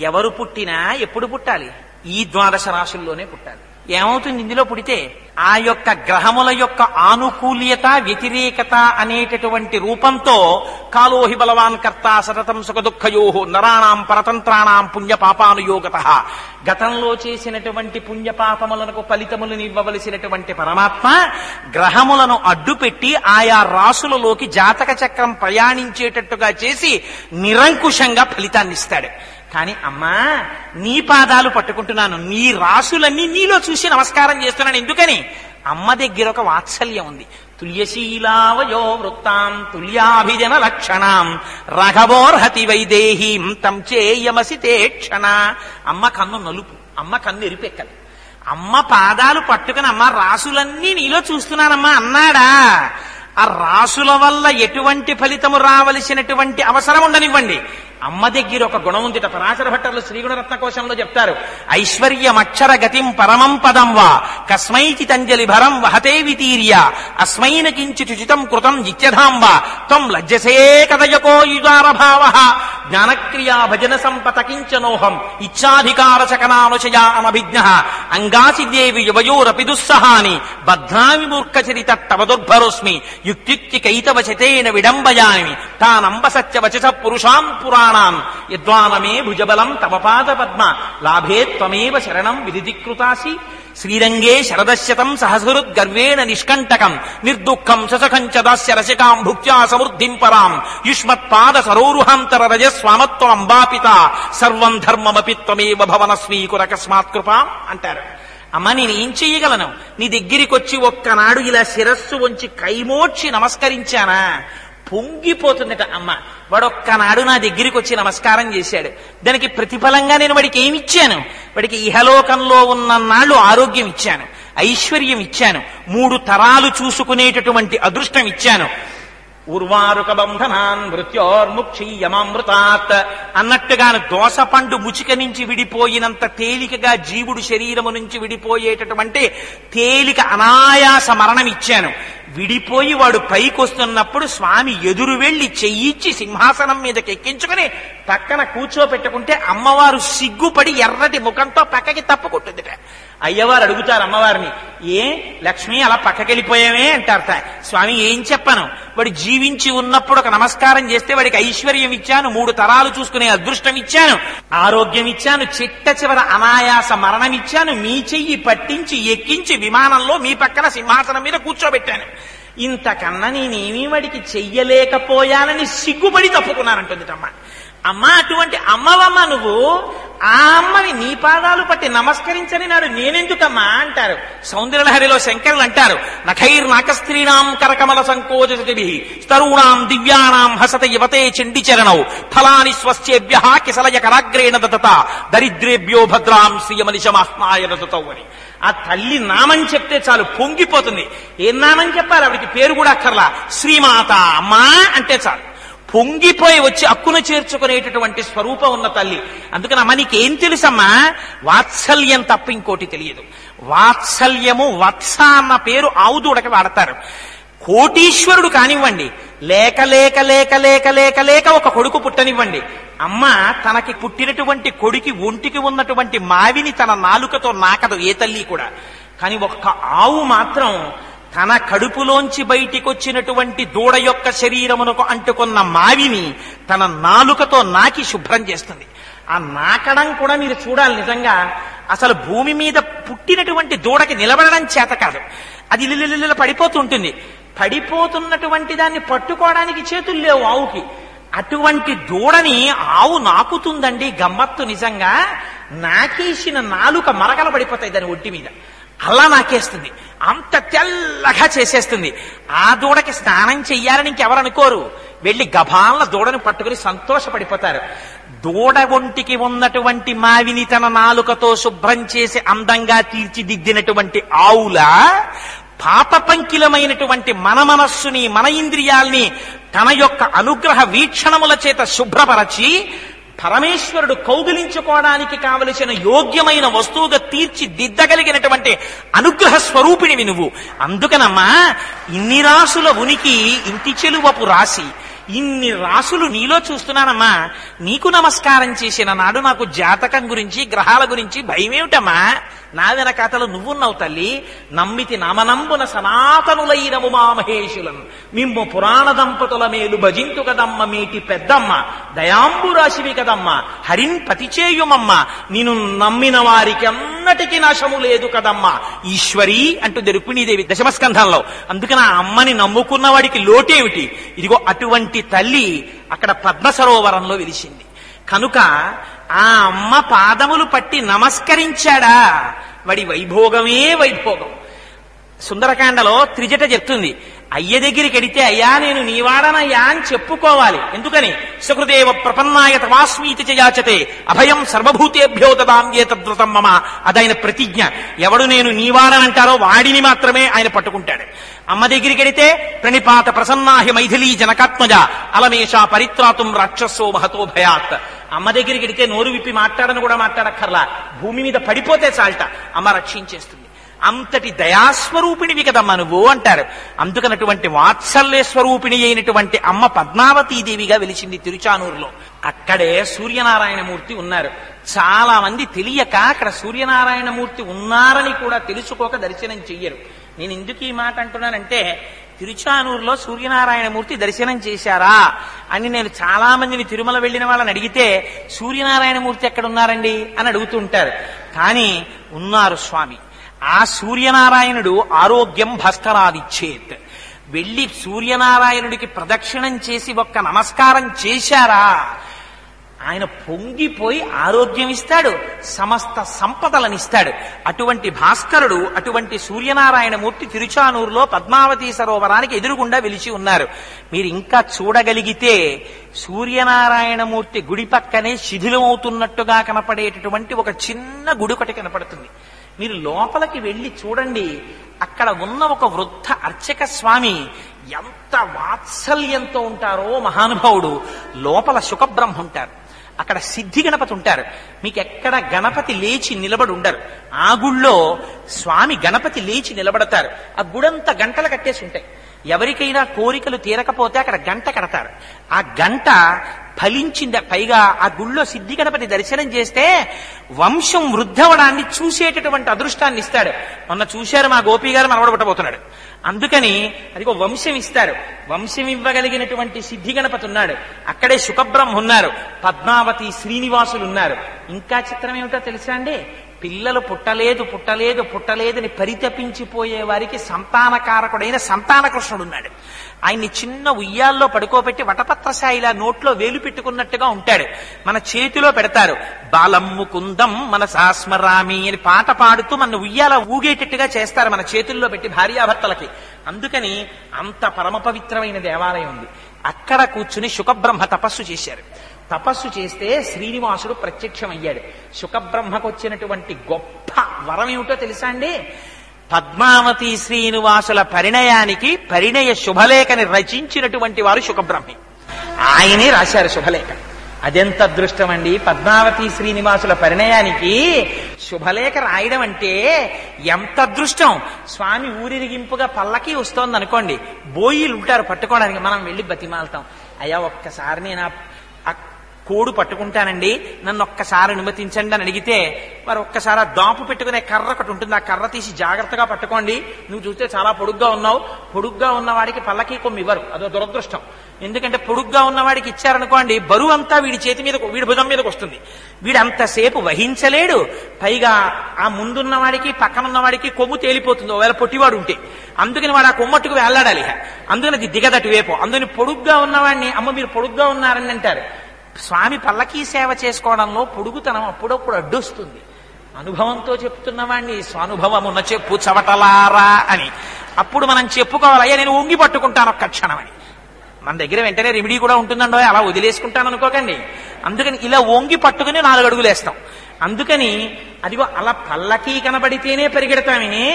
ఎవరు పుట్టినా ఎప్పుడు పుట్టాలి, ఈ ద్వాదశ రాశుల్లోనే పుట్టాలి. ఏమవుతుంది ఇందులో పుడితే? ఆ యొక్క గ్రహముల యొక్క ఆనుకూల్యత వ్యతిరేకత అనేటటువంటి రూపంతో కాలోహి బలవాన్ కర్త సతతం సుఖ దుఃఖయోహో నరాణాం పరతంత్రాణాం పుణ్యపాపానుయోగత. గతంలో చేసినటువంటి పుణ్యపాపములకు ఫలితములను ఇవ్వవలసినటువంటి పరమాత్మ గ్రహములను అడ్డుపెట్టి ఆయా రాసులలోకి జాతక చక్రం ప్రయాణించేటట్టుగా చేసి నిరంకుశంగా ఫలితాన్నిస్తాడు. కానీ అమ్మా, నీ పాదాలు పట్టుకుంటున్నాను, నీ రాసులన్నీ నీలో చూసి నమస్కారం చేస్తున్నాను. ఎందుకని? అమ్మ దగ్గర ఒక వాత్సల్యం ఉంది. తుల్యశీలావయో వృత్తాం తుల్యాభిజన లక్షణాం రఘవోర్హతి వైదేహీం తం చేయమసి తే క్షణ. అమ్మ కన్ను నలుపు, అమ్మ కన్ను ఎరిపెక్కదు. అమ్మ పాదాలు పట్టుకుని అమ్మ రాసులన్నీ నీలో చూస్తున్నానమ్మా అన్నాడా? ఆ రాసుల వల్ల ఎటువంటి ఫలితము రావలసినటువంటి అవసరం ఉండనివ్వండి. అమ్మ దగ్గర ఒక గుణం ఉందిట. పరాశర భట్టర్లు శ్రీగుణరత్న కోశంలో చెప్తారు, ఐశ్వర్యం అక్షర గతిం పరమం పదం వా కస్మైచి తంజలి భరం వహతే వితీర్య అస్మైన కించితుచితం కృతం జిత్యధాం వా త్వం లజ్జసే కథయకో యుదార భావః జ్ఞానక్రియా భజన సంపత కించనోహం ఇచ్ఛాధికార చకనానుశయా అనభిజ్ఞః అంగాసి దేవి యువయోరపి దుస్సహాని బధ్నామి మూర్ఖ చరిత తవ దుర్భరోస్మి యుక్త్యుక్తి కైతవ చతేన విడంబయామి తానంబ సత్య వచస పురుషాం పురా యద్వానమే భుజబలం తవ పాద పద్మ లాభే త్వమేవ శరణం విదిధికృతాసి శ్రీరంగే శరదశతం సహసృద్గర్వేణ నిష్కంటకం నిర్దుఃఖం ససఖం చ దాస్య రసికాం భుక్త్యా సమృద్ధిం పరాం యుష్మత్పాద సరోరుహాంతర రజస్వామత్వం అంబాపిత సర్వం ధర్మమపి త్వమేవ భవన స్వీకుర కస్మాత్ కృపాం అంటారు. అమ్మ, నేనేం చెయ్యగలను? నీ దగ్గరికి వచ్చి ఒక్కనాడు ఇలా శిరస్సు వంచి కైమోడ్చి నమస్కరించానా? పొంగిపోతుందట అమ్మ. వాడొక్కనాడు నా దగ్గరికి వచ్చి నమస్కారం చేశాడు, దానికి ప్రతిఫలంగా నేను వాడికి ఏమిచ్చాను? వాడికి ఇహలోకంలో ఉన్నన్నాళ్ళు ఆరోగ్యం ఇచ్చాను, ఐశ్వర్యం ఇచ్చాను, మూడు తరాలు చూసుకునేటటువంటి అదృష్టం ఇచ్చాను. ఉర్వారుక బంధనాన్ మృత్యోర్ముక్షీయమామృతాత్ అన్నట్టుగాను దోస పండు ముచిక నుంచి విడిపోయినంత తేలికగా జీవుడు శరీరము నుంచి విడిపోయేటటువంటి తేలిక అనాయాస మరణం ఇచ్చాను. విడిపోయి వాడు పైకి వస్తున్నప్పుడు స్వామి ఎదురు వెళ్లి చెయ్యిచ్చి సింహాసనం మీదకి ఎక్కించుకుని పక్కన కూర్చోపెట్టుకుంటే అమ్మవారు సిగ్గుపడి ఎర్రటి ముఖంతో పక్కకి తప్పుకుంటుందిట. అయ్యవారు అడుగుతారు అమ్మవారిని, ఏ లక్ష్మి అలా పక్కకెళ్ళిపోయామే అంటారట. స్వామి, ఏం చెప్పను? వాడు జీవించి ఉన్నప్పుడు ఒక నమస్కారం చేస్తే వాడికి ఐశ్వర్యం ఇచ్చాను, మూడు తరాలు చూసుకునే అదృష్టం ఇచ్చాను, ఆరోగ్యం ఇచ్చాను, చిట్ట చివర అనాయాస మరణం ఇచ్చాను, మీ చెయ్యి పట్టించి ఎక్కించి విమానంలో మీ పక్కన సింహాసనం మీద కూర్చోబెట్టాను. ఇంతకన్నా నేనేమీ వాడికి చెయ్యలేకపోయానని సిగ్గుపడి తప్పుకున్నానంటుందిటమ్మ. అమ్మ, అటువంటి అమ్మవమ్మ నువ్వు. ఆ అమ్మని నీ పాదాలు పట్టి నమస్కరించని నాడు నేనెందుకమ్మా అంటారు. సౌందర్యలహరిలో శంకరులు అంటారు, నఖైర్ నాకస్త్రీణాం కరకమల సంకోచతిభిః స్తరూణాం దివ్యానాం హసత యువతే చండిచరణౌ ఫలాని స్వస్యేభ్యః కిసలయ కరాగ్రేణ దదత దరిద్రేభ్యో భద్రాం శ్రియమనిశమాహ్నాయ దదతౌ అని. ఆ తల్లి నామం చెప్తే చాలు పొంగిపోతుంది. ఏం నామం చెప్పాలి? ఆవిడికి పేరు కూడా అక్కర్లా, శ్రీమాత అమ్మా అంటే చాలు పొంగిపోయి వచ్చి అక్కును చేర్చుకునేటటువంటి స్వరూపం ఉన్న తల్లి. అందుకని అమ్మ, నీకేం తెలుసమ్మా? వాత్సల్యం తప్ప ఇంకోటి తెలియదు. వాత్సల్యము, వత్స అన్న పేరు ఆవు దూడకి వాడతారు. కోటీశ్వరుడు కానివ్వండి, లేక లేక లేక లేక లేక లేక ఒక కొడుకు పుట్టనివ్వండి, అమ్మ తనకి పుట్టినటువంటి కొడుకి ఒంటికి ఉన్నటువంటి మావిని తన నాలుకతో నాకదు ఏ తల్లి కూడా. కానీ ఒక్క ఆవు మాత్రం తన కడుపులోంచి బయటికొచ్చినటువంటి దూడ యొక్క శరీరమునకు అంటుకున్న మావిని తన నాలుకతో నాకి శుభ్రం చేస్తుంది. ఆ నాకడం కూడా మీరు చూడాలి. నిజంగా అసలు భూమి మీద పుట్టినటువంటి దూడకి నిలబడడం చేత కాదు, అది ఇల్లుల పడిపోతుంటుంది. పడిపోతున్నటువంటి దాన్ని పట్టుకోవడానికి చేతులు లేవు ఆవుకి. అటువంటి దూడని ఆవు నాకుతుందండి. గమ్మత్తు నిజంగా, నాకేసిన నాలుక మరకలు పడిపోతాయి దాని ఒంటి మీద, అలా నాకేస్తుంది, అంత తెల్లగా చేసేస్తుంది. ఆ దూడకి స్నానం చెయ్యాలని ఇంకెవరు అనుకోరు, వెళ్ళి గభాల దూడను పట్టుకుని సంతోషపడిపోతారు. దూడ ఒంటికి ఉన్నటువంటి మావిని తన నాలుకతో శుభ్రం చేసి అందంగా తీర్చిదిద్దినటువంటి ఆవుల పాప పంకిలమైనటువంటి మన మనస్సుని, మన ఇంద్రియాల్ని తన యొక్క అనుగ్రహ వీక్షణముల చేత శుభ్రపరచి పరమేశ్వరుడు కౌగిలించుకోవడానికి కావలసిన యోగ్యమైన వస్తువుగా తీర్చిదిద్దగలిగినటువంటి అనుగ్రహ స్వరూపిణివి నువ్వు. అందుకనమ్మా, ఇన్ని రాసుల ఉనికి ఇంటి చెలువపు రాసి, ఇన్ని రాసులు నీలో చూస్తున్నానమ్మా, నీకు నమస్కారం చేసిన నాడు నాకు జాతకం గురించి గ్రహాల గురించి భయమేమిటమ్మా? నా వెనకాతలు నువ్వున్నావు తల్లి, నమ్మితి నమనంబున సనాతనులైన ఉమామహేషులను మిమ్ము పురాణ దంపతుల మేలు భజింతు కదమ్మ మీటి పెద్దమ్మ, దయాంబురాశివి కదమ్మ, హరిన్ పతిచేయుమమ్మ, నిన్ను నమ్మిన వారికి అన్నటికీ నాశము లేదు కదమ్మ ఈశ్వరి అంటుంది రుక్మిణీదేవి దశమస్కంధంలో. అందుకని ఆ అమ్మని నమ్ముకున్న వాడికి లోటేమిటి? ఇదిగో అటువంటి తల్లి అక్కడ పద్మ సరోవరంలో వెలిసింది కనుక ఆ అమ్మ పాదములు పట్టి నమస్కరించాడా వాడి వైభోగమే వైభోగం. సుందరకాండలో త్రిజట చెప్తుంది, అయ్య దగ్గరికి ఎడితే అయ్యా నేను నీవాడనయ్యా అని చెప్పుకోవాలి. ఎందుకని? సుకృదేవ ప్రపన్నాయ తమాస్మీతి చయాచతే అభయం సర్వభూతేభ్యో దదామ్యే తద్వ్రతం మమ. అదైన ప్రతిజ్ఞ. ఎవడు నేను నీవాడనంటారో వాడిని మాత్రమే ఆయన పట్టుకుంటాడు. అమ్మ దగ్గరికి ఎడితే ప్రణిపాత ప్రసన్నాహి మైథిలీ జనకాత్మజ అలమేష పరిత్రాతుం రాక్షసో మహతో భయాత్. అమ్మ దగ్గరికి ఎడితే నోరు విప్పి మాట్లాడను కూడా మాట్లాడక్కర్లా, భూమి మీద పడిపోతే చాలట అమ్మ రక్షించేస్తుంది. అంతటి దయాస్వరూపిణివి కదమ్మా నువ్వు అంటారు. అందుకనటువంటి వాత్సల్య స్వరూపిణి అయినటువంటి అమ్మ పద్మావతీదేవిగా వెలిచింది తిరుచానూరులో. అక్కడే సూర్యనారాయణమూర్తి ఉన్నారు. చాలా మంది తెలియక అక్కడ సూర్యనారాయణమూర్తి ఉన్నారని కూడా తెలుసుకోక దర్శనం చెయ్యరు. నేను ఎందుకు ఈ మాట అంటున్నానంటే, తిరుచానూరులో సూర్యనారాయణమూర్తి దర్శనం చేశారా అని నేను చాలా మందిని తిరుమల వెళ్ళిన వాళ్ళని అడిగితే సూర్యనారాయణమూర్తి ఎక్కడున్నారండి అని అడుగుతుంటారు. కానీ ఉన్నారు స్వామి. ఆ సూర్యనారాయణుడు ఆరోగ్యం భాస్కరాదిచ్చేత్. వెళ్ళి సూర్యనారాయణుడికి ప్రదక్షిణం చేసి ఒక్క నమస్కారం చేశారా ఆయన పొంగిపోయి ఆరోగ్యం ఇస్తాడు, సమస్త సంపదలనిస్తాడు. అటువంటి భాస్కరుడు, అటువంటి సూర్యనారాయణమూర్తి తిరుచానూరులో పద్మావతి సరోవరానికి ఎదురుగుండా వెలిచి ఉన్నారు. మీరు ఇంకా చూడగలిగితే సూర్యనారాయణమూర్తి గుడి పక్కనే శిథిలమవుతున్నట్టుగా కనపడేటటువంటి ఒక చిన్న గుడి ఒకటి కనపడుతుంది. మీరు లోపలికి వెళ్ళి చూడండి. అక్కడ ఉన్న ఒక వృద్ధ అర్చక స్వామి ఎంత వాత్సల్యంతో ఉంటారో మహానుభావుడు. లోపల శుకబ్రహ్మ ఉంటారు, అక్కడ సిద్ధి గణపతి ఉంటారు. మీకు ఎక్కడ గణపతి లేచి నిలబడి ఉండరు. ఆ గుళ్ళో స్వామి గణపతి లేచి నిలబడతారు. ఆ గుడంతా గంటలు కట్టేసి ఉంటాయి. ఎవరికైనా కోరికలు తీరకపోతే అక్కడ గంట కడతారు. ఆ గంట ఫలించింది. పైగా ఆ గుళ్ళో సిద్ధి గణపతి దర్శనం చేస్తే వంశం వృద్ధవడాన్ని చూసేటటువంటి అదృష్టాన్ని ఇస్తాడు. మొన్న చూశారు మా గోపి గారు మనవడబట్టబోతున్నాడు. అందుకని అదిగో వంశం ఇస్తారు. వంశం ఇవ్వగలిగినటువంటి సిద్ధి గణపతి ఉన్నాడు. అక్కడే శుకబ్రహ్మ ఉన్నారు, పద్మావతి శ్రీనివాసులు ఉన్నారు. ఇంకా చిత్రం ఏమిటో తెలుసా అండి, పిల్లలు పుట్టలేదు పుట్టలేదు పుట్టలేదని పరితపించిపోయే వారికి సంతానకారకుడైన సంతానకృష్ణుడు ఉన్నాడు. ఆయన్ని చిన్న ఉయ్యాల్లో పడుకోబెట్టి వటపత్రశాయిలా నోట్లో వేలు పెట్టుకున్నట్టుగా ఉంటాడు. మన చేతిలో పెడతారు. బాలమ్ము కుందం మనసా స్మరామి అని పాట పాడుతూ మన ఉయ్యాల ఊగేటట్టుగా చేస్తారు మన చేతుల్లో పెట్టి భార్యాభర్తలకి. అందుకని అంత పరమపవిత్రమైన దేవాలయం ఉంది. అక్కడ కూర్చుని శుకబ్రహ్మ తపస్సు చేశారు. తపస్సు చేస్తే శ్రీనివాసుడు ప్రత్యక్షమయ్యాడు. శుకబ్రహ్మకు వచ్చినటువంటి గొప్ప వరం ఏమిటో తెలుసా అండి, పద్మావతి శ్రీనివాసుల పరిణయానికి పరిణయ శుభలేఖని రచించినటువంటి వారు శుకబ్రహ్మే. ఆయనే రాశారు శుభలేఖ. అదెంత అదృష్టం అండి, పద్మావతి శ్రీనివాసుల పరిణయానికి శుభలేఖ రాయడం అంటే ఎంత అదృష్టం. స్వామి ఊరిరిగింపుగా పల్లకి వస్తోంది అనుకోండి, బోయిలు ఉంటారు పట్టుకోవడానికి. మనం వెళ్ళి బతిమాలతాం, అయ్యా ఒక్కసారి నేను ఆ కోడు పట్టుకుంటానండి, నన్ను ఒక్కసారి అనుమతించండి అని అడిగితే వారు ఒక్కసారి ఆ దాపు పెట్టుకునే కర్ర ఒకటి ఉంటుంది, ఆ కర్ర తీసి జాగ్రత్తగా పట్టుకోండి, నువ్వు చూస్తే చాలా పొడుగ్గా ఉన్నావు. పొడుగ్గా ఉన్నవాడికి పల్లకి కొమ్మి ఇవ్వరు, అదో దురదృష్టం. ఎందుకంటే పొడుగ్గా ఉన్నవాడికి ఇచ్చారనుకోండి బరువు అంతా వీడి చేతి మీద వీడి భుజం మీదకి వస్తుంది, వీడు అంతసేపు వహించలేడు. పైగా ఆ ముందున్నవాడికి పక్కనున్నవాడికి కొమ్ము తేలిపోతుంది ఒకవేళ పొట్టివాడు ఉంటే. అందుకని వాడు ఆ కొమ్మట్టుకు వెళ్ళాడాలి, అందుకని దిగదటు వేపు. అందుకని పొడుగ్గా ఉన్నవాడిని అమ్మ మీరు పొడుగ్గా ఉన్నారని అంటారు. స్వామి పల్లకీ సేవ చేసుకోవడంలో పొడుగుతనం అప్పుడప్పుడు అడ్డొస్తుంది. అనుభవంతో చెప్తున్నవాడిని స్వానుభవమున్న చెప్పు చవటలారా అని. అప్పుడు మనం చెప్పుకోవాలి, అయ్యా నేను ఉంగి పట్టుకుంటాను ఒక్క క్షణం అని. మన దగ్గర వెంటనే రెమిడీ కూడా ఉంటుందండో, అలా వదిలేసుకుంటాను అనుకోకండి. అందుకని ఇలా ఓంగి పట్టుకుని నాలుగు అడుగులేస్తాం. అందుకని అదిగో అలా పల్లకీ కనబడితేనే పరిగెడతామే,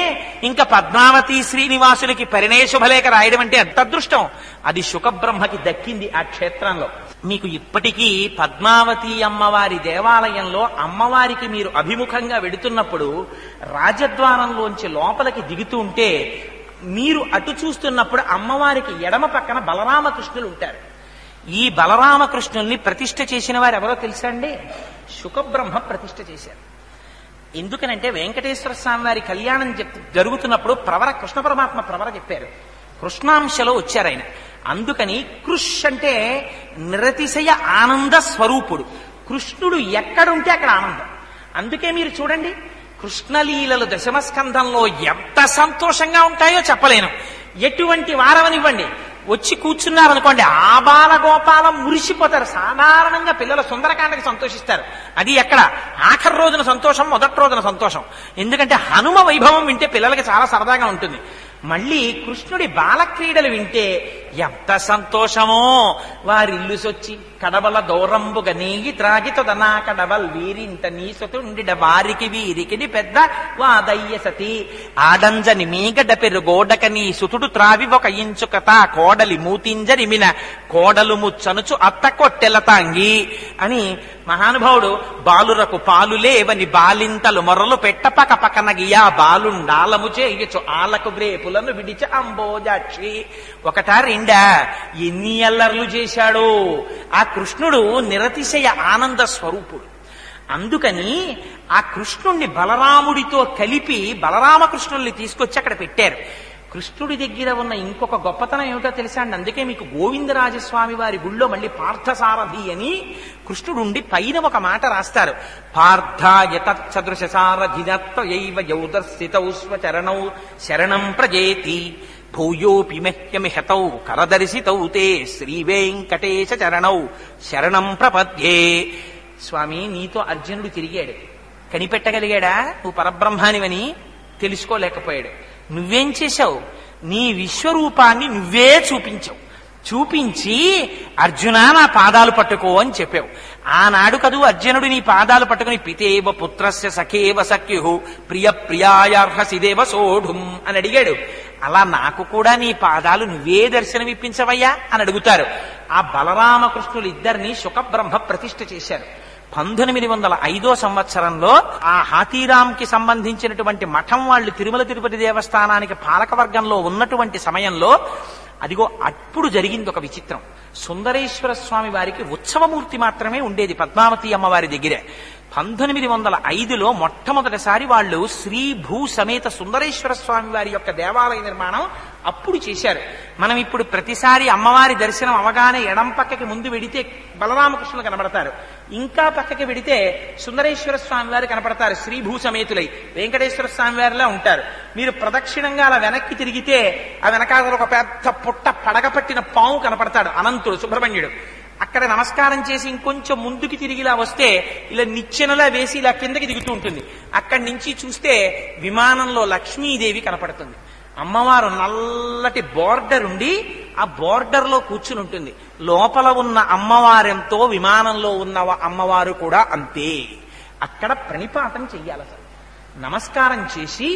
ఇంకా పద్మావతి శ్రీనివాసులకి పరిణయ శుభలేఖ రాయడం అంటే ఎంత అదృష్టం. అది శుకబ్రహ్మకి దక్కింది ఆ క్షేత్రంలో. మీకు ఇప్పటికీ పద్మావతి అమ్మవారి దేవాలయంలో అమ్మవారికి మీరు అభిముఖంగా వెడుతున్నప్పుడు రాజద్వారంలోంచి లోపలికి దిగుతూ ఉంటే మీరు అటు చూస్తున్నప్పుడు అమ్మవారికి ఎడమ పక్కన బలరామకృష్ణులు ఉంటారు. ఈ బలరామకృష్ణుల్ని ప్రతిష్ఠ చేసిన వారు ఎవరో తెలుసా అండి, శుకబ్రహ్మ ప్రతిష్ఠ చేశారు. ఎందుకనంటే వెంకటేశ్వర స్వామి వారి కళ్యాణం జరుగుతున్నప్పుడు ప్రవర కృష్ణ పరమాత్మ ప్రవర చెప్పారు, కృష్ణాంశలో వచ్చారు ఆయన. అందుకని కృష్ అంటే నిరతిశయ ఆనంద స్వరూపుడు, కృష్ణుడు ఎక్కడుంటే అక్కడ ఆనందం. అందుకే మీరు చూడండి కృష్ణలీలలు దశమ స్కంధంలో ఎంత సంతోషంగా ఉంటాయో చెప్పలేను. ఎటువంటి వారవనివ్వండి, వచ్చి కూర్చున్నారనుకోండి ఆ బాల గోపాలం మురిసిపోతారు. సాధారణంగా పిల్లలు సుందరకాండకి సంతోషిస్తారు, అది ఎక్కడ ఆఖరి రోజున సంతోషం, మొదటి రోజున సంతోషం. ఎందుకంటే హనుమ వైభవం వింటే పిల్లలకి చాలా సరదాగా ఉంటుంది. మళ్ళీ కృష్ణుడి బాలక్రీడలు వింటే ఎంత సంతోషమో. వారిల్లుసొచ్చి కడవల దౌరంబుగ నీగి త్రాగి తొదనా కడవల్ వీరింత నీసొతుండిడ వారికి వీరికిని పెద్ద వాదయ్య సతి ఆడంజని మీగడ పెరుగోడక నీ సుతుడు త్రావి ఒక ఇంచు కథ కోడలి మూతింజరిమిన కోడలు ముచ్చనుచు అత్త కొట్టెల తాంగి అని మహానుభావుడు బాలురకు పాలు లేవని బాలింతలు మొరలు పెట్ట పక పకనగియా బాలుండాలము చేయొచ్చు ఆలకు గ్రేపులను విడిచి అంబోజాక్షి. ఒకట రెండా ఎన్ని అల్లర్లు చేశాడో ఆ కృష్ణుడు, నిరతిశయ ఆనంద స్వరూపుడు. అందుకని ఆ కృష్ణుణ్ణి బలరాముడితో కలిపి బలరామకృష్ణుల్ని తీసుకొచ్చి అక్కడ పెట్టారు. కృష్ణుడి దగ్గర ఉన్న ఇంకొక గొప్పతనం ఏమిటో తెలుసా అండి. అందుకే మీకు గోవిందరాజస్వామి వారి గుళ్ళో మళ్ళీ పార్థసారథి అని కృష్ణుడుండి పైన ఒక మాట రాస్తారు, పార్థాయ తచ్చదృశ సారథినత్వయైవ యౌదర్శితౌ స్వచరణౌ శరణం ప్రజేతి భూయోపి మహ్యమిహతౌ కరదర్శితౌ తే శ్రీ వెంకటేశ చరణౌ శరణం ప్రపద్యే. స్వామి నీతో అర్జునుడు తిరిగాడు, కనిపెట్టగలిగాడా? నువ్వు పరబ్రహ్మానివని తెలుసుకోలేకపోయాడు. నువ్వేం చేశావు? నీ విశ్వరూపాన్ని నువ్వే చూపించావు. చూపించి అర్జున నా పాదాలు పట్టుకో అని చెప్పావు. ఆనాడు కదూ అర్జునుడు నీ పాదాలు పట్టుకుని పితేవ పుత్రస్య సఖేవ సఖ్యు ప్రియ ప్రియాయార్హసిదేవ సోఢుం అని అడిగాడు. అలా నాకు కూడా నీ పాదాలు నువ్వే దర్శనమిప్పించవయ్యా అని అడుగుతారు. ఆ బలరామకృష్ణులు ఇద్దరిని శుకబ్రహ్మ ప్రతిష్ఠ చేశారు. పంతొమ్మిది వందల ఐదో సంవత్సరంలో ఆ హాతీరాంకి సంబంధించినటువంటి మఠం వాళ్ళు తిరుమల తిరుపతి దేవస్థానానికి పాలకవర్గంలో ఉన్నటువంటి సమయంలో అదిగో అప్పుడు జరిగింది ఒక విచిత్రం. సుందరేశ్వర స్వామి వారికి ఉత్సవమూర్తి మాత్రమే ఉండేది పద్మావతి అమ్మవారి దగ్గరే. పంతొమ్మిది వందల ఐదులో మొట్టమొదటిసారి వాళ్ళు శ్రీ భూ సమేత సుందరేశ్వర స్వామి వారి యొక్క దేవాలయ నిర్మాణం అప్పుడు చేశారు. మనం ఇప్పుడు ప్రతిసారి అమ్మవారి దర్శనం అవగానే ఎడం పక్కకి ముందు వెడితే బలరామకృష్ణులు కనబడతారు, ఇంకా పక్కకి వెడితే సుందరేశ్వర స్వామి వారు కనపడతారు. శ్రీ భూ సమేతులై వెంకటేశ్వర స్వామి వారిలా ఉంటారు. మీరు ప్రదక్షిణంగా అలా వెనక్కి తిరిగితే ఆ వెనకాల ఒక పెద్ద పుట్ట పడగపట్టిన పాము కనపడతాడు, అనంతుడు సుబ్రహ్మణ్యుడు. అక్కడ నమస్కారం చేసి ఇంకొంచెం ముందుకి తిరిగిలా వస్తే ఇలా నిచ్చెనలా వేసి ఇలా కిందకి దిగుతూ ఉంటుంది. అక్కడి నుంచి చూస్తే విమానంలో లక్ష్మీదేవి కనపడుతుంది. అమ్మవారు నల్లటి బోర్డర్ ఉండి ఆ బోర్డర్ లో కూర్చుని ఉంటుంది. లోపల ఉన్న అమ్మవారెంతో విమానంలో ఉన్న అమ్మవారు కూడా అంతే. అక్కడ ప్రణిపాతం చెయ్యాలి, నమస్కారం చేసి.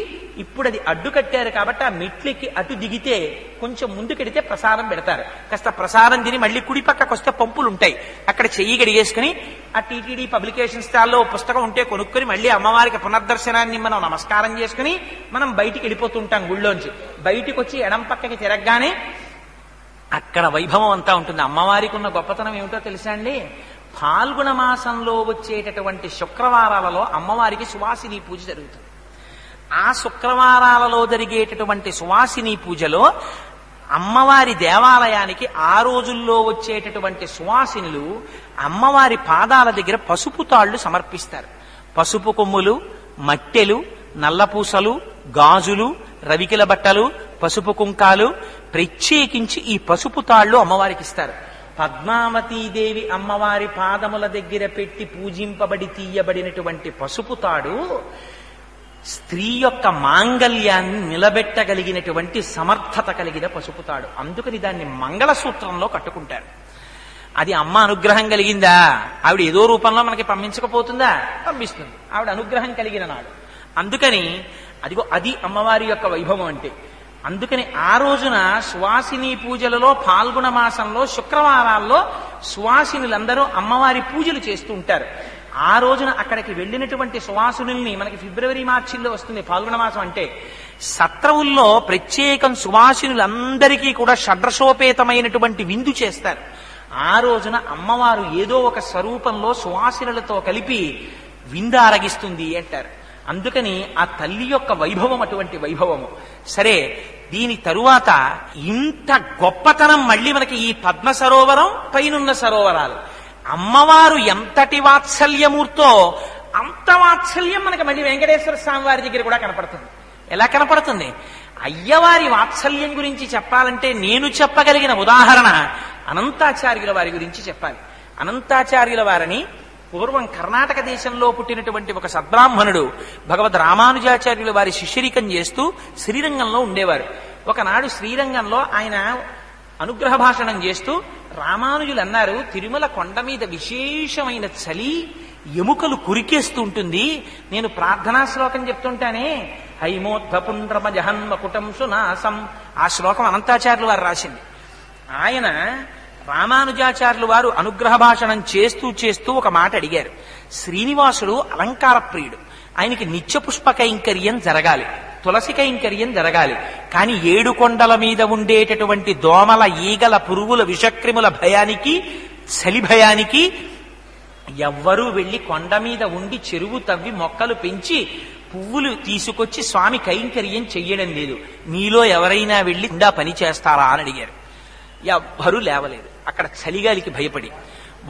ఇప్పుడు అది అడ్డు కట్టారు కాబట్టి ఆ మెట్లకి అటు దిగితే కొంచెం ముందుకెడితే ప్రసాదం పెడతారు. కాస్త ప్రసాదం తిని మళ్ళీ కుడి పక్కకు వస్తే పంపులు ఉంటాయి, అక్కడ చెయ్యి గడిగేసుకుని ఆ టీటీడీ పబ్లికేషన్ స్టాల్లో పుస్తకం ఉంటే కొనుక్కొని మళ్ళీ అమ్మవారికి పునర్దర్శనాన్ని మనం నమస్కారం చేసుకుని మనం బయటికి వెళ్ళిపోతూ ఉంటాం గుళ్ళోంచి. బయటికి వచ్చి ఎడం పక్కకి తిరగగానే అక్కడ వైభవం అంతా ఉంటుంది. అమ్మవారికి ఉన్న గొప్పతనం ఏమిటో తెలుసా అండి, ఫాల్గుణ మాసంలో వచ్చేటటువంటి శుక్రవారాలలో అమ్మవారికి సువాసిని పూజ జరుగుతుంది. ఆ శుక్రవారాలలో జరిగేటటువంటి సువాసిని పూజలో అమ్మవారి దేవాలయానికి ఆ రోజుల్లో వచ్చేటటువంటి సువాసినులు అమ్మవారి పాదాల దగ్గర పసుపు తాళ్లు సమర్పిస్తారు. పసుపు కొమ్ములు, మట్టెలు, నల్లపూసలు, గాజులు, రవికిల బట్టలు, పసుపు కుంకాలు, ప్రత్యేకించి ఈ పసుపు తాళ్లు అమ్మవారికి ఇస్తారు. పద్మావతీదేవి అమ్మవారి పాదముల దగ్గర పెట్టి పూజింపబడి తీయబడినటువంటి పసుపు తాడు స్త్రీ యొక్క మాంగల్యాన్ని నిలబెట్టగలిగినటువంటి సమర్థత కలిగిన పసుపు తాడు. అందుకని దాన్ని మంగళసూత్రంలో కట్టుకుంటారు. అది అమ్మ అనుగ్రహం కలిగిందా? ఆవిడ ఏదో రూపంలో మనకి పంపించకపోతుందా? పంపిస్తుంది, ఆవిడ అనుగ్రహం కలిగిన నాడు. అందుకని అదిగో అది అమ్మవారి యొక్క వైభవం అంటే. అందుకని ఆ రోజున సువాసిని పూజలలో ఫాల్గుణ మాసంలో శుక్రవారాల్లో సువాసినులందరూ అమ్మవారి పూజలు చేస్తూ ఉంటారు. ఆ రోజున అక్కడికి వెళ్ళినటువంటి సువాసినుల్ని మనకి ఫిబ్రవరి మార్చిల్లో వస్తుంది ఫాల్గుణ మాసం అంటే, సత్రవుల్లో ప్రత్యేకం సువాసినులందరికీ కూడా షడ్రసోపేతమైనటువంటి విందు చేస్తారు. ఆ రోజున అమ్మవారు ఏదో ఒక స్వరూపంలో సువాసినులతో కలిపి విందారగిస్తుంది అంటారు. అందుకని ఆ తల్లి యొక్క వైభవం అటువంటి వైభవము. సరే, దీని తరువాత ఇంత గొప్పతనం మళ్ళీ మనకి ఈ పద్మ సరోవరం పైనున్న సరోవరాలు, అమ్మవారు ఎంతటి వాత్సల్యమూర్తో అంత వాత్సల్యం మనకి మళ్ళీ వెంకటేశ్వర స్వామి వారి దగ్గర కూడా కనపడుతుంది. ఎలా కనపడుతుంది? అయ్యవారి వాత్సల్యం గురించి చెప్పాలంటే నేను చెప్పగలిగిన ఉదాహరణ అనంతాచార్యుల వారి గురించి చెప్పాలి. అనంతాచార్యుల వారిని పూర్వం కర్ణాటక దేశంలో పుట్టినటువంటి ఒక సద్బ్రాహ్మణుడు భగవద్ రామానుజాచార్యుల వారి శిష్యరికం చేస్తూ శ్రీరంగంలో ఉండేవారు. ఒకనాడు శ్రీరంగంలో ఆయన అనుగ్రహ భాషణం చేస్తూ రామానుజులు అన్నారు, తిరుమల కొండ మీద విశేషమైన చలి, ఎముకలు కురికేస్తూ ఉంటుంది, నేను ప్రార్థనా శ్లోకం చెప్తుంటానే హైమోద్ధపుండ్రమ జహన్మ కుటం సునాసం, ఆ శ్లోకం అనంతాచార్యులు వారు రాసింది. ఆయన రామానుజాచార్యులు వారు అనుగ్రహ భాషణం చేస్తూ చేస్తూ ఒక మాట అడిగారు. శ్రీనివాసుడు అలంకార ప్రియుడు, ఆయనకి నిత్య పుష్ప కైంకర్యం జరగాలి, తులసి కైంకర్యం జరగాలి, కానీ ఏడు కొండల మీద ఉండేటటువంటి దోమల, ఈగల, పురుగుల, విషక్రిముల భయానికి, చలి భయానికి ఎవ్వరూ వెళ్లి కొండ మీద ఉండి చెరువు తవ్వి మొక్కలు పెంచి పువ్వులు తీసుకొచ్చి స్వామి కైంకర్యం చెయ్యడం లేదు, మీలో ఎవరైనా వెళ్లి ఉండా పని చేస్తారా అని అడిగారు. ఎవ్వరూ లేవలేదు, అక్కడ చలిగాలికి భయపడి.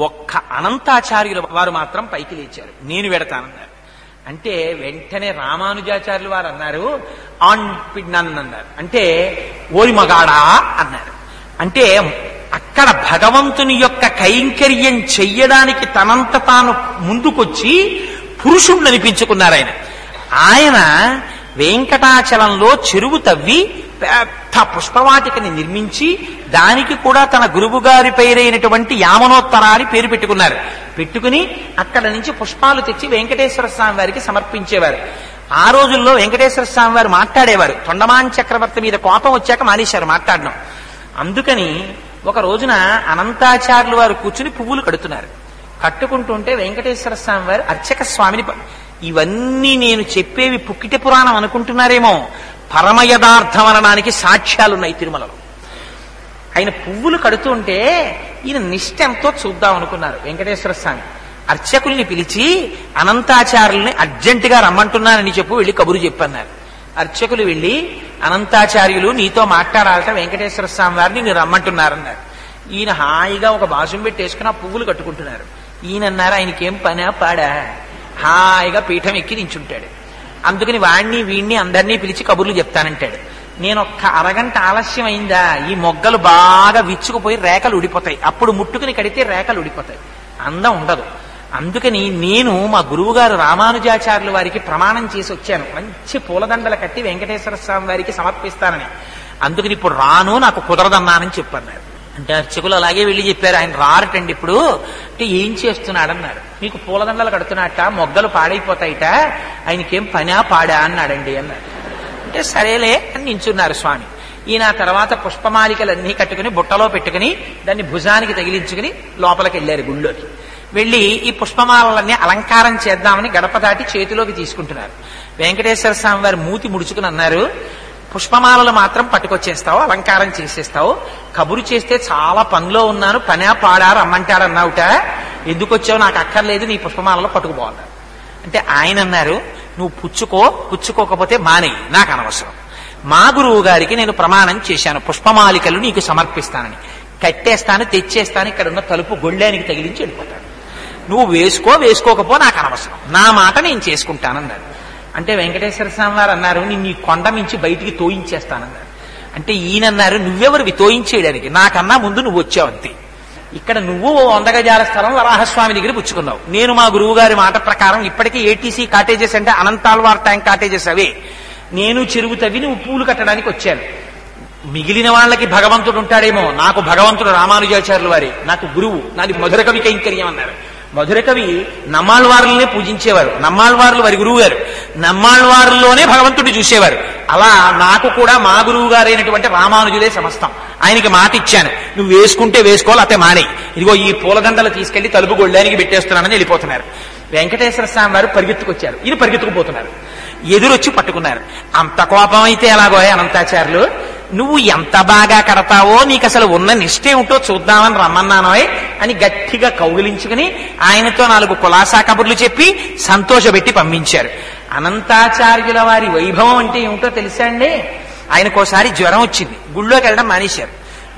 ఒక్క అనంతాచార్యుల వారు మాత్రం పైకి లేచారు, నేను వెడతానన్నారు. అంటే వెంటనే రామానుజాచార్యులు వారు అన్నారు, ఆన్ పిడ్నానన్నారు, అంటే ఓరి మగాడా అన్నారు. అంటే అక్కడ భగవంతుని యొక్క కైంకర్యం చెయ్యడానికి తనంత తాను ముందుకొచ్చి పురుషుణ్ణి అనిపించుకున్నారు. ఆయన ఆయన వెంకటాచలంలో చెరువు తవ్వి పెద్ద పుష్పవాటికని నిర్మించి దానికి కూడా తన గురువు గారి పేరైనటువంటి యామనోత్తర అని పేరు పెట్టుకున్నారు. పెట్టుకుని అక్కడ నుంచి పుష్పాలు తెచ్చి వెంకటేశ్వర స్వామి వారికి సమర్పించేవారు. ఆ రోజుల్లో వెంకటేశ్వర స్వామి వారు మాట్లాడేవారు, తొండమాన్ చక్రవర్తి మీద కోపం వచ్చాక మానేశారు మాట్లాడడం. అందుకని ఒక రోజున అనంతాచార్యులు వారు కూర్చుని పువ్వులు కడుతున్నారు. కట్టుకుంటుంటే వెంకటేశ్వర స్వామి వారు అర్చక స్వామిని, ఇవన్నీ నేను చెప్పేవి పుక్కిట పురాణం అనుకుంటున్నారేమో, పరమ యథార్థం అనడానికి సాక్ష్యాలున్నాయి తిరుమలలో. ఆయన పువ్వులు కడుతూ ఉంటే ఈయన నిష్టంతో చూద్దాం అనుకున్నారు వెంకటేశ్వర స్వామి. అర్చకుల్ని పిలిచి అనంతాచార్యుల్ని అర్జెంటుగా రమ్మంటున్నానని చెప్పు, వెళ్ళి కబురు చెప్పన్నారు. అర్చకులు వెళ్ళి, అనంతాచార్యులు నీతో మాట్లాడాలట, వెంకటేశ్వర స్వామి వారిని నేను రమ్మంటున్నారన్నారు. ఈయన హాయిగా ఒక బాసుం పెట్టేసుకుని ఆ పువ్వులు కట్టుకుంటున్నారు. ఈయన అన్నారు, ఆయనకేం పనా పాడా, హాయిగా పీఠం ఎక్కి నించుంటాడు, అందుకని వాణ్ణి వీణ్ణి అందరినీ పిలిచి కబుర్లు చెప్తానంటాడు. నేను ఒక్క అరగంట ఆలస్యం అయిందా ఈ మొగ్గలు బాగా విచ్చుకుపోయి రేఖలు ఉడిపోతాయి, అప్పుడు ముట్టుకుని కడితే రేఖలు ఉడిపోతాయి, అందం ఉండదు. అందుకని నేను మా గురువుగారు రామానుజాచార్యుల వారికి ప్రమాణం చేసి వచ్చాను, మంచి పూలదండలు కట్టి వెంకటేశ్వర స్వామి వారికి సమర్పిస్తానని, అందుకని ఇప్పుడు రాను, నాకు కుదరదన్నానని చెప్పన్నారు. అంటే అర్చకులు అలాగే వెళ్ళి చెప్పారు, ఆయన రారటండి ఇప్పుడు, అంటే ఏం చేస్తున్నాడన్నారు. మీకు పూలదండలు కడుతున్నట్ట, మొగ్గలు పాడైపోతాయిట, ఆయనకేం పనా పాడా అన్నాడండి అన్నారు. అంటే సరేలే అని నించున్నారు స్వామి. ఈయన తర్వాత పుష్పమాలికలన్నీ కట్టుకుని బుట్టలో పెట్టుకుని దాన్ని భుజానికి తగిలించుకుని లోపలికి వెళ్ళారు గుళ్ళోకి. వెళ్ళి ఈ పుష్పమాలన్నీ అలంకారం చేద్దామని గడప దాటి చేతిలోకి తీసుకుంటున్నారు. వెంకటేశ్వర స్వామి వారు మూతి ముడుచుకుని అన్నారు, పుష్పమాలలు మాత్రం పట్టుకొచ్చేస్తావు, అలంకారం చేసేస్తావు, కబురు చేస్తే చాలా పనిలో ఉన్నాను, పనా పాడా రమ్మంటాడన్నావుట, ఎందుకు వచ్చావు, నాకు అక్కర్లేదు, నీ పుష్పమాలలో పట్టుకుపోవాలి అంటే. ఆయన అన్నారు, నువ్వు పుచ్చుకో, పుచ్చుకోకపోతే మానేయి, నాకు అనవసరం, మా గురువు గారికి నేను ప్రమాణం చేశాను పుష్పమాలికలు నీకు సమర్పిస్తానని, కట్టేస్తాను, తెచ్చేస్తాను, ఇక్కడ ఉన్న తలుపు గొళ్ళానికి తగిలించి వెళ్ళిపోతాను, నువ్వు వేసుకో వేసుకోకపో నాకు అనవసరం, నా మాట నేను చేసుకుంటానన్నారు. అంటే వెంకటేశ్వర స్వామి వారు అన్నారు, నిన్ను ఈ కొండ మించి బయటికి తోయించేస్తానన్నారు. అంటే ఈయన అన్నారు, నువ్వెవరివి తోయించేయడానికి, నాకన్నా ముందు నువ్వు వచ్చావు అంతే, ఇక్కడ నువ్వు ఓ వంద గజాల స్థలం వరాహస్వామి దగ్గర పుచ్చుకున్నావు, నేను మా గురువు గారి మాట ప్రకారం ఇప్పటికీ ఏటీసీ కాటేజెస్ అంటే అనంతాల్వార్ ట్యాంక్ కాటేజెస్ అవే, నేను చెరువు తవ్వి నువ్వు పూలు కట్టడానికి వచ్చాను, మిగిలిన వాళ్ళకి భగవంతుడు ఉంటాడేమో, నాకు భగవంతుడు రామానుజాచార్యుల వారి, నాకు గురువు, నాది మధుర కవి కైంకర్యం అన్నారు. మధురకవి నమ్మాళ్వారులనే పూజించేవారు, నమ్మాళ్వారులు వారి గురువు గారు, నమ్మాళ్వారులోనే భగవంతుడు చూసేవారు. అలా నాకు కూడా మా గురువు గారైనటువంటి రామానుజులే సమస్తం, ఆయనకి మాట ఇచ్చాను, నువ్వు వేసుకుంటే వేసుకోవాలి, అతే మానే, ఇదిగో ఈ పూలదండలు తీసుకెళ్లి తలుపు గొళ్ళానికి పెట్టేస్తున్నానని వెళ్ళిపోతున్నారు. వెంకటేశ్వర స్వామి వారు పరిగెత్తుకొచ్చారు, ఈయన పరిగెత్తుకుపోతున్నారు, ఎదురొచ్చి పట్టుకున్నారు. అంత కోపం అయితే ఎలాగో అనంతాచార్యులు, నువ్వు ఎంత బాగా కడతావో, నీకు అసలు ఉన్న నిష్టేమిటో చూద్దామని రమ్మన్నానోయ్ అని గట్టిగా కౌగిలించుకుని ఆయనతో నాలుగు కులాసా కబుర్లు చెప్పి సంతోషపెట్టి పంపించారు. అనంతాచార్యుల వారి వైభవం అంటే ఏమిటో తెలుసా అండి? ఆయనకోసారి జ్వరం వచ్చింది, గుళ్ళోకి వెళ్ళడం మానేశారు.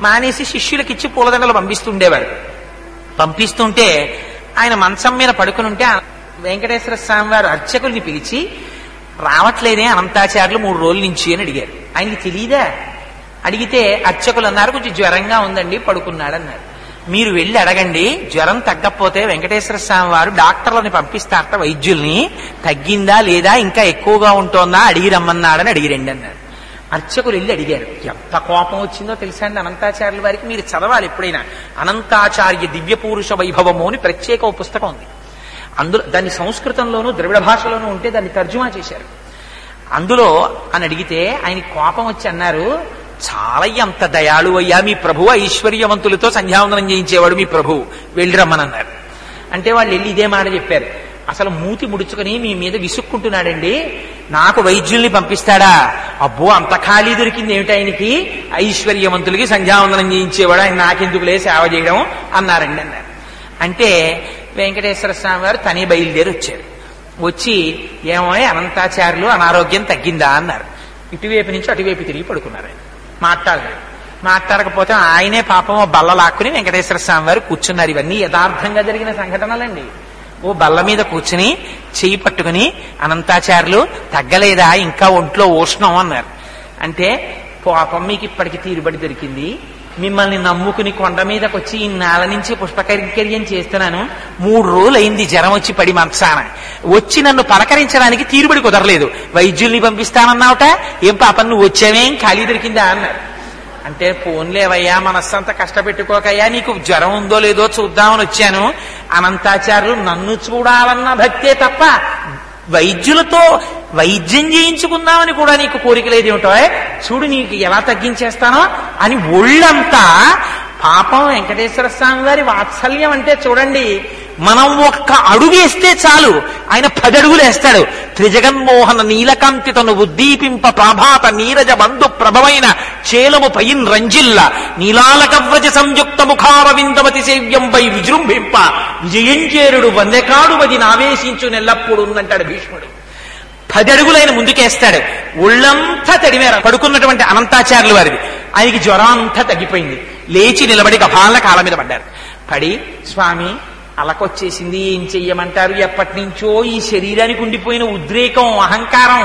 మానేసి శిష్యులకి ఇచ్చి పూలదండలు పంపిస్తుండేవారు. పంపిస్తుంటే ఆయన మంచం మీద పడుకుని ఉంటే వెంకటేశ్వర స్వామి వారు అర్చకుల్ని పిలిచి, రావట్లేదే అనంతాచార్యులు మూడు రోజుల నుంచి అని అడిగారు. ఆయనకి తెలియదా? అడిగితే అర్చకులు అన్నారు, కొంచెం జ్వరంగా ఉందండి పడుకున్నాడన్నారు. మీరు వెళ్ళి అడగండి, జ్వరం తగ్గకపోతే వెంకటేశ్వర స్వామి వారు డాక్టర్లని పంపిస్తారట, వైద్యుల్ని, తగ్గిందా లేదా ఇంకా ఎక్కువగా ఉంటుందా అడిగి రమ్మన్నాడని అడిగిరండి అన్నారు. అర్చకులు వెళ్ళి అడిగారు. ఎంత కోపం వచ్చిందో తెలుసా అండి అనంతాచార్యుల వారికి? మీరు చదవాలి ఎప్పుడైనా, అనంతాచార్య దివ్య పురుష వైభవము అని ప్రత్యేక పుస్తకం ఉంది. అందులో దాన్ని సంస్కృతంలోనూ ద్రవిడ భాషలోనూ ఉంటే దాన్ని తర్జుమా చేశారు. అందులో అని అడిగితే ఆయన కోపం వచ్చి అన్నారు, చాలా ఎంత దయాళు అయ్యా మీ ప్రభువు, ఐశ్వర్యవంతులతో సంధ్యావందనం చేయించేవాడు మీ ప్రభువు, వెళ్ళిరమ్మనన్నారు. అంటే వాళ్ళు వెళ్ళి ఇదే మాట చెప్పారు, అసలు మూతి ముడుచుకుని మీ మీద విసుక్కుంటున్నాడండి, నాకు వైద్యుల్ని పంపిస్తాడా, అబ్బో అంత ఖాళీ దొరికింది ఏమిటి ఆయనకి, ఐశ్వర్యవంతులకి సంధ్యావందనం చేయించేవాడు ఆయన, నాకెందుకులే సేవ చేయడం అన్నారండి అన్నారు. అంటే వెంకటేశ్వర స్వామి వారు తనే బయలుదేరి వచ్చారు. వచ్చి ఏమో అనంతాచార్యులు అనారోగ్యం తగ్గిందా అన్నారు. ఇటువైపు నుంచి అటువైపు తిరిగి పడుకున్నారు. ఆయన మాట్లాడలేదు. మాట్లాడకపోతే ఆయనే పాపం బల్ల లాక్కుని వెంకటేశ్వర స్వామి వారు కూర్చున్నారు. ఇవన్నీ యథార్థంగా జరిగిన సంఘటనలండి. ఓ బల్ల మీద కూర్చుని చెయ్యి పట్టుకుని, అనంతాచార్యులు తగ్గలేదా ఇంకా ఒంట్లో ఉష్ణం అన్నారు. అంటే పాపం మీకు ఇప్పటికి తీరుబడి దొరికింది, మిమ్మల్ని నమ్ముకుని కొండ మీదకి వచ్చి ఈ నాల నుంచి పుష్పకరికర్యం చేస్తున్నాను, మూడు రోజులు అయింది జ్వరం వచ్చి పడి మంచాన, వచ్చి నన్ను పలకరించడానికి తీరుబడి కుదరలేదు, వైద్యుల్ని పంపిస్తానన్నావుట, ఏం పాపం నువ్వు వచ్చావేం ఖాళీ దొరికిందా అన్నారు. అంటే పోన్లేవయ్యా మనస్సంతా కష్టపెట్టుకోకయ్యా, నీకు జ్వరం ఉందో లేదో చూద్దామని వచ్చాను, అనంతాచార్యులు నన్ను చూడాలన్న భక్తే తప్ప వైద్యులతో వైద్యం చేయించుకుందామని కూడా నీకు కోరికలేదు ఏమిటో, చూడు నీకు ఎలా తగ్గించేస్తానో అని ఒళ్ళంతా పాపం వెంకటేశ్వర స్వామి వారి వాత్సల్యం. అంటే చూడండి, మనం ఒక్క అడుగేస్తే చాలు ఆయన పదడుగులు వేస్తాడు. త్రిజగన్మోహన నీలకాంతి తను ఉద్దీపింప ప్రాభాత నీరజ బంధు ప్రభమైన చేలము పైన్ రంజిల్ల నీలాలక వ్రజ సంయుక్త ముఖారవిందమతి సేవ్యంపై విజృంభింప విజయంచేరుడు వందకాడుమది నావేశించు నెల్లప్పుడు ఉందంటాడు భీష్ముడు. పదడుగులైన ముందుకేస్తాడు. ఒళ్ళంతా తడిమేర పడుకున్నటువంటి అనంతాచార్యుల వారిది. ఆయనకి జ్వరం అంతా తగ్గిపోయింది. లేచి నిలబడి గభాల కాళ్ళ మీద పడ్డారు. పడి, స్వామి అలకొచ్చేసింది, ఏం చెయ్యమంటారు, ఎప్పటి నుంచో ఈ శరీరానికి ఉండిపోయిన ఉద్రేకం, అహంకారం,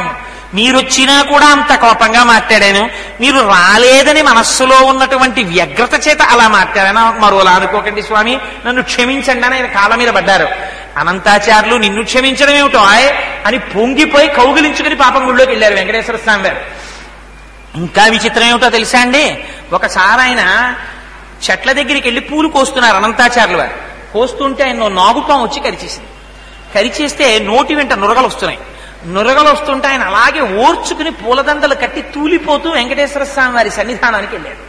మీరొచ్చినా కూడా అంత కోపంగా మాట్లాడాను, మీరు రాలేదని మనస్సులో ఉన్నటువంటి వ్యగ్రత చేత అలా మాట్లాడాను, మరోలా అనుకోకండి స్వామి, నన్ను క్షమించండి అని ఆయన కాళ్ళ మీద పడ్డారు. అనంతాచార్యులు నిన్ను క్షమించడం ఏమిటో అని పొంగిపోయి కౌగిలించుకుని పాపం గుళ్ళోకి వెళ్ళారు వెంకటేశ్వర స్వామి గారు. ఇంకా విచిత్రం ఏమిటో తెలుసా అండి? ఒకసారి ఆయన చెట్ల దగ్గరికి వెళ్ళి పూలు కోస్తున్నారు అనంతాచార్యులు వారు. కోస్తుంటే ఆయన నాగుపాం వచ్చి కరిచేసింది. కరిచేస్తే నోటి వెంట నురగలు వస్తున్నాయి. నురగలు వస్తుంటే ఆయన అలాగే ఓర్చుకుని పూలదండలు కట్టి తూలిపోతూ వెంకటేశ్వర స్వామి వారి సన్నిధానానికి వెళ్ళాడు.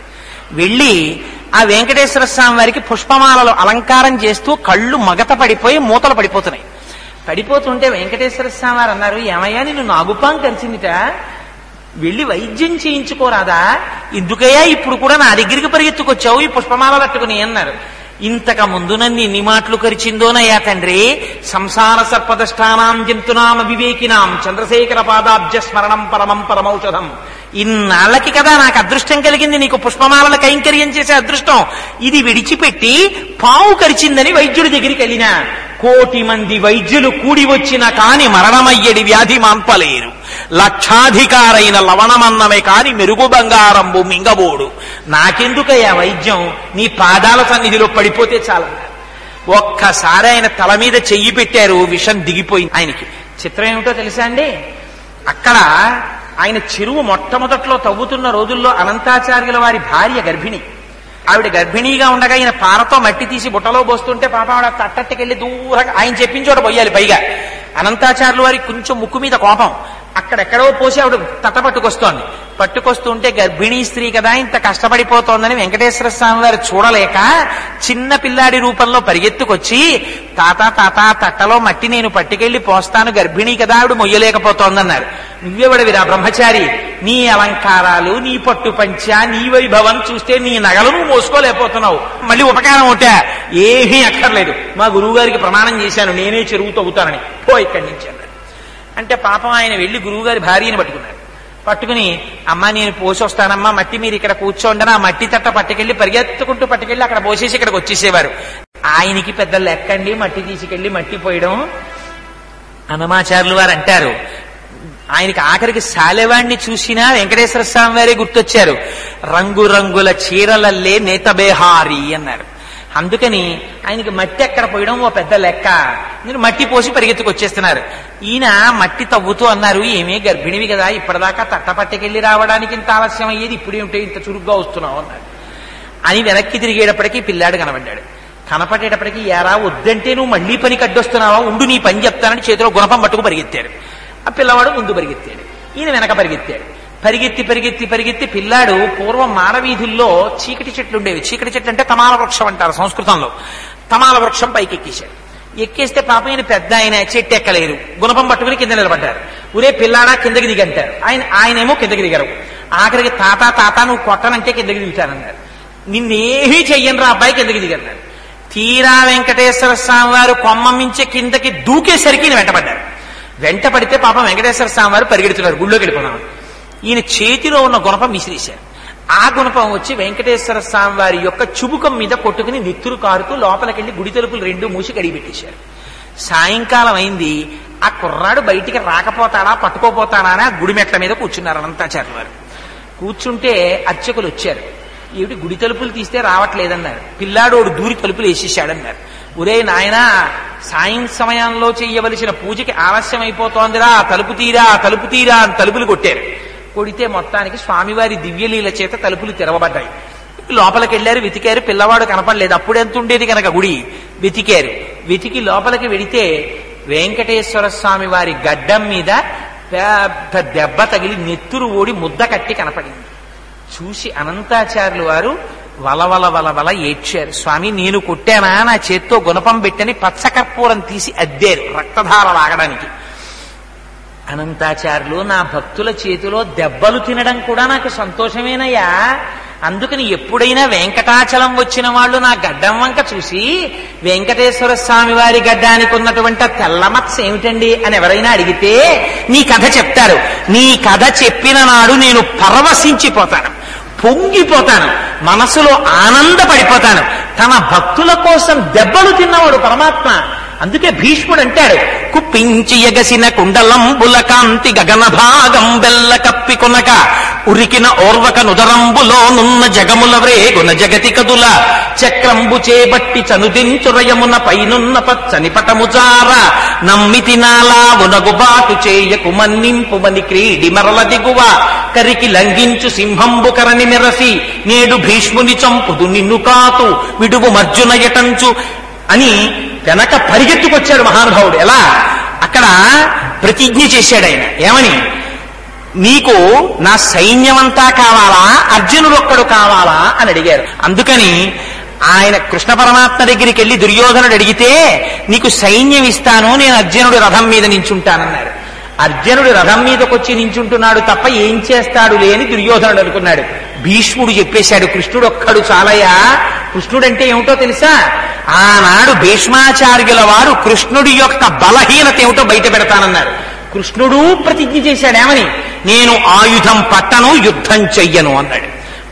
వెళ్ళి ఆ వెంకటేశ్వర స్వామి వారికి పుష్పమాలలు అలంకారం చేస్తూ కళ్ళు మగత పడిపోయి మూతలు పడిపోతున్నాయి. పడిపోతుంటే వెంకటేశ్వర స్వామి వారు అన్నారు, ఏమయ్యా నిన్ను నాగుపాం కలిసిందిట, వెళ్ళి వైద్యం చేయించుకోరాదా, ఎందుకయ్యా ఇప్పుడు కూడా నా దగ్గరికి పరిగెత్తుకొచ్చావు ఈ పుష్పమాల పట్టుకుని అన్నారు. ఇంతకు ముందు నన్ను ఎన్ని మాటలు కరిచిందోనయ్యా తండ్రి, సంసార సర్పదష్టానాం జంతునామ వివేకినాం చంద్రశేఖర పాదాబ్జ స్మరణం పరమం పరమౌషధం. ఇన్నాళ్ళకి కదా నాకు అదృష్టం కలిగింది, నీకు పుష్పమాలల కైంకర్యం చేసే అదృష్టం, ఇది విడిచిపెట్టి పావు కరిచిందని వైద్యుడి దగ్గరికి వెళ్ళినా కోటి మంది వైద్యులు కూడి వచ్చినా కాని మరణమయ్యడి వ్యాధి మాంపలేరు, లక్షాధికారైన లవణమన్నమే కాని మెరుగు బంగారంబు మింగబోడు, నాకెందుకయ్యా వైద్యం, నీ పాదాల సన్నిధిలో పడిపోతే చాలన్నారు. ఒక్కసారి ఆయన తల మీద చెయ్యి పెట్టారు, విషం దిగిపోయింది ఆయనకి. చిత్రం ఏమిటో తెలుసా అండి? అక్కడ ఆయన చెరువు మొట్టమొదట్లో తవ్వుతున్న రోజుల్లో అనంతాచార్యుల వారి భార్య గర్భిణి. ఆవిడ గర్భిణీగా ఉండగా ఈయన పారతో మట్టి తీసి బుట్టలో పోస్తుంటే పాప ఆవిడ తట్టట్టుకెళ్ళి దూరంగా ఆయన చెప్పించి చోట పోయాలి. పైగా అనంతాచార్యుల వారికి కొంచెం ముక్కు మీద కోపం, అక్కడెక్కడో పోసి ఆవిడ తట్ట పట్టుకొస్తోంది. పట్టుకొస్తుంటే గర్భిణీ స్త్రీ కదా ఇంత కష్టపడిపోతోందని వెంకటేశ్వర స్వామి వారు చూడలేక చిన్న పిల్లాడి రూపంలో పరిగెత్తుకొచ్చి, తాత తాత తట్టలో మట్టి నేను పట్టుకెళ్లి పోస్తాను, గర్భిణీ కదా ఆవిడ మొయ్యలేకపోతోందన్నారు. నువ్వెవడవిరా బ్రహ్మచారి, నీ అలంకారాలు, నీ పట్టు పంచ, నీ వైభవం చూస్తే నీ నగలు నువ్వు మోసుకోలేకపోతున్నావు, మళ్ళీ ఉపకారం ఒకటే ఏమీ అక్కర్లేదు, మా గురువు గారికి ప్రమాణం చేశాను నేనే చెరువు తవ్వుతానని, పో ఇక్కడి నుంచి అన్నారు. అంటే పాపం ఆయన వెళ్ళి గురువుగారి భార్యని పట్టుకున్నాడు. పట్టుకుని, అమ్మ నేను పోసి వస్తానమ్మా, మట్టి మీరు ఇక్కడ కూర్చోండి, ఆ మట్టి తట్ట పట్టుకెళ్ళి పరిగెత్తుకుంటూ పట్టుకెళ్ళి అక్కడ పోసేసి ఇక్కడికి వచ్చేసేవారు. ఆయనకి పెద్ద లెక్కండి మట్టి తీసుకెళ్ళి మట్టి పోయడం. అనమాచారులు వారు అంటారు ఆయనకి ఆఖరికి సాలెవాణ్ణి చూసినా వెంకటేశ్వర స్వామి వారే గుర్తొచ్చారు. రంగురంగుల చీరలల్లే నేతబేహారి అన్నారు. అందుకని ఆయనకి మట్టి ఎక్కడ పోయడం ఓ పెద్ద లెక్క, నేను మట్టి పోసి పరిగెత్తుకొచ్చేస్తున్నారు. ఈయన మట్టి తవ్వుతూ అన్నారు, ఏమీ గర్భిణివి కదా, ఇప్పటిదాకా తట్టపట్టకెళ్ళి రావడానికి ఇంత ఆలస్యం అయ్యేది, ఇప్పుడేమిటో ఇంత చురుగ్గా వస్తున్నావు అన్నాడు. అని వెనక్కి తిరిగేటప్పటికీ పిల్లాడు కనబడ్డాడు. కనపడేటప్పటికీ, ఏరా వద్దంటే నువ్వు మళ్లీ పని కడ్డొస్తున్నావా, ఉండు నీ పని చెప్తానని చేతిలో గుణపం పట్టుకు పరిగెత్తాడు. ఆ పిల్లవాడు ముందు పరిగెత్తాడు, ఈయన వెనక పరిగెత్తాడు. పరిగెత్తి పరిగెత్తి పరిగెత్తి పిల్లాడు, పూర్వం మానవీధుల్లో చీకటి చెట్లు ఉండేవి, చీకటి చెట్లు అంటే తమాల వృక్షం అంటారు సంస్కృతంలో, తమాల వృక్షం పైకి ఎక్కేశాడు. ఎక్కేస్తే పాపం ఆయన పెద్ద ఆయన చెట్టు ఎక్కలేరు, గుణపం పట్టుకుని కింద నిలబడ్డారు. ఊరే పిల్లాడా కిందకి దిగంటారు, ఆయన ఆయనేమో కిందకి దిగరు. ఆఖరికి తాత తాత నువ్వు కొట్టనంటే కిందకి దిగుతానన్నారు. నిన్నేమీ చెయ్యనురా అబ్బాయి కిందకి దిగన్నారు. తీరా వెంకటేశ్వర స్వామి వారు కొమ్మమ్మించే కిందకి దూకేసరికి ఈయన వెంటబడ్డారు. వెంట పడితే పాపం వెంకటేశ్వర స్వామి వారు పరిగెడుతున్నారు, గుళ్ళోకి వెళ్ళిపోదామని. ఈయన చేతిలో ఉన్న గుణపం విసిరేశారు. ఆ గుణపం వచ్చి వెంకటేశ్వర స్వామి వారి యొక్క చుబుకం మీద కొట్టుకుని నెత్తురు కారుతూ లోపలికెళ్ళి గుడి తలుపులు రెండు మూసి కడిగి పెట్టేశారు. సాయంకాలం అయింది. ఆ కుర్రాడు బయటికి రాకపోతాడా పట్టుకోపోతాడా అని ఆ గుడి మెట్ల మీద కూర్చున్నారు అనంతాచార్యులు వారు. కూర్చుంటే అర్చకులు వచ్చారు. ఏమిటి గుడి తలుపులు తీస్తే రావట్లేదన్నారు. పిల్లాడోడు దూరి తలుపులు వేసేసాడన్నారు. ఒరే నాయన, సాయం సమయంలో చేయవలసిన పూజకి ఆలస్యమైపోతోందిరా, తలుపు తీరా తలుపు తీరా అని తలుపులు కొట్టారు. కొడితే మొత్తానికి స్వామివారి దివ్యలీల చేత తలుపులు తెరవబడ్డాయి. లోపలికి వెళ్ళారు, వెతికారు, పిల్లవాడు కనపడలేదు. అప్పుడు ఎంత ఉండేది కనుక గుడి. వెతికారు, వెతికి లోపలికి వెడితే వెంకటేశ్వర స్వామి వారి గడ్డం మీద పెద్ద దెబ్బ తగిలి నెత్తురు ఓడి ముద్ద కట్టి కనపడింది. చూసి అనంతాచార్యులు వారు వలవల వలవల ఏడ్చారు. స్వామి నేను కొట్టానా, నా చేత్తో గుణపం పెట్టని పచ్చకర్పూరం తీసి అద్దారు రక్తధార లాగడానికి. అనంతాచార్యులు, నా భక్తుల చేతిలో దెబ్బలు తినడం కూడా నాకు సంతోషమేనయ్యా, అందుకని ఎప్పుడైనా వెంకటాచలం వచ్చిన వాళ్ళు నా గడ్డం వంక చూసి వెంకటేశ్వర స్వామి వారి గడ్డానికి ఉన్నటువంటి తెల్ల మచ్చ ఏమిటండి అని ఎవరైనా అడిగితే నీ కథ చెప్తారు. నీ కథ చెప్పిన నాడు నేను పరవశించిపోతాను, పొంగిపోతాను, మనసులో ఆనందపడిపోతాను. తన భక్తుల కోసం దెబ్బలు తిన్నవాడు పరమాత్మ. అందుకే భీష్ముడు అంటాడు, కుప్పించి ఎగసిన కుండలంబుల కాంతి గగన భాగం బెల్ల కప్పి కొనక ఉరికిన ఓర్వక నుదరంబులో నున్న జగముల వ్రేగున జగతి కదుల చక్రంబు చేబట్టి చనుదించురయమున పైనున్న పచ్చని పటముచార నమ్మితి నాలా ఉనగుబాటు చేయకు మన్నింపుమని క్రీడి మరల దిగువ కరికి లంఘించు సింహంబు కరని మెరసి నేడు భీష్ముని చంపుదు నిన్ను కాతు విడువు మర్జున ఎటంచు అని వెనక పరిగెత్తుకొచ్చాడు మహానుభావుడు. ఎలా అక్కడ ప్రతిజ్ఞ చేశాడు ఆయన. ఏమని, నీకు నా సైన్యమంతా కావాలా, అర్జునుడు ఒక్కడు కావాలా అని అడిగారు. అందుకని ఆయన కృష్ణ పరమాత్మ దగ్గరికి వెళ్ళి దుర్యోధనుడు అడిగితే నీకు సైన్యం ఇస్తాను, నేను అర్జునుడు రథం మీద నించుంటానన్నాడు. అర్జునుడు రథం మీదకొచ్చి నించుంటున్నాడు తప్ప ఏం చేస్తాడు లేని దుర్యోధనుడు అనుకున్నాడు. భీష్ముడు చెప్పేశాడు, కృష్ణుడు ఒక్కడు చాలయ్యా. కృష్ణుడు అంటే ఏమిటో తెలుసా, ఆనాడు భీష్మాచార్యుల వారు కృష్ణుడి యొక్క బలహీనత ఏమిటో బయట పెడతానన్నారు. కృష్ణుడు ప్రతిజ్ఞ చేశాడేమని, నేను ఆయుధం పట్టను, యుద్ధం చెయ్యను అన్నాడు.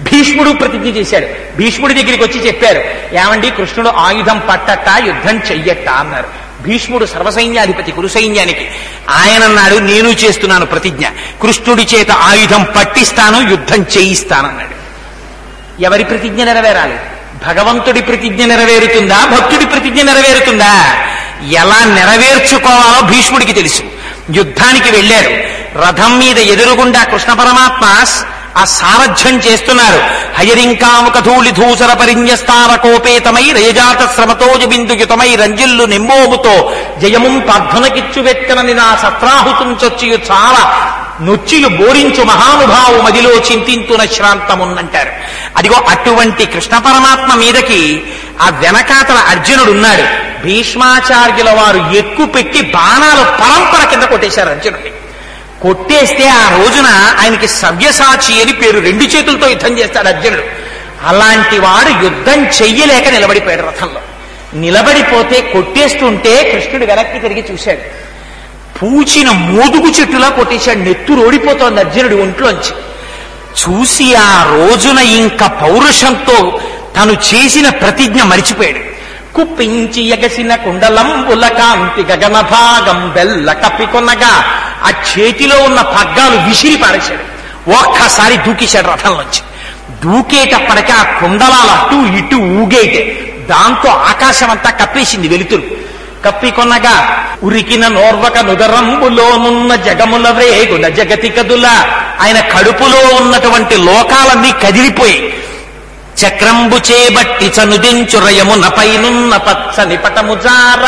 భీష్ముడు ప్రతిజ్ఞ చేశాడు. భీష్ముడి దగ్గరికి వచ్చి చెప్పారు, ఏమండి కృష్ణుడు ఆయుధం పట్టట యుద్ధం చెయ్యట అన్నారు. భీష్ముడు సర్వసైన్యాధిపతి, కురు సైన్యానికి ఆయన అన్నాడు, నేను చేస్తున్నాను ప్రతిజ్ఞ, కృష్ణుడి చేత ఆయుధం పట్టిస్తాను, యుద్ధం చేయిస్తానన్నాడు. ఎవరి ప్రతిజ్ఞ నెరవేరాలి, భగవంతుడి ప్రతిజ్ఞ నెరవేరుతుందా, భక్తుడి ప్రతిజ్ఞ నెరవేరుతుందా? ఎలా నెరవేర్చుకోవాలో భీష్ముడికి తెలుసు. యుద్ధానికి వెళ్ళారు. రథం మీద ఎదురుగుండా కృష్ణ పరమాత్మ ఆ సారథ్యం చేస్తున్నారు. హయరింకాముక ధూళి ధూసర పరిన్యస్తార కోపేతమై రేజాత శ్రమతో బిందుయుతమై రంజిల్లు నింబోముతో జయముం పద్మనకిచ్చు వెక్కనని నా సత్రాహుతుంచొచ్చియు చాలా నొచ్చియు బోరించు మహానుభావు మదిలో చింతింతున శ్రాంతమున్నంటారు. అదిగో అటువంటి కృష్ణ పరమాత్మ మీదకి ఆ వెనకాతల అర్జునుడున్నాడు. భీష్మాచార్యుల వారు ఎక్కువ పెట్టి బాణాలు పరంపర కింద కొట్టేశారు అర్జునుడిని. కొట్టేస్తే ఆ రోజున ఆయనకి సవ్యసాచి అని పేరు. రెండు చేతులతో యుద్ధం చేస్తాడు అర్జునుడు. అలాంటి వాడు యుద్ధం చెయ్యలేక నిలబడిపోయాడు రథంలో. నిలబడిపోతే కొట్టేస్తుంటే కృష్ణుడు వెనక్కి తిరిగి చూశాడు. పూచిన మోదుగు చెట్టులా కొట్టేశాడు, నెత్తురు ఓడిపోతోంది అర్జునుడి ఒంట్లోంచి. చూసి ఆ రోజున ఇంక పౌరుషంతో తను చేసిన ప్రతిజ్ఞ మరిచిపోయాడు. కుప్పించి ఎగసిన కుండలంబుల కాంతి గగన భాగం బెల్ల కప్పికొనగా ఆ చేతిలో ఉన్న పగ్గాలు విసిరి పారేశాడు. ఒక్కసారి దూకేశాడు రథంలోంచి. దూకేటప్పటికీ ఆ కుండలాలు అటు ఇటు ఊగేటే, దాంతో ఆకాశమంతా కప్పేసింది వెలుతురు. కప్పికొనగా ఉరికిన నోర్వక నుదరంబులోనున్న జగముల వ్రేగుల జగతి కదుల, ఆయన కడుపులో ఉన్నటువంటి లోకాలన్నీ కదిలిపోయి చక్రంబు చేబట్టి చనుదించు రయమునపైనున్న పచ్చని పటము జార,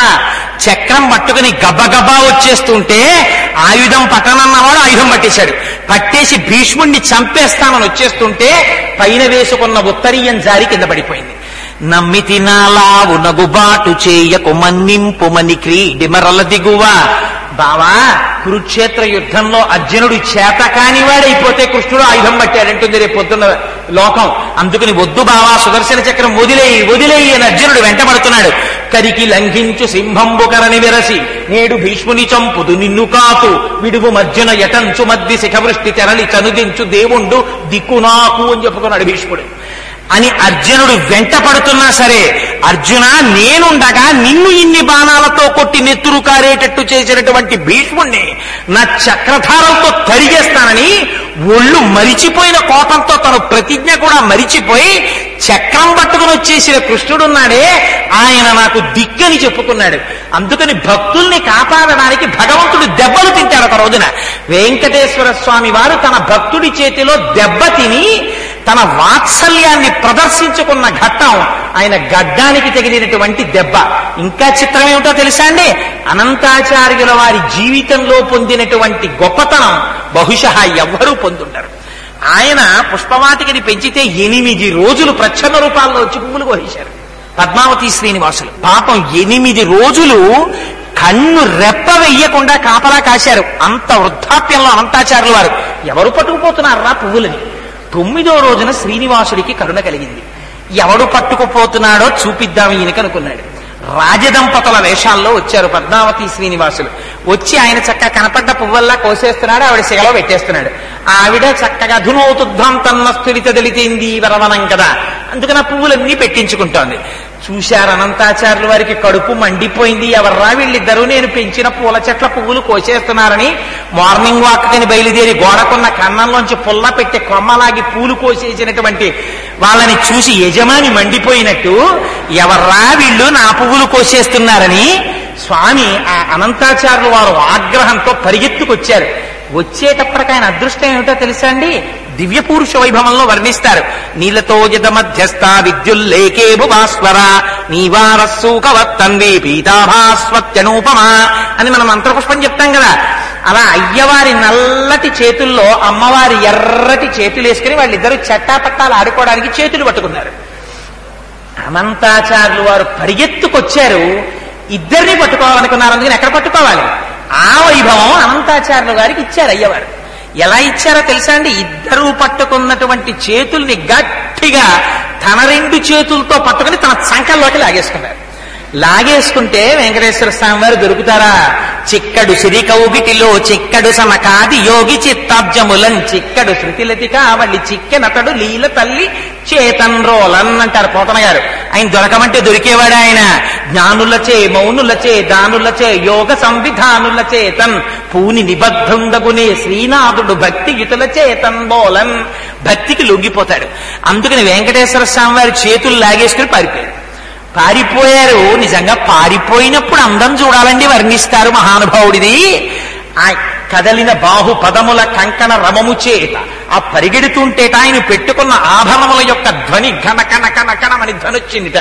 చక్రం పట్టుకుని గబగబా వచ్చేస్తుంటే ఆయుధం పట్టనన్నవాడు ఆయుధం పట్టేశాడు. పట్టేసి భీష్ముణ్ణి చంపేస్తామని వచ్చేస్తుంటే పైన వేసుకున్న ఉత్తరీయం జారి కింద పడిపోయింది. నమ్మితి నాలావు నగుబాటు చేయకు మన్నింపుమని క్రీడిమరల దిగువ. బావా, కురుక్షేత్ర యుద్ధంలో అర్జునుడు చేత కానివాడైపోతే కృష్ణుడు ఆయుధం పట్టాడంటుంది రేపు పొద్దున్న లోకం. అందుకని వద్దు బావా, సుదర్శన చక్రం వదిలేయి వదిలేయి అని అర్జునుడు వెంటబడుతున్నాడు. కరికి లంఘించు సింహంబుకరని విరసి నేడు భీష్ముని చంపుదు నిన్ను కాతు, విడుగు మర్జున యటంచు మద్ది శిఖవృష్టి తెరలి చనుదించు దేవుండు దిక్కునాకు అని చెప్పుకున్నాడు భీష్ముడు. అని అర్జునుడు వెంట పడుతున్నా సరే, అర్జున నేనుండగా నిన్ను ఇన్ని బాణాలతో కొట్టి నెత్తురు కారేటట్టు చేసినటువంటి భీష్ముణ్ణి నా చక్రధారంతో తరిగేస్తానని ఒళ్ళు మరిచిపోయిన కోపంతో తన ప్రతిజ్ఞ కూడా మరిచిపోయి చక్రం పట్టుకుని వచ్చేసిన కృష్ణుడున్నాడే, ఆయన నాకు దిక్కని చెప్పుకున్నాడు. అందుకని భక్తుల్ని కాపాడడానికి భగవంతుడు దెబ్బలు తింటాడు. ఒక రోజున వెంకటేశ్వర స్వామి వారు తన భక్తుడి చేతిలో దెబ్బ తిని తన వాత్సల్యాన్ని ప్రదర్శించుకున్న ఘట్టం ఆయన గడ్డానికి తగిలినటువంటి దెబ్బ. ఇంకా చిత్రం ఏమిటో తెలుసా అండి, అనంతాచార్యుల వారి జీవితంలో పొందినటువంటి గొప్పతనం బహుశా ఎవ్వరూ పొందుంటారు. ఆయన పుష్పవాటికని పెంచితే ఎనిమిది రోజులు ప్రచ్ఛన్న రూపాల్లో వచ్చి పువ్వులు కోసేశారు పద్మావతి శ్రీనివాసులు. పాపం ఎనిమిది రోజులు కన్ను రెప్ప వెయ్యకుండా కాపలా కాశారు. అంత వృద్ధాప్యంలో అనంతాచార్యుల వారు ఎవరు పట్టుకుపోతున్నారా పువ్వులని. తొమ్మిదో రోజున శ్రీనివాసుడికి కరుణ కలిగింది. ఎవడు పట్టుకుపోతున్నాడో చూపిద్దాం ఈయనకి అనుకున్నాడు. రాజదంపతుల వేషాల్లో వచ్చారు పద్మావతి శ్రీనివాసులు. వచ్చి ఆయన చక్కగా కనపడ్డ పువ్వల్లా కోసేస్తున్నాడు, ఆవిడ శిగలో పెట్టేస్తున్నాడు. ఆవిడ చక్కగా ధునోతుద్ధం తన్న స్థులిత తెలితేంది వరవనం కదా, అందుకని ఆ పువ్వులన్నీ పెట్టించుకుంటోంది. చూశారు అనంతాచార్యుల వారికి కడుపు మండిపోయింది. ఎవర్రా వీళ్ళిద్దరూ నేను పెంచిన పూల చెట్ల పువ్వులు కోసేస్తున్నారని. మార్నింగ్ వాక్ కని బయలుదేరి గోడకున్న కన్నంలోంచి పుల్ల పెట్టి కొమ్మలాగి పూలు కోసేసినటువంటి వాళ్ళని చూసి యజమాని మండిపోయినట్టు, ఎవర్రా వీళ్ళు నా పువ్వులు కోసేస్తున్నారని స్వామి ఆ అనంతాచార్యుల వారు ఆగ్రహంతో పరిగెత్తుకొచ్చారు. వచ్చేటప్పటికి ఆయన అదృష్టం ఏమిటో తెలుసా అండి, దివ్య పురుష వైభవంలో వర్ణిస్తారు. నీలతో యద మధ్యస్థ విద్యుల్లేకే భువాస్వర నీవారస్సూకవత్తంది పీతాభాస్వత్యనూపమా అని మనం మంత్రపుష్పం చెప్తాం కదా, అలా అయ్యవారి నల్లటి చేతుల్లో అమ్మవారి ఎర్రటి చేతులు వేసుకుని వాళ్ళిద్దరూ చట్టాపట్టాలు ఆడుకోవడానికి చేతులు పట్టుకున్నారు. అనంతాచార్యులు వారు పరిగెత్తుకొచ్చారు, ఇద్దరిని పట్టుకోవాలనుకున్నారు. అందుకని ఎక్కడ పట్టుకోవాలి, ఆ వైభవం అనంతాచార్యులు గారికి ఇచ్చారు అయ్యవారు. ఎలా ఇచ్చారో తెలుసా అండి, ఇద్దరూ పట్టుకున్నటువంటి చేతుల్ని గట్టిగా తన రెండు చేతులతో పట్టుకుని తన సంకల్లోకి లాగేసుకున్నారు. లాగేసుకుంటే వెంకటేశ్వర స్వామి వారు దొరుకుతారా, చిక్కడు సిరికౌగిటిలో చిక్కడు సమకాది యోగి చిత్తాబ్జములన్ చిక్కడు శృతిలతిక వాళ్ళి చిక్కెనతడు లీల తల్లి చేతన్ రోలన్ అంటారు పోతన గారు. ఆయన దొరకమంటే దొరికేవాడు. ఆయన జ్ఞానులచే మౌనులచే దానులచే యోగ సంవిధానుల చేతన్ పూని నిబద్ధుందగునే శ్రీనాథుడు భక్తి యుతుల చేతన్ బోలన్, భక్తికి లొంగిపోతాడు. అందుకని వెంకటేశ్వర స్వామి వారి చేతులు లాగేసుకుని పారిపోయారు. పారిపోయారు. నిజంగా పారిపోయినప్పుడు అందం చూడాలండి, వర్ణిస్తారు మహానుభావుడిది. ఆ కదలిన బాహు పదముల కంకణ రమము చేత ఆ పరిగెడుతుంటేట ఆయన పెట్టుకున్న ఆభరణముల యొక్క ధ్వని ఘనకన కనకనమని ధ్వనొచ్చిందిట.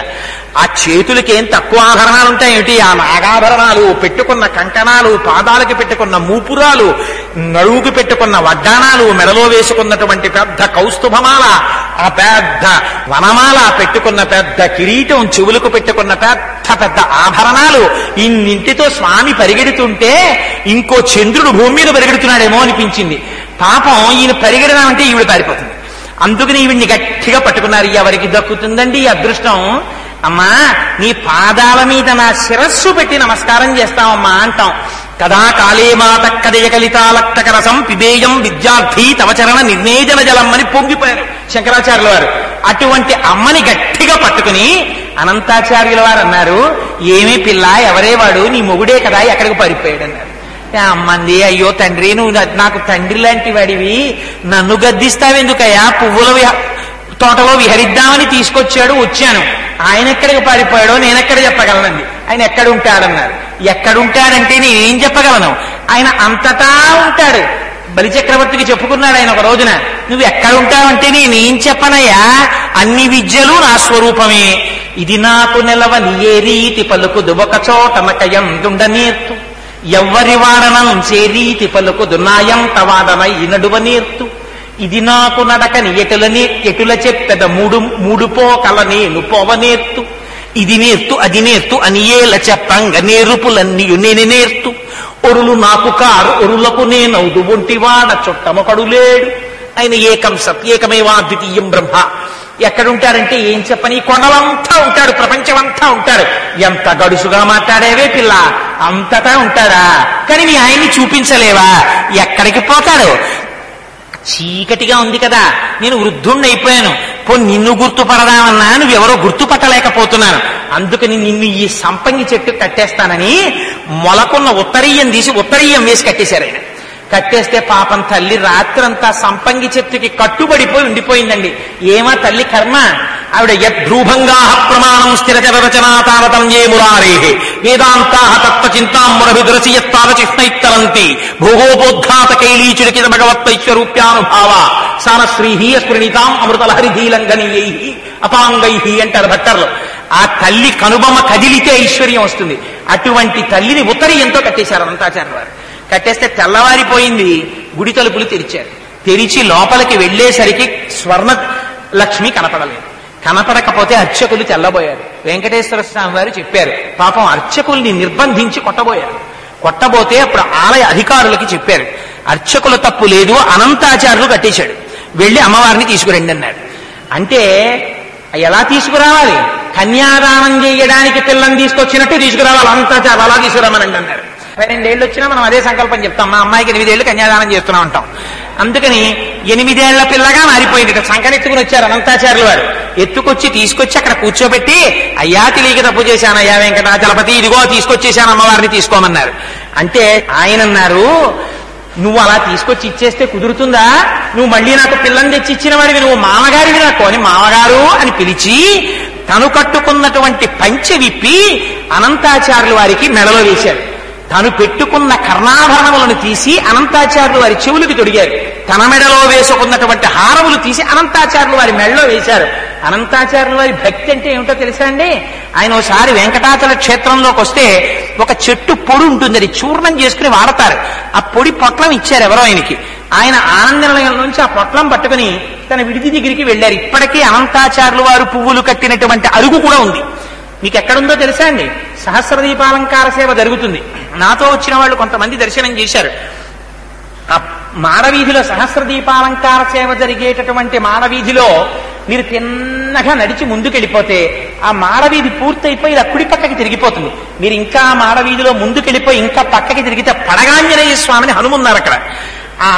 ఆ చేతులకి ఏం తక్కువ ఆభరణాలు ఉంటాయేమిటి, ఆ నాగాభరణాలు, పెట్టుకున్న కంకణాలు, పాదాలకి పెట్టుకున్న మూపురాలు, నడువుకి పెట్టుకున్న వడ్డాణాలు, మెడలో వేసుకున్నటువంటి పెద్ద కౌస్తుభమాల, ఆ పెద్ద వనమాల, పెట్టుకున్న పెద్ద కిరీటం, చెవులకు పెట్టుకున్న పెద్ద పెద్ద ఆభరణాలు, ఇన్నింటితో స్వామి పరిగెడుతుంటే ఇంకో చంద్రుడు భూమి మీద పరిగెడుతున్నాడేమో అనిపించింది. పాపం ఈయన పరిగెడదామంటే ఈవిడ పారిపోతుంది. అందుకని ఈవిడిని గట్టిగా పట్టుకున్నారు. ఎవరికి దక్కుతుందండి ఈ అదృష్టం. అమ్మా, నీ పాదాల మీద నా శిరస్సు పెట్టి నమస్కారం చేస్తామమ్మా అంటాం. kada kalēmāta కదయకలితాలక్తకరసం పిబేయం విద్యార్థి తవచరణ నిర్నేజన జలమ్మని పొంగిపోయారు శంకరాచార్యుల వారు. అటువంటి అమ్మని గట్టిగా పట్టుకుని అనంతాచార్యుల వారు అన్నారు, ఏమీ పిల్ల ఎవరే వాడు, నీ మొగుడే కదా ఎక్కడికి పారిపోయాడు అన్నారు. అమ్మంది, అయ్యో తండ్రి, నువ్వు నాకు తండ్రి లాంటి వాడివి, నన్ను గద్దిస్తావెందుకయ్యా, పువ్వుల తోటలో విహరిద్దామని తీసుకొచ్చాడు, వచ్చాను, ఆయన ఎక్కడికి పారిపోయాడో నేను ఎక్కడ చెప్పగలనండి, ఆయన ఎక్కడుంటాడన్నారు. ఎక్కడుంటాడంటే నేనేం చెప్పగలను, ఆయన అంతటా ఉంటాడు. బలిచక్రవర్తికి చెప్పుకున్నాడు ఆయన ఒక రోజున, నువ్వు ఎక్కడుంటావంటే నేనేం చెప్పనయ్యా, అన్ని విద్యలు నా స్వరూపమే, ఇది నాకు నిలవని ఏ రీతి పలుకుదు ఒక చోట మటయందుండనేర్తు, ఎవ్వరి వాడనం చే రీతి పలుకుదు నాయంతవాదన ఈ నడువ నేర్తు, ఇది నాకు నడకని ఎటులని ఎటుల చెప్పెద మూడు మూడుపో కల నేను పోవనేర్తు, ఇది నేర్తు అది నేర్తు అని ఏల చెప్పంగ నేరుపులన్నీయు నేను నేర్తు, ఒరులు నాకు కారు ఒరులకు నేనౌదు ఒంటివాడ చుట్టమొకడు లేడు, ఆయన ఏకం సత్ ఏకమేవా ద్వితీయం బ్రహ్మ. ఎక్కడుంటారంటే ఏం చెప్పని, కొండలంతా ఉంటాడు, ప్రపంచమంతా ఉంటాడు. ఎంత గడుసుగా మాట్లాడేవే పిల్ల, అంతటా ఉంటాడా, కానీ నీ ఆయన్ని చూపించలేవా, ఎక్కడికి పోతాడు, చీకటిగా ఉంది కదా, నేను వృద్ధుణ్ణి అయిపోయాను, పో నిన్ను గుర్తుపడదామన్నా నువ్వెవరో గుర్తుపట్టలేకపోతున్నాను, అందుకని నిన్ను ఈ సంపంగి చెట్టు కట్టేస్తానని మొలకున్న ఉత్తరీయం తీసి ఉత్తరీయం వేసి కట్టేశారు ఆయన. కట్టేస్తే పాపం తల్లి రాత్రంతా సంపంగి చెట్టుకి కట్టుబడిపోయి ఉండిపోయిందండి. ఏమా తల్లి కర్మ, ఆవిడ యద్రూభంగా ప్రమాణం స్థిరచరచనాతావతం ఏ మురారే వేదాంతా తత్వ చింతామురభిదురసి యత్తావచిష్ణైత్తరంతి భోగోపోద్ఘాత కైలీచుడికిత భగవత్వైశ్వరూప్యానుభావ సాన శ్రీహి స్ఫురణితాం అమృతలహరి ధీలంఘనీయై అపాంగై అంటారు భక్తర్లు. ఆ తల్లి కనుబొమ్మ కదిలితే ఐశ్వర్యం వస్తుంది. అటువంటి తల్లిని ఉత్తరీయంతో కట్టేశారు అనంతాచార్య వారు. కట్టేస్తే తెల్లవారిపోయింది, గుడి తలుపులు తెరిచారు. తెరిచి లోపలికి వెళ్లేసరికి స్వర్ణ లక్ష్మి కనపడలేదు. కనపడకపోతే అర్చకులు తెల్లబోయారు. వెంకటేశ్వర స్వామి వారు చెప్పారు, పాపం అర్చకుల్ని నిర్బంధించి కొట్టబోయారు. కొట్టబోతే అప్పుడు ఆలయ అధికారులకి చెప్పారు, అర్చకుల తప్పు లేదు, అనంతాచార్యులు కట్టేశాడు, వెళ్ళి అమ్మవారిని తీసుకురండి అన్నాడు. అంటే ఎలా తీసుకురావాలి, కన్యాదానం చేయడానికి పిల్లని తీసుకొచ్చినట్టు తీసుకురావాలి, అనంతాచార్యులు అలా తీసుకురామనండి అన్నారు. పన్నెండేళ్ళు వచ్చినా మనం అదే సంకల్పం చెప్తాం, మా అమ్మాయికి ఎనిమిదేళ్లు కన్యాదానం చేస్తూనే ఉంటాం, అందుకని ఎనిమిదేళ్ల పిల్లగా మారిపోయింది. ఇక్కడ సంకనెత్తుకుని వచ్చారు అనంతాచార్యులు వారు. ఎత్తుకొచ్చి తీసుకొచ్చి అక్కడ కూర్చోబెట్టి, అయ్యా తెలియక తప్పు చేశాను అయ్యా వెంకటాచలపతి, ఇదిగో తీసుకొచ్చేసాను అమ్మవారిని తీసుకోమన్నారు. అంటే ఆయన అన్నారు, నువ్వు అలా తీసుకొచ్చి ఇచ్చేస్తే కుదురుతుందా, నువ్వు మళ్ళీ నాకు పిల్లని తెచ్చి ఇచ్చిన వాడివి, నువ్వు మామగారివి నాకు అని మామగారు అని పిలిచి తను కట్టుకున్నటువంటి పంచె విప్పి అనంతాచార్యులు వారికి మెడలో వేశారు. తాను పెట్టుకున్న కర్ణాభరణములను తీసి అనంతాచార్యులు వారి చెవులకు తొడిగారు. తన మెడలో వేసుకున్నటువంటి హారములు తీసి అనంతాచార్యులు వారి మెడలో వేశారు. అనంతాచార్యులు వారి భక్తి అంటే ఏమిటో తెలుసా అండి. ఆయన ఒకసారి వెంకటాచల క్షేత్రంలోకి వస్తే ఒక చెట్టు పొడి ఉంటుంది, అది చూర్ణం చేసుకుని వాడతారు. ఆ పొడి పొట్లం ఇచ్చారు ఎవరో ఆయనకి. ఆయన ఆనంద నిలయం నుంచి ఆ పొట్లం పట్టుకుని తన విడిది దగ్గరికి వెళ్ళారు. ఇప్పటికీ అనంతాచార్యులు వారు పువ్వులు కట్టినటువంటి అరుగు కూడా ఉంది. మీకు ఎక్కడుందో తెలుసా అండి, సహస్రదీపాలంకార సేవ జరుగుతుంది. నాతో వచ్చిన వాళ్ళు కొంతమంది దర్శనం చేశారు. ఆ మాడవీధిలో సహస్రదీపాలంకార సేవ జరిగేటటువంటి మాడవీధిలో మీరు తిన్నగా నడిచి ముందుకెళ్ళిపోతే ఆ మాడవీధి పూర్తయిపోయి ఇలా కుడి పక్కకి తిరిగిపోతుంది. మీరు ఇంకా మాడవీధిలో ముందుకెళ్ళిపోయి ఇంకా పక్కకి తిరిగితే పడగాంజనేయ స్వామిని హనుమన్నారు అక్కడ. ఆ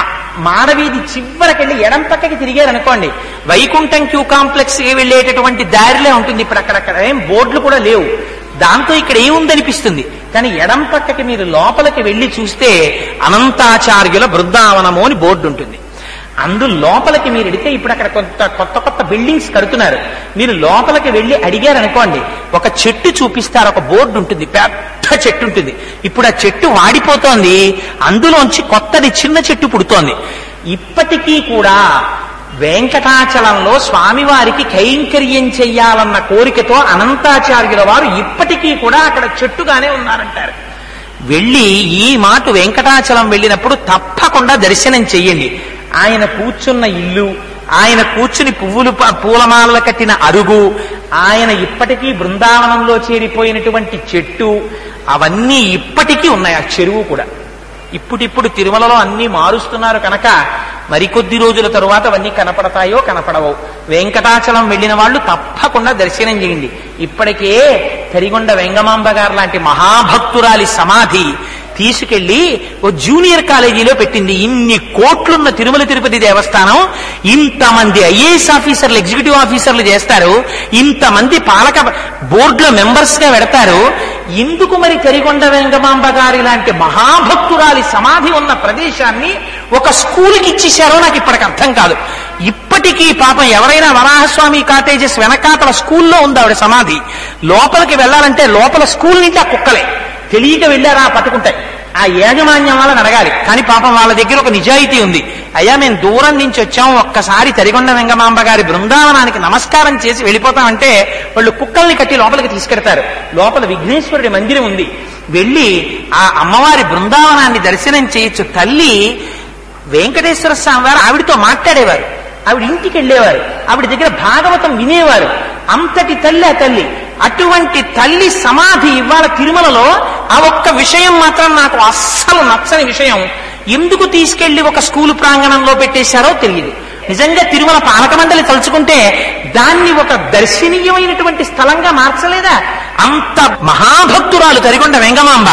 మాడవీధి చివరికెళ్ళి ఎడం పక్కకి తిరిగారనుకోండి, వైకుంఠం క్యూ కాంప్లెక్స్ వెళ్ళేటటువంటి దారిలే ఉంటుంది. ఇప్పుడు అక్కడక్కడ ఏం బోర్డులు కూడా లేవు, దాంతో ఇక్కడ ఏముందనిపిస్తుంది. కానీ ఎడం పక్కకి మీరు లోపలికి వెళ్ళి చూస్తే అనంతాచార్యుల బృందావనము అని బోర్డు ఉంటుంది. అందు లోపలికి మీరు అడిగితే, ఇప్పుడు అక్కడ కొంత కొత్త కొత్త బిల్డింగ్స్ కడుతున్నారు, మీరు లోపలికి వెళ్ళి అడిగారనుకోండి, ఒక చెట్టు చూపిస్తారు, ఒక బోర్డు ఉంటుంది, పెద్ద చెట్టు ఉంటుంది. ఇప్పుడు ఆ చెట్టు వాడిపోతోంది, అందులోంచి కొత్తది చిన్న చెట్టు పుడుతోంది. ఇప్పటికీ కూడా వెంకటాచలంలో స్వామివారికి కైంకర్యం చెయ్యాలన్న కోరికతో అనంతాచార్యుల వారు ఇప్పటికీ కూడా అక్కడ చెట్టుగానే ఉన్నారంటారు. వెళ్ళి ఈ మాట వెంకటాచలం వెళ్ళినప్పుడు తప్పకుండా దర్శనం చెయ్యండి. ఆయన కూర్చున్న ఇల్లు, ఆయన కూర్చుని పువ్వులు పూలమాలలు కట్టిన అరుగు, ఆయన ఇప్పటికీ బృందావనంలో చేరిపోయినటువంటి చెట్టు, అవన్నీ ఇప్పటికీ ఉన్నాయి. ఆ చెరువు కూడా ఇప్పుడిప్పుడు తిరుమలలో అన్నీ మారుస్తున్నారు కనుక మరికొద్ది రోజుల తరువాత అవన్నీ కనపడతాయో కనపడవో. వెంకటాచలం వెళ్ళిన వాళ్ళు తప్పకుండా దర్శనం చేయండి. ఇప్పటికే తరిగొండ వెంగమాంబ గారు లాంటి మహాభక్తురాలి సమాధి తీసుకెళ్లి ఓ జూనియర్ కాలేజీలో పెట్టింది. ఇన్ని కోట్లున్న తిరుమల తిరుపతి దేవస్థానం ఇంతమంది ఐఏఎస్ ఆఫీసర్లు, ఎగ్జిక్యూటివ్ ఆఫీసర్లు చేస్తారు, ఇంతమంది పాలక బోర్డులో మెంబర్స్ గా పెడతారు. ఇందుకు మరి కరికొండ వెంగమాంబ గారి లాంటి మహాభక్తురాలి సమాధి ఉన్న ప్రదేశాన్ని ఒక స్కూల్కి ఇచ్చేశారో నాకు ఇప్పటికి అర్థం కాదు. ఇప్పటికీ పాపం ఎవరైనా వరాహస్వామి కాటేజెస్ వెనకాతల స్కూల్లో ఉంది ఆవిడ సమాధి. లోపలికి వెళ్ళాలంటే లోపల స్కూల్ నుంచి ఆ కుక్కలే తెలియక వెళ్ళారా పట్టుకుంటాయి. ఆ యాజమాన్యం వాళ్ళని అడగాలి, కానీ పాపం వాళ్ళ దగ్గర ఒక నిజాయితీ ఉంది. అయ్యా మేము దూరం నుంచి వచ్చాం, ఒక్కసారి తరిగొండ వెంగమాంబ గారి బృందావనానికి నమస్కారం చేసి వెళ్ళిపోతామంటే వాళ్ళు కుక్కల్ని కట్టి లోపలికి తీసుకెడతారు. లోపల విఘ్నేశ్వరుడి మందిరం ఉంది, వెళ్ళి ఆ అమ్మవారి బృందావనాన్ని దర్శనం చేయొచ్చు. తల్లి వెంకటేశ్వర స్వామి వారు ఆవిడతో మాట్లాడేవారు, ఆవిడ ఇంటికి వెళ్ళేవారు, ఆవిడ దగ్గర భాగవతం వినేవారు. అంతటి తల్లి ఆ తల్లి. అటువంటి తల్లి సమాధి ఇవాళ తిరుమలలో. ఆ ఒక్క విషయం మాత్రం నాకు అస్సలు నచ్చని విషయం, ఎందుకు తీసుకెళ్లి ఒక స్కూల్ ప్రాంగణంలో పెట్టేశారో తెలియదు. నిజంగా తిరుమల పాలక మండలి తలుచుకుంటే దాన్ని ఒక దర్శనీయమైనటువంటి స్థలంగా మార్చలేదా? అంత మహాభక్తురాలు తరిగొండ వెంగమాంబ.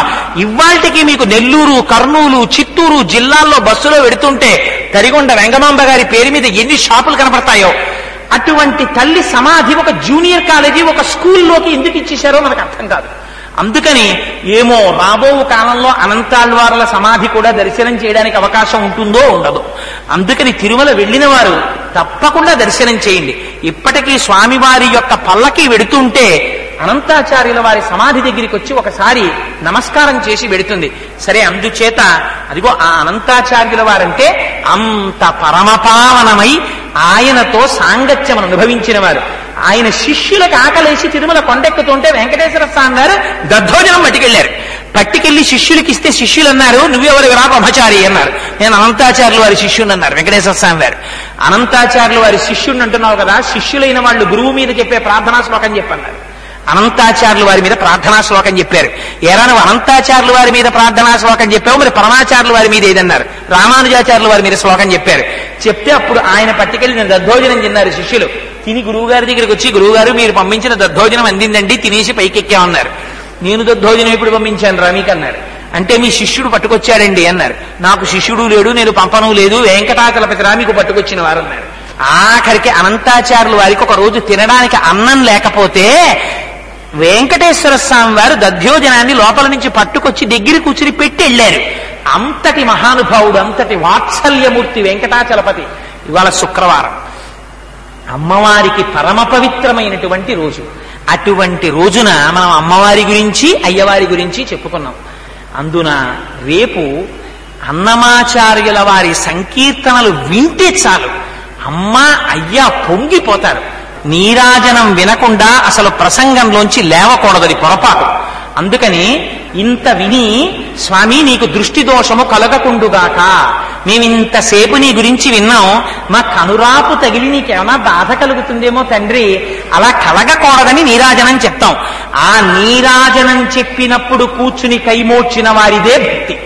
ఇవాళకి మీకు నెల్లూరు, కర్నూలు, చిత్తూరు జిల్లాల్లో బస్సులో వెడుతుంటే తరిగొండ వెంగమాంబ గారి పేరు మీద ఎన్ని షాపులు కనపడతాయో. అటువంటి తల్లి సమాధి ఒక జూనియర్ కాలేజీ, ఒక స్కూల్లోకి ఎందుకు ఇచ్చేశారో మనకు అర్థం కాదు. అందుకని ఏమో రాబో కాలంలో అనంతాళ్వార్ల సమాధి కూడా దర్శనం చేయడానికి అవకాశం ఉంటుందో ఉండదు. అందుకని తిరుమల వెళ్ళిన వారు తప్పకుండా దర్శనం చేయండి. ఇప్పటికీ స్వామివారి యొక్క పల్లకి వెడుతుంటే అనంతాచార్యుల వారి సమాధి దగ్గరికి వచ్చి ఒకసారి నమస్కారం చేసి వెడుతుంది. సరే, అందుచేత అదిగో ఆ అనంతాచార్యుల వారంటే అంత పరమపావనమై ఆయనతో సాంగత్యం అనుభవించిన వారు. ఆయన శిష్యులకు ఆకలేసి తిరుమల కొండెక్కుతుంటే వెంకటేశ్వర స్వామి వారు దద్దోజనం పట్టుకెళ్లారు. పట్టుకెళ్లి శిష్యులకి ఇస్తే శిష్యులు అన్నారు, నువ్వెవరు రా బ్రహ్మచారి అన్నారు. నేను అనంతాచార్యుల వారి శిష్యుని అన్నారు వెంకటేశ్వర స్వామి వారు. అనంతాచార్యుల వారి శిష్యుని అంటున్నావు కదా, శిష్యులైన వాళ్ళు గురువు మీద చెప్పే ప్రార్థనా శ్లోకం చెప్పన్నారు. అనంతాచార్యుల వారి మీద ప్రార్థనా శ్లోకం చెప్పారు. ఏరా నువ్వు అనంతాచార్యుల వారి మీద ప్రార్థనా శ్లోకం చెప్పావు, మరి పరమాచార్యుల వారి మీద ఏదన్నారు? రామానుజాచార్యుల వారి మీద శ్లోకం చెప్పారు. చెప్తే అప్పుడు ఆయన పట్టుకెళ్లి నేను దద్దోజనం తిన్నారు శిష్యులు. తిని గురువుగారి దగ్గరికి వచ్చి, గురువుగారు మీరు పంపించిన దద్దోజనం అందిందండి, తినేసి పైకెక్కామన్నారు. నేను దద్దోజనం ఎప్పుడు పంపించాను రా మీకు అన్నారు. అంటే మీ శిష్యుడు పట్టుకొచ్చాడండి అన్నారు. నాకు శిష్యుడు లేడు, నేను పంపను లేదు, వెంకటాచలపతి రా మీకు పట్టుకొచ్చిన వారు అన్నారు. ఆఖరికి అనంతాచార్యుల వారికి ఒక రోజు తినడానికి అన్నం లేకపోతే వెంకటేశ్వర స్వామి వారు దధ్యోజనాన్ని లోపల నుంచి పట్టుకొచ్చి దగ్గర కూర్చుని పెట్టి వెళ్ళారు. అంతటి మహానుభావుడు, అంతటి వాత్సల్యమూర్తి వెంకటాచలపతి. ఇవాళ శుక్రవారం, అమ్మవారికి పరమ పవిత్రమైనటువంటి రోజు. అటువంటి రోజున మనం అమ్మవారి గురించి, అయ్యవారి గురించి చెప్పుకున్నాం. అందున రేపు అన్నమాచార్యుల వారి సంకీర్తనలు వింటే చాలు అమ్మ అయ్య పొంగిపోతారు. నీరాజనం వినకుండా అసలు ప్రసంగంలోంచి లేవకూడదని పొరపాటు. అందుకని ఇంత విని, స్వామి నీకు దృష్టి దోషము కలగకుండుగాక, మేమింతసేపు నీ గురించి విన్నాం, మా కనురాపు తగిలి నీకేమైనా బాధ కలుగుతుందేమో తండ్రి, అలా కలగకూడదని నీరాజనం చెప్తాం. ఆ నీరాజనం చెప్పినప్పుడు కూర్చుని కైమోడ్చిన వారిదే భక్తి.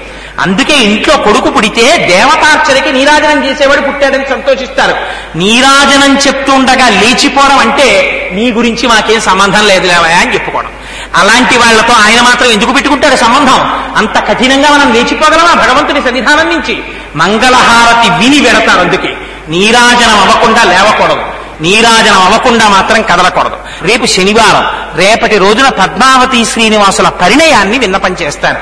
అందుకే ఇంట్లో కొడుకు పుడితే దేవతార్చనకి నీరాజనం చేసేవాడు పుట్టాడని సంతోషిస్తారు. నీరాజనం చెప్తుండగా లేచిపోవడం అంటే నీ గురించి మాకేం సంబంధం లేదు లేవయా అని చెప్పుకోవడం. అలాంటి వాళ్లతో ఆయన మాత్రం ఎందుకు పెట్టుకుంటాడు సంబంధం? అంత కఠినంగా మనం లేచిపోగలమా భగవంతుని సన్నిధానం నుంచి? మంగళహారతి విని వెడతారు. అందుకే నీరాజనం అవ్వకుండా లేవకూడదు, నీరాజనం అవ్వకుండా మాత్రం కదలకూడదు. రేపు శనివారం, రేపటి రోజున పద్మావతి శ్రీనివాసుల పరిణయాన్ని విన్నపం చేస్తాను.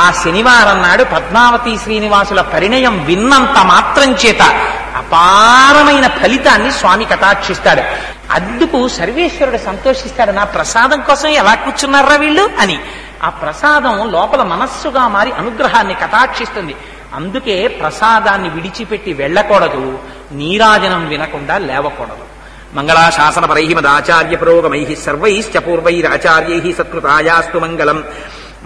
ఆ శనివారం నాడు పద్మావతి శ్రీనివాసుల పరిణయం విన్నంత మాత్రం చేత అపారమైన ఫలితాన్ని స్వామి కటాక్షిస్తాడు. అందుకు సర్వేశ్వరుడు సంతోషిస్తాడు. నా ప్రసాదం కోసం ఎలా కూర్చున్నారా వీళ్ళు అని. ఆ ప్రసాదం లోపల మనస్సుగా మారి అనుగ్రహాన్ని కటాక్షిస్తుంది. అందుకే ప్రసాదాన్ని విడిచిపెట్టి వెళ్ళకూడదు, నీరాజనం వినకుండా లేవకూడదు. మంగళాశాసనపరై మదాచార్య పురోగమై సర్వైశ్చ పూర్వైరాచార్యై సత్కృతాయాస్తు మంగళం.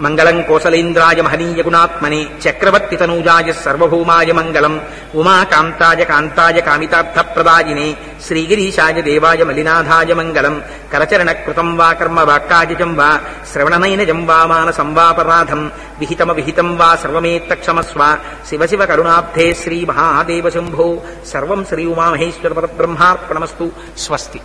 మంగళం కోసలేంద్రాయ మహనీయ గుణాత్మనే చక్రవర్తి తనూజాయ సర్వభౌమాయ మంగళం. ఉమాకాంతాయ కాంతాయ కామితార్థప్రదాయినే శ్రీగిరీశాయ దేవాయ మలినాథాయ మంగళం. కరచరణ కృతం వా కర్మ వాక్కాజం వా శ్రవణనైనజం వా మానసం వాపరాధం విహితమ విహితం వా సర్వమేత్తక్షమస్వ. శివ శివ కరుణాబ్ధే శ్రీ మహాదేవ శంభో. సర్వం శ్రీ ఉమామహేశ్వర పరబ్రహ్మార్పణమస్తు. స్వస్తి.